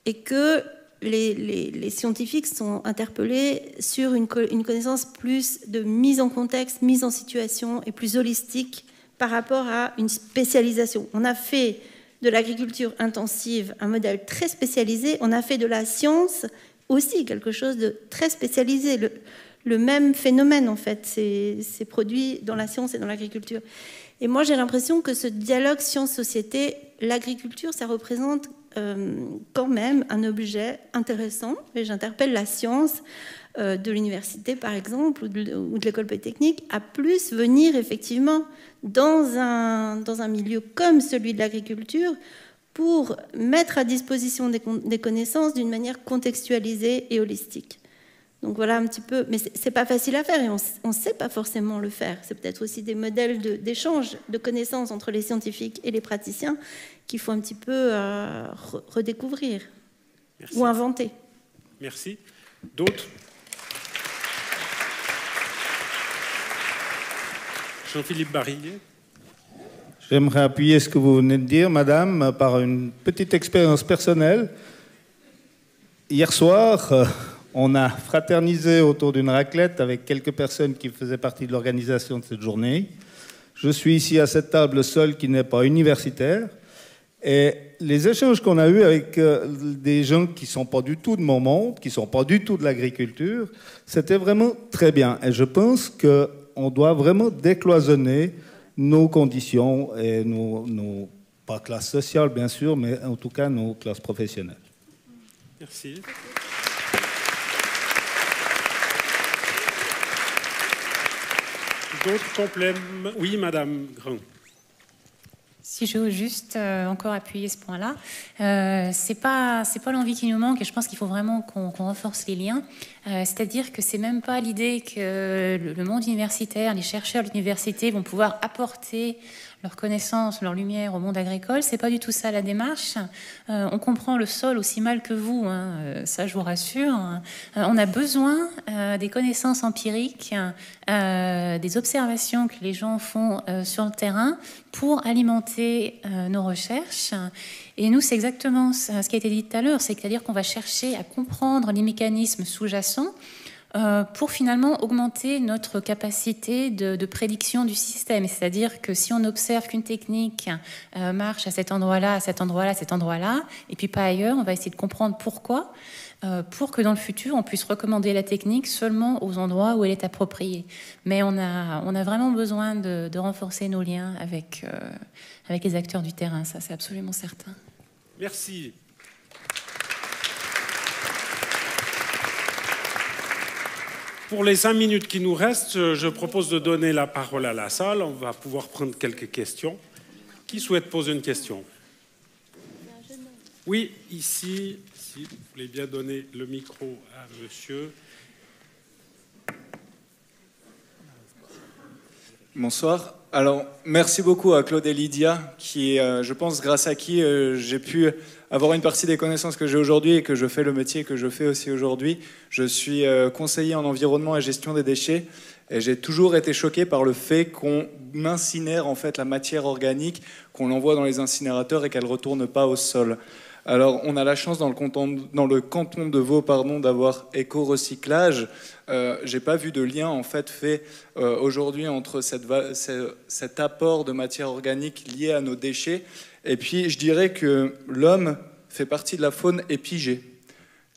et que les scientifiques sont interpellés sur une connaissance plus de mise en contexte, mise en situation, et plus holistique par rapport à une spécialisation. On a fait de l'agriculture intensive un modèle très spécialisé, on a fait de la science aussi quelque chose de très spécialisé. Le même phénomène, en fait, c'est produit dans la science et dans l'agriculture. Et moi, j'ai l'impression que ce dialogue science-société, l'agriculture, ça représente quand même un objet intéressant. Et j'interpelle la science de l'université, par exemple, ou de l'école polytechnique, à plus venir, effectivement, dans un milieu comme celui de l'agriculture, pour mettre à disposition des connaissances d'une manière contextualisée et holistique. Donc voilà un petit peu, mais c'est pas facile à faire et on sait pas forcément le faire. C'est peut-être aussi des modèles d'échange de connaissances entre les scientifiques et les praticiens qu'il faut un petit peu redécouvrir. Merci. Ou inventer. Merci. D'autres? Jean-Philippe Barillier. J'aimerais appuyer ce que vous venez de dire, madame, par une petite expérience personnelle. Hier soir... on a fraternisé autour d'une raclette avec quelques personnes qui faisaient partie de l'organisation de cette journée. Je suis ici à cette table seul qui n'est pas universitaire. Et les échanges qu'on a eus avec des gens qui ne sont pas du tout de mon monde, qui ne sont pas du tout de l'agriculture, c'était vraiment très bien. Et je pense qu'on doit vraiment décloisonner nos conditions et nos pas classes sociales bien sûr, mais en tout cas nos classes professionnelles. Merci. D'autres compléments? Oui, madame Grand. Si je veux juste encore appuyer ce point-là, c'est pas l'envie qui nous manque et je pense qu'il faut vraiment qu'on renforce les liens. C'est-à-dire que c'est même pas l'idée que le monde universitaire, les chercheurs de l'université vont pouvoir apporter leurs connaissances, leur lumière au monde agricole. C'est pas du tout ça la démarche. On comprend le sol aussi mal que vous, hein, ça je vous rassure. On a besoin des connaissances empiriques, des observations que les gens font sur le terrain pour alimenter nos recherches. Et nous, c'est exactement ce qui a été dit tout à l'heure, c'est-à-dire qu'on va chercher à comprendre les mécanismes sous-jacents pour finalement augmenter notre capacité de prédiction du système. C'est-à-dire que si on observe qu'une technique marche à cet endroit-là, à cet endroit-là, à cet endroit-là, et puis pas ailleurs, on va essayer de comprendre pourquoi, pour que dans le futur, on puisse recommander la technique seulement aux endroits où elle est appropriée. Mais on a vraiment besoin de renforcer nos liens avec les acteurs du terrain, ça c'est absolument certain. Merci. Pour les 5 minutes qui nous restent, je propose de donner la parole à la salle. On va pouvoir prendre quelques questions. Qui souhaite poser une question? Oui, ici, si vous voulez bien donner le micro à monsieur. Bonsoir. Alors, merci beaucoup à Claude et Lydia, qui, je pense, grâce à qui j'ai pu avoir une partie des connaissances que j'ai aujourd'hui et que je fais le métier que je fais aussi aujourd'hui. Je suis conseiller en environnement et gestion des déchets et j'ai toujours été choqué par le fait qu'on incinère en fait la matière organique, qu'on l'envoie dans les incinérateurs et qu'elle ne retourne pas au sol. Alors, on a la chance dans le canton de Vaud, pardon, d'avoir éco-recyclage. J'ai pas vu de lien en fait fait aujourd'hui entre cet apport de matière organique lié à nos déchets. Et puis, je dirais que l'homme fait partie de la faune épigée.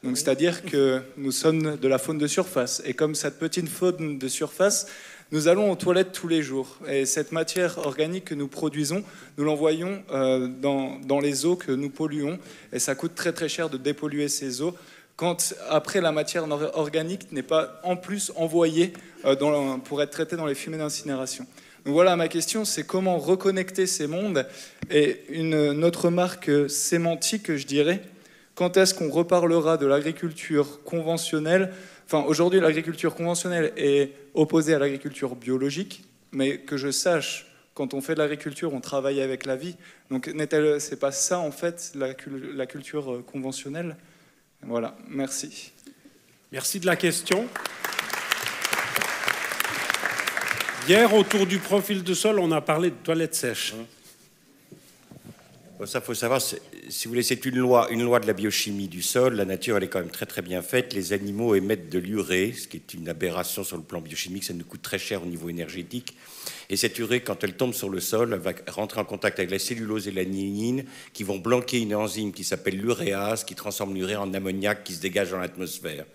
Donc, oui. C'est-à-dire que nous sommes de la faune de surface. Et comme cette petite faune de surface, nous allons aux toilettes tous les jours. Et cette matière organique que nous produisons, nous l'envoyons dans les eaux que nous polluons. Et ça coûte très très cher de dépolluer ces eaux. Quand après la matière organique n'est pas en plus envoyée pour être traitée dans les fumées d'incinération. Donc voilà ma question, c'est comment reconnecter ces mondes. Et une autre remarque sémantique, je dirais, quand est-ce qu'on reparlera de l'agriculture conventionnelle? Enfin, aujourd'hui, l'agriculture conventionnelle est opposée à l'agriculture biologique, mais que je sache, quand on fait de l'agriculture, on travaille avec la vie. Donc, c'est pas ça, en fait, la culture conventionnelle. Voilà, merci. Merci de la question. Hier, autour du profil de sol, on a parlé de toilettes sèches. Bon, ça, il faut savoir, si vous voulez, c'est une loi de la biochimie du sol. La nature, elle est quand même très, très bien faite. Les animaux émettent de l'urée, ce qui est une aberration sur le plan biochimique. Ça nous coûte très cher au niveau énergétique. Et cette urée, quand elle tombe sur le sol, elle va rentrer en contact avec la cellulose et la lignine qui vont blanquer une enzyme qui s'appelle l'uréase, qui transforme l'urée en ammoniac qui se dégage dans l'atmosphère.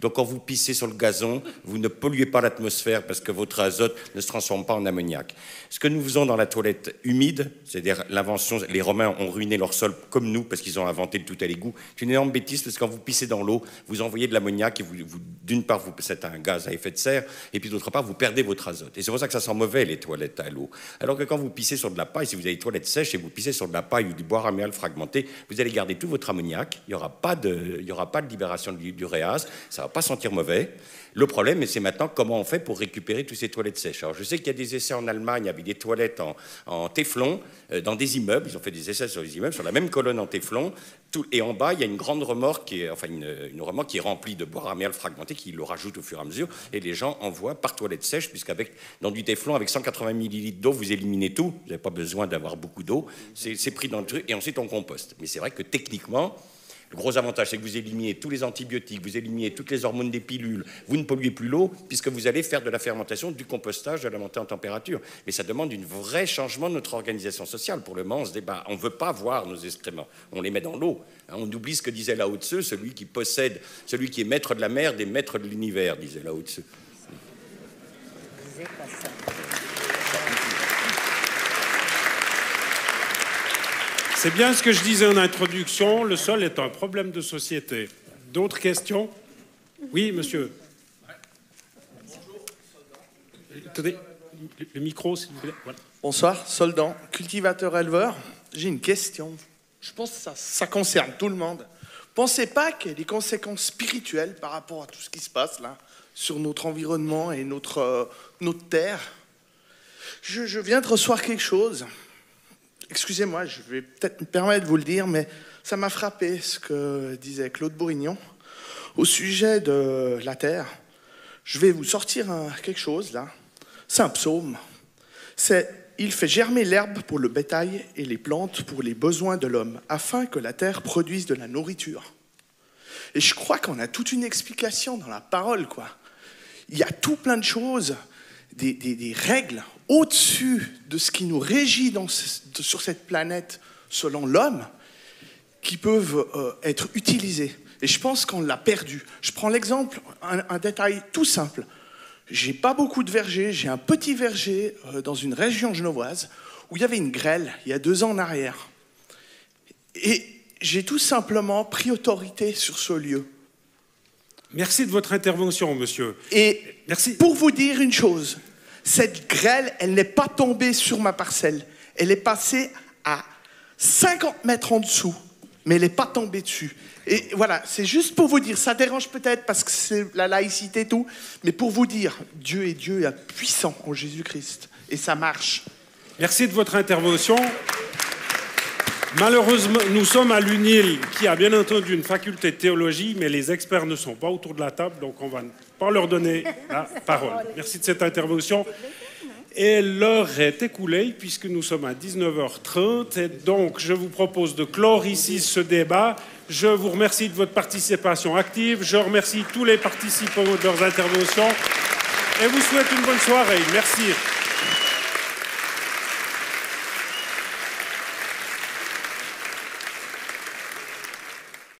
Donc, quand vous pissez sur le gazon, vous ne polluez pas l'atmosphère parce que votre azote ne se transforme pas en ammoniac. Ce que nous faisons dans la toilette humide, c'est-à-dire l'invention, les Romains ont ruiné leur sol comme nous parce qu'ils ont inventé le tout à l'égout. C'est une énorme bêtise parce que quand vous pissez dans l'eau, vous envoyez de l'ammoniac et d'une part, c'est un gaz à effet de serre et puis d'autre part, vous perdez votre azote. Et c'est pour ça que ça sent mauvais les toilettes à l'eau. Alors que quand vous pissez sur de la paille, si vous avez des toilettes sèches et vous pissez sur de la paille ou du bois raméal fragmenté, vous allez garder tout votre ammoniac. Il n'y aura pas de libération d'uréase. Ça ne va pas sentir mauvais. Le problème, c'est maintenant comment on fait pour récupérer toutes ces toilettes sèches. Alors je sais qu'il y a des essais en Allemagne avec des toilettes en téflon dans des immeubles. Ils ont fait des essais sur les immeubles, sur la même colonne en téflon. Et en bas, il y a une grande remorque, une remorque qui est remplie de bois raméal fragmenté, qui le rajoute au fur et à mesure. Et les gens envoient par toilette sèche, puisqu'avec dans du téflon, avec 180 millilitres d'eau, vous éliminez tout. Vous n'avez pas besoin d'avoir beaucoup d'eau. C'est pris dans le truc et ensuite on composte. Mais c'est vrai que techniquement, le gros avantage, c'est que vous éliminez tous les antibiotiques, vous éliminez toutes les hormones des pilules, vous ne polluez plus l'eau, puisque vous allez faire de la fermentation, du compostage, de la montée en température. Mais ça demande un vrai changement de notre organisation sociale. Pour le moment, on se débat. On ne veut pas voir nos excréments. On les met dans l'eau. On oublie ce que disait Lao Tse, celui qui est maître de la merde et maître de l'univers, disait Lao Tse. C'est bien ce que je disais en introduction, le sol est un problème de société. D'autres questions? Oui, monsieur. Attendez, le micro, s'il vous plaît. Voilà. Bonsoir, Soldan, cultivateur-éleveur. J'ai une question. Je pense que ça concerne tout le monde. Pensez pas qu'il y ait des conséquences spirituelles par rapport à tout ce qui se passe là, sur notre environnement et notre terre. Je viens de recevoir quelque chose. Excusez-moi, je vais peut-être me permettre de vous le dire, mais ça m'a frappé ce que disait Claude Bourguignon au sujet de la terre. Je vais vous sortir quelque chose, là. C'est un psaume. C'est « Il fait germer l'herbe pour le bétail et les plantes pour les besoins de l'homme, afin que la terre produise de la nourriture. » Et je crois qu'on a toute une explication dans la parole, quoi. Il y a tout plein de choses, des règles au-dessus de ce qui nous régit sur cette planète, selon l'homme, qui peuvent être utilisées. Et je pense qu'on l'a perdu. Je prends l'exemple, un détail tout simple. J'ai pas beaucoup de vergers, j'ai un petit verger dans une région genevoise où il y avait une grêle, il y a 2 ans en arrière. Et j'ai tout simplement pris autorité sur ce lieu. Merci de votre intervention, monsieur. Et merci. Pour vous dire une chose, cette grêle, elle n'est pas tombée sur ma parcelle. Elle est passée à 50 mètres en dessous, mais elle n'est pas tombée dessus. Et voilà, c'est juste pour vous dire, ça dérange peut-être parce que c'est la laïcité et tout, mais pour vous dire, Dieu est Dieu et puissant en Jésus-Christ. Et ça marche. Merci de votre intervention. Malheureusement, nous sommes à l'UNIL, qui a bien entendu une faculté de théologie, mais les experts ne sont pas autour de la table, donc on ne va pas leur donner la parole. Merci de cette intervention. Et l'heure est écoulée, puisque nous sommes à 19h30, et donc je vous propose de clore ici ce débat. Je vous remercie de votre participation active, je remercie tous les participants de leurs interventions, et vous souhaite une bonne soirée. Merci.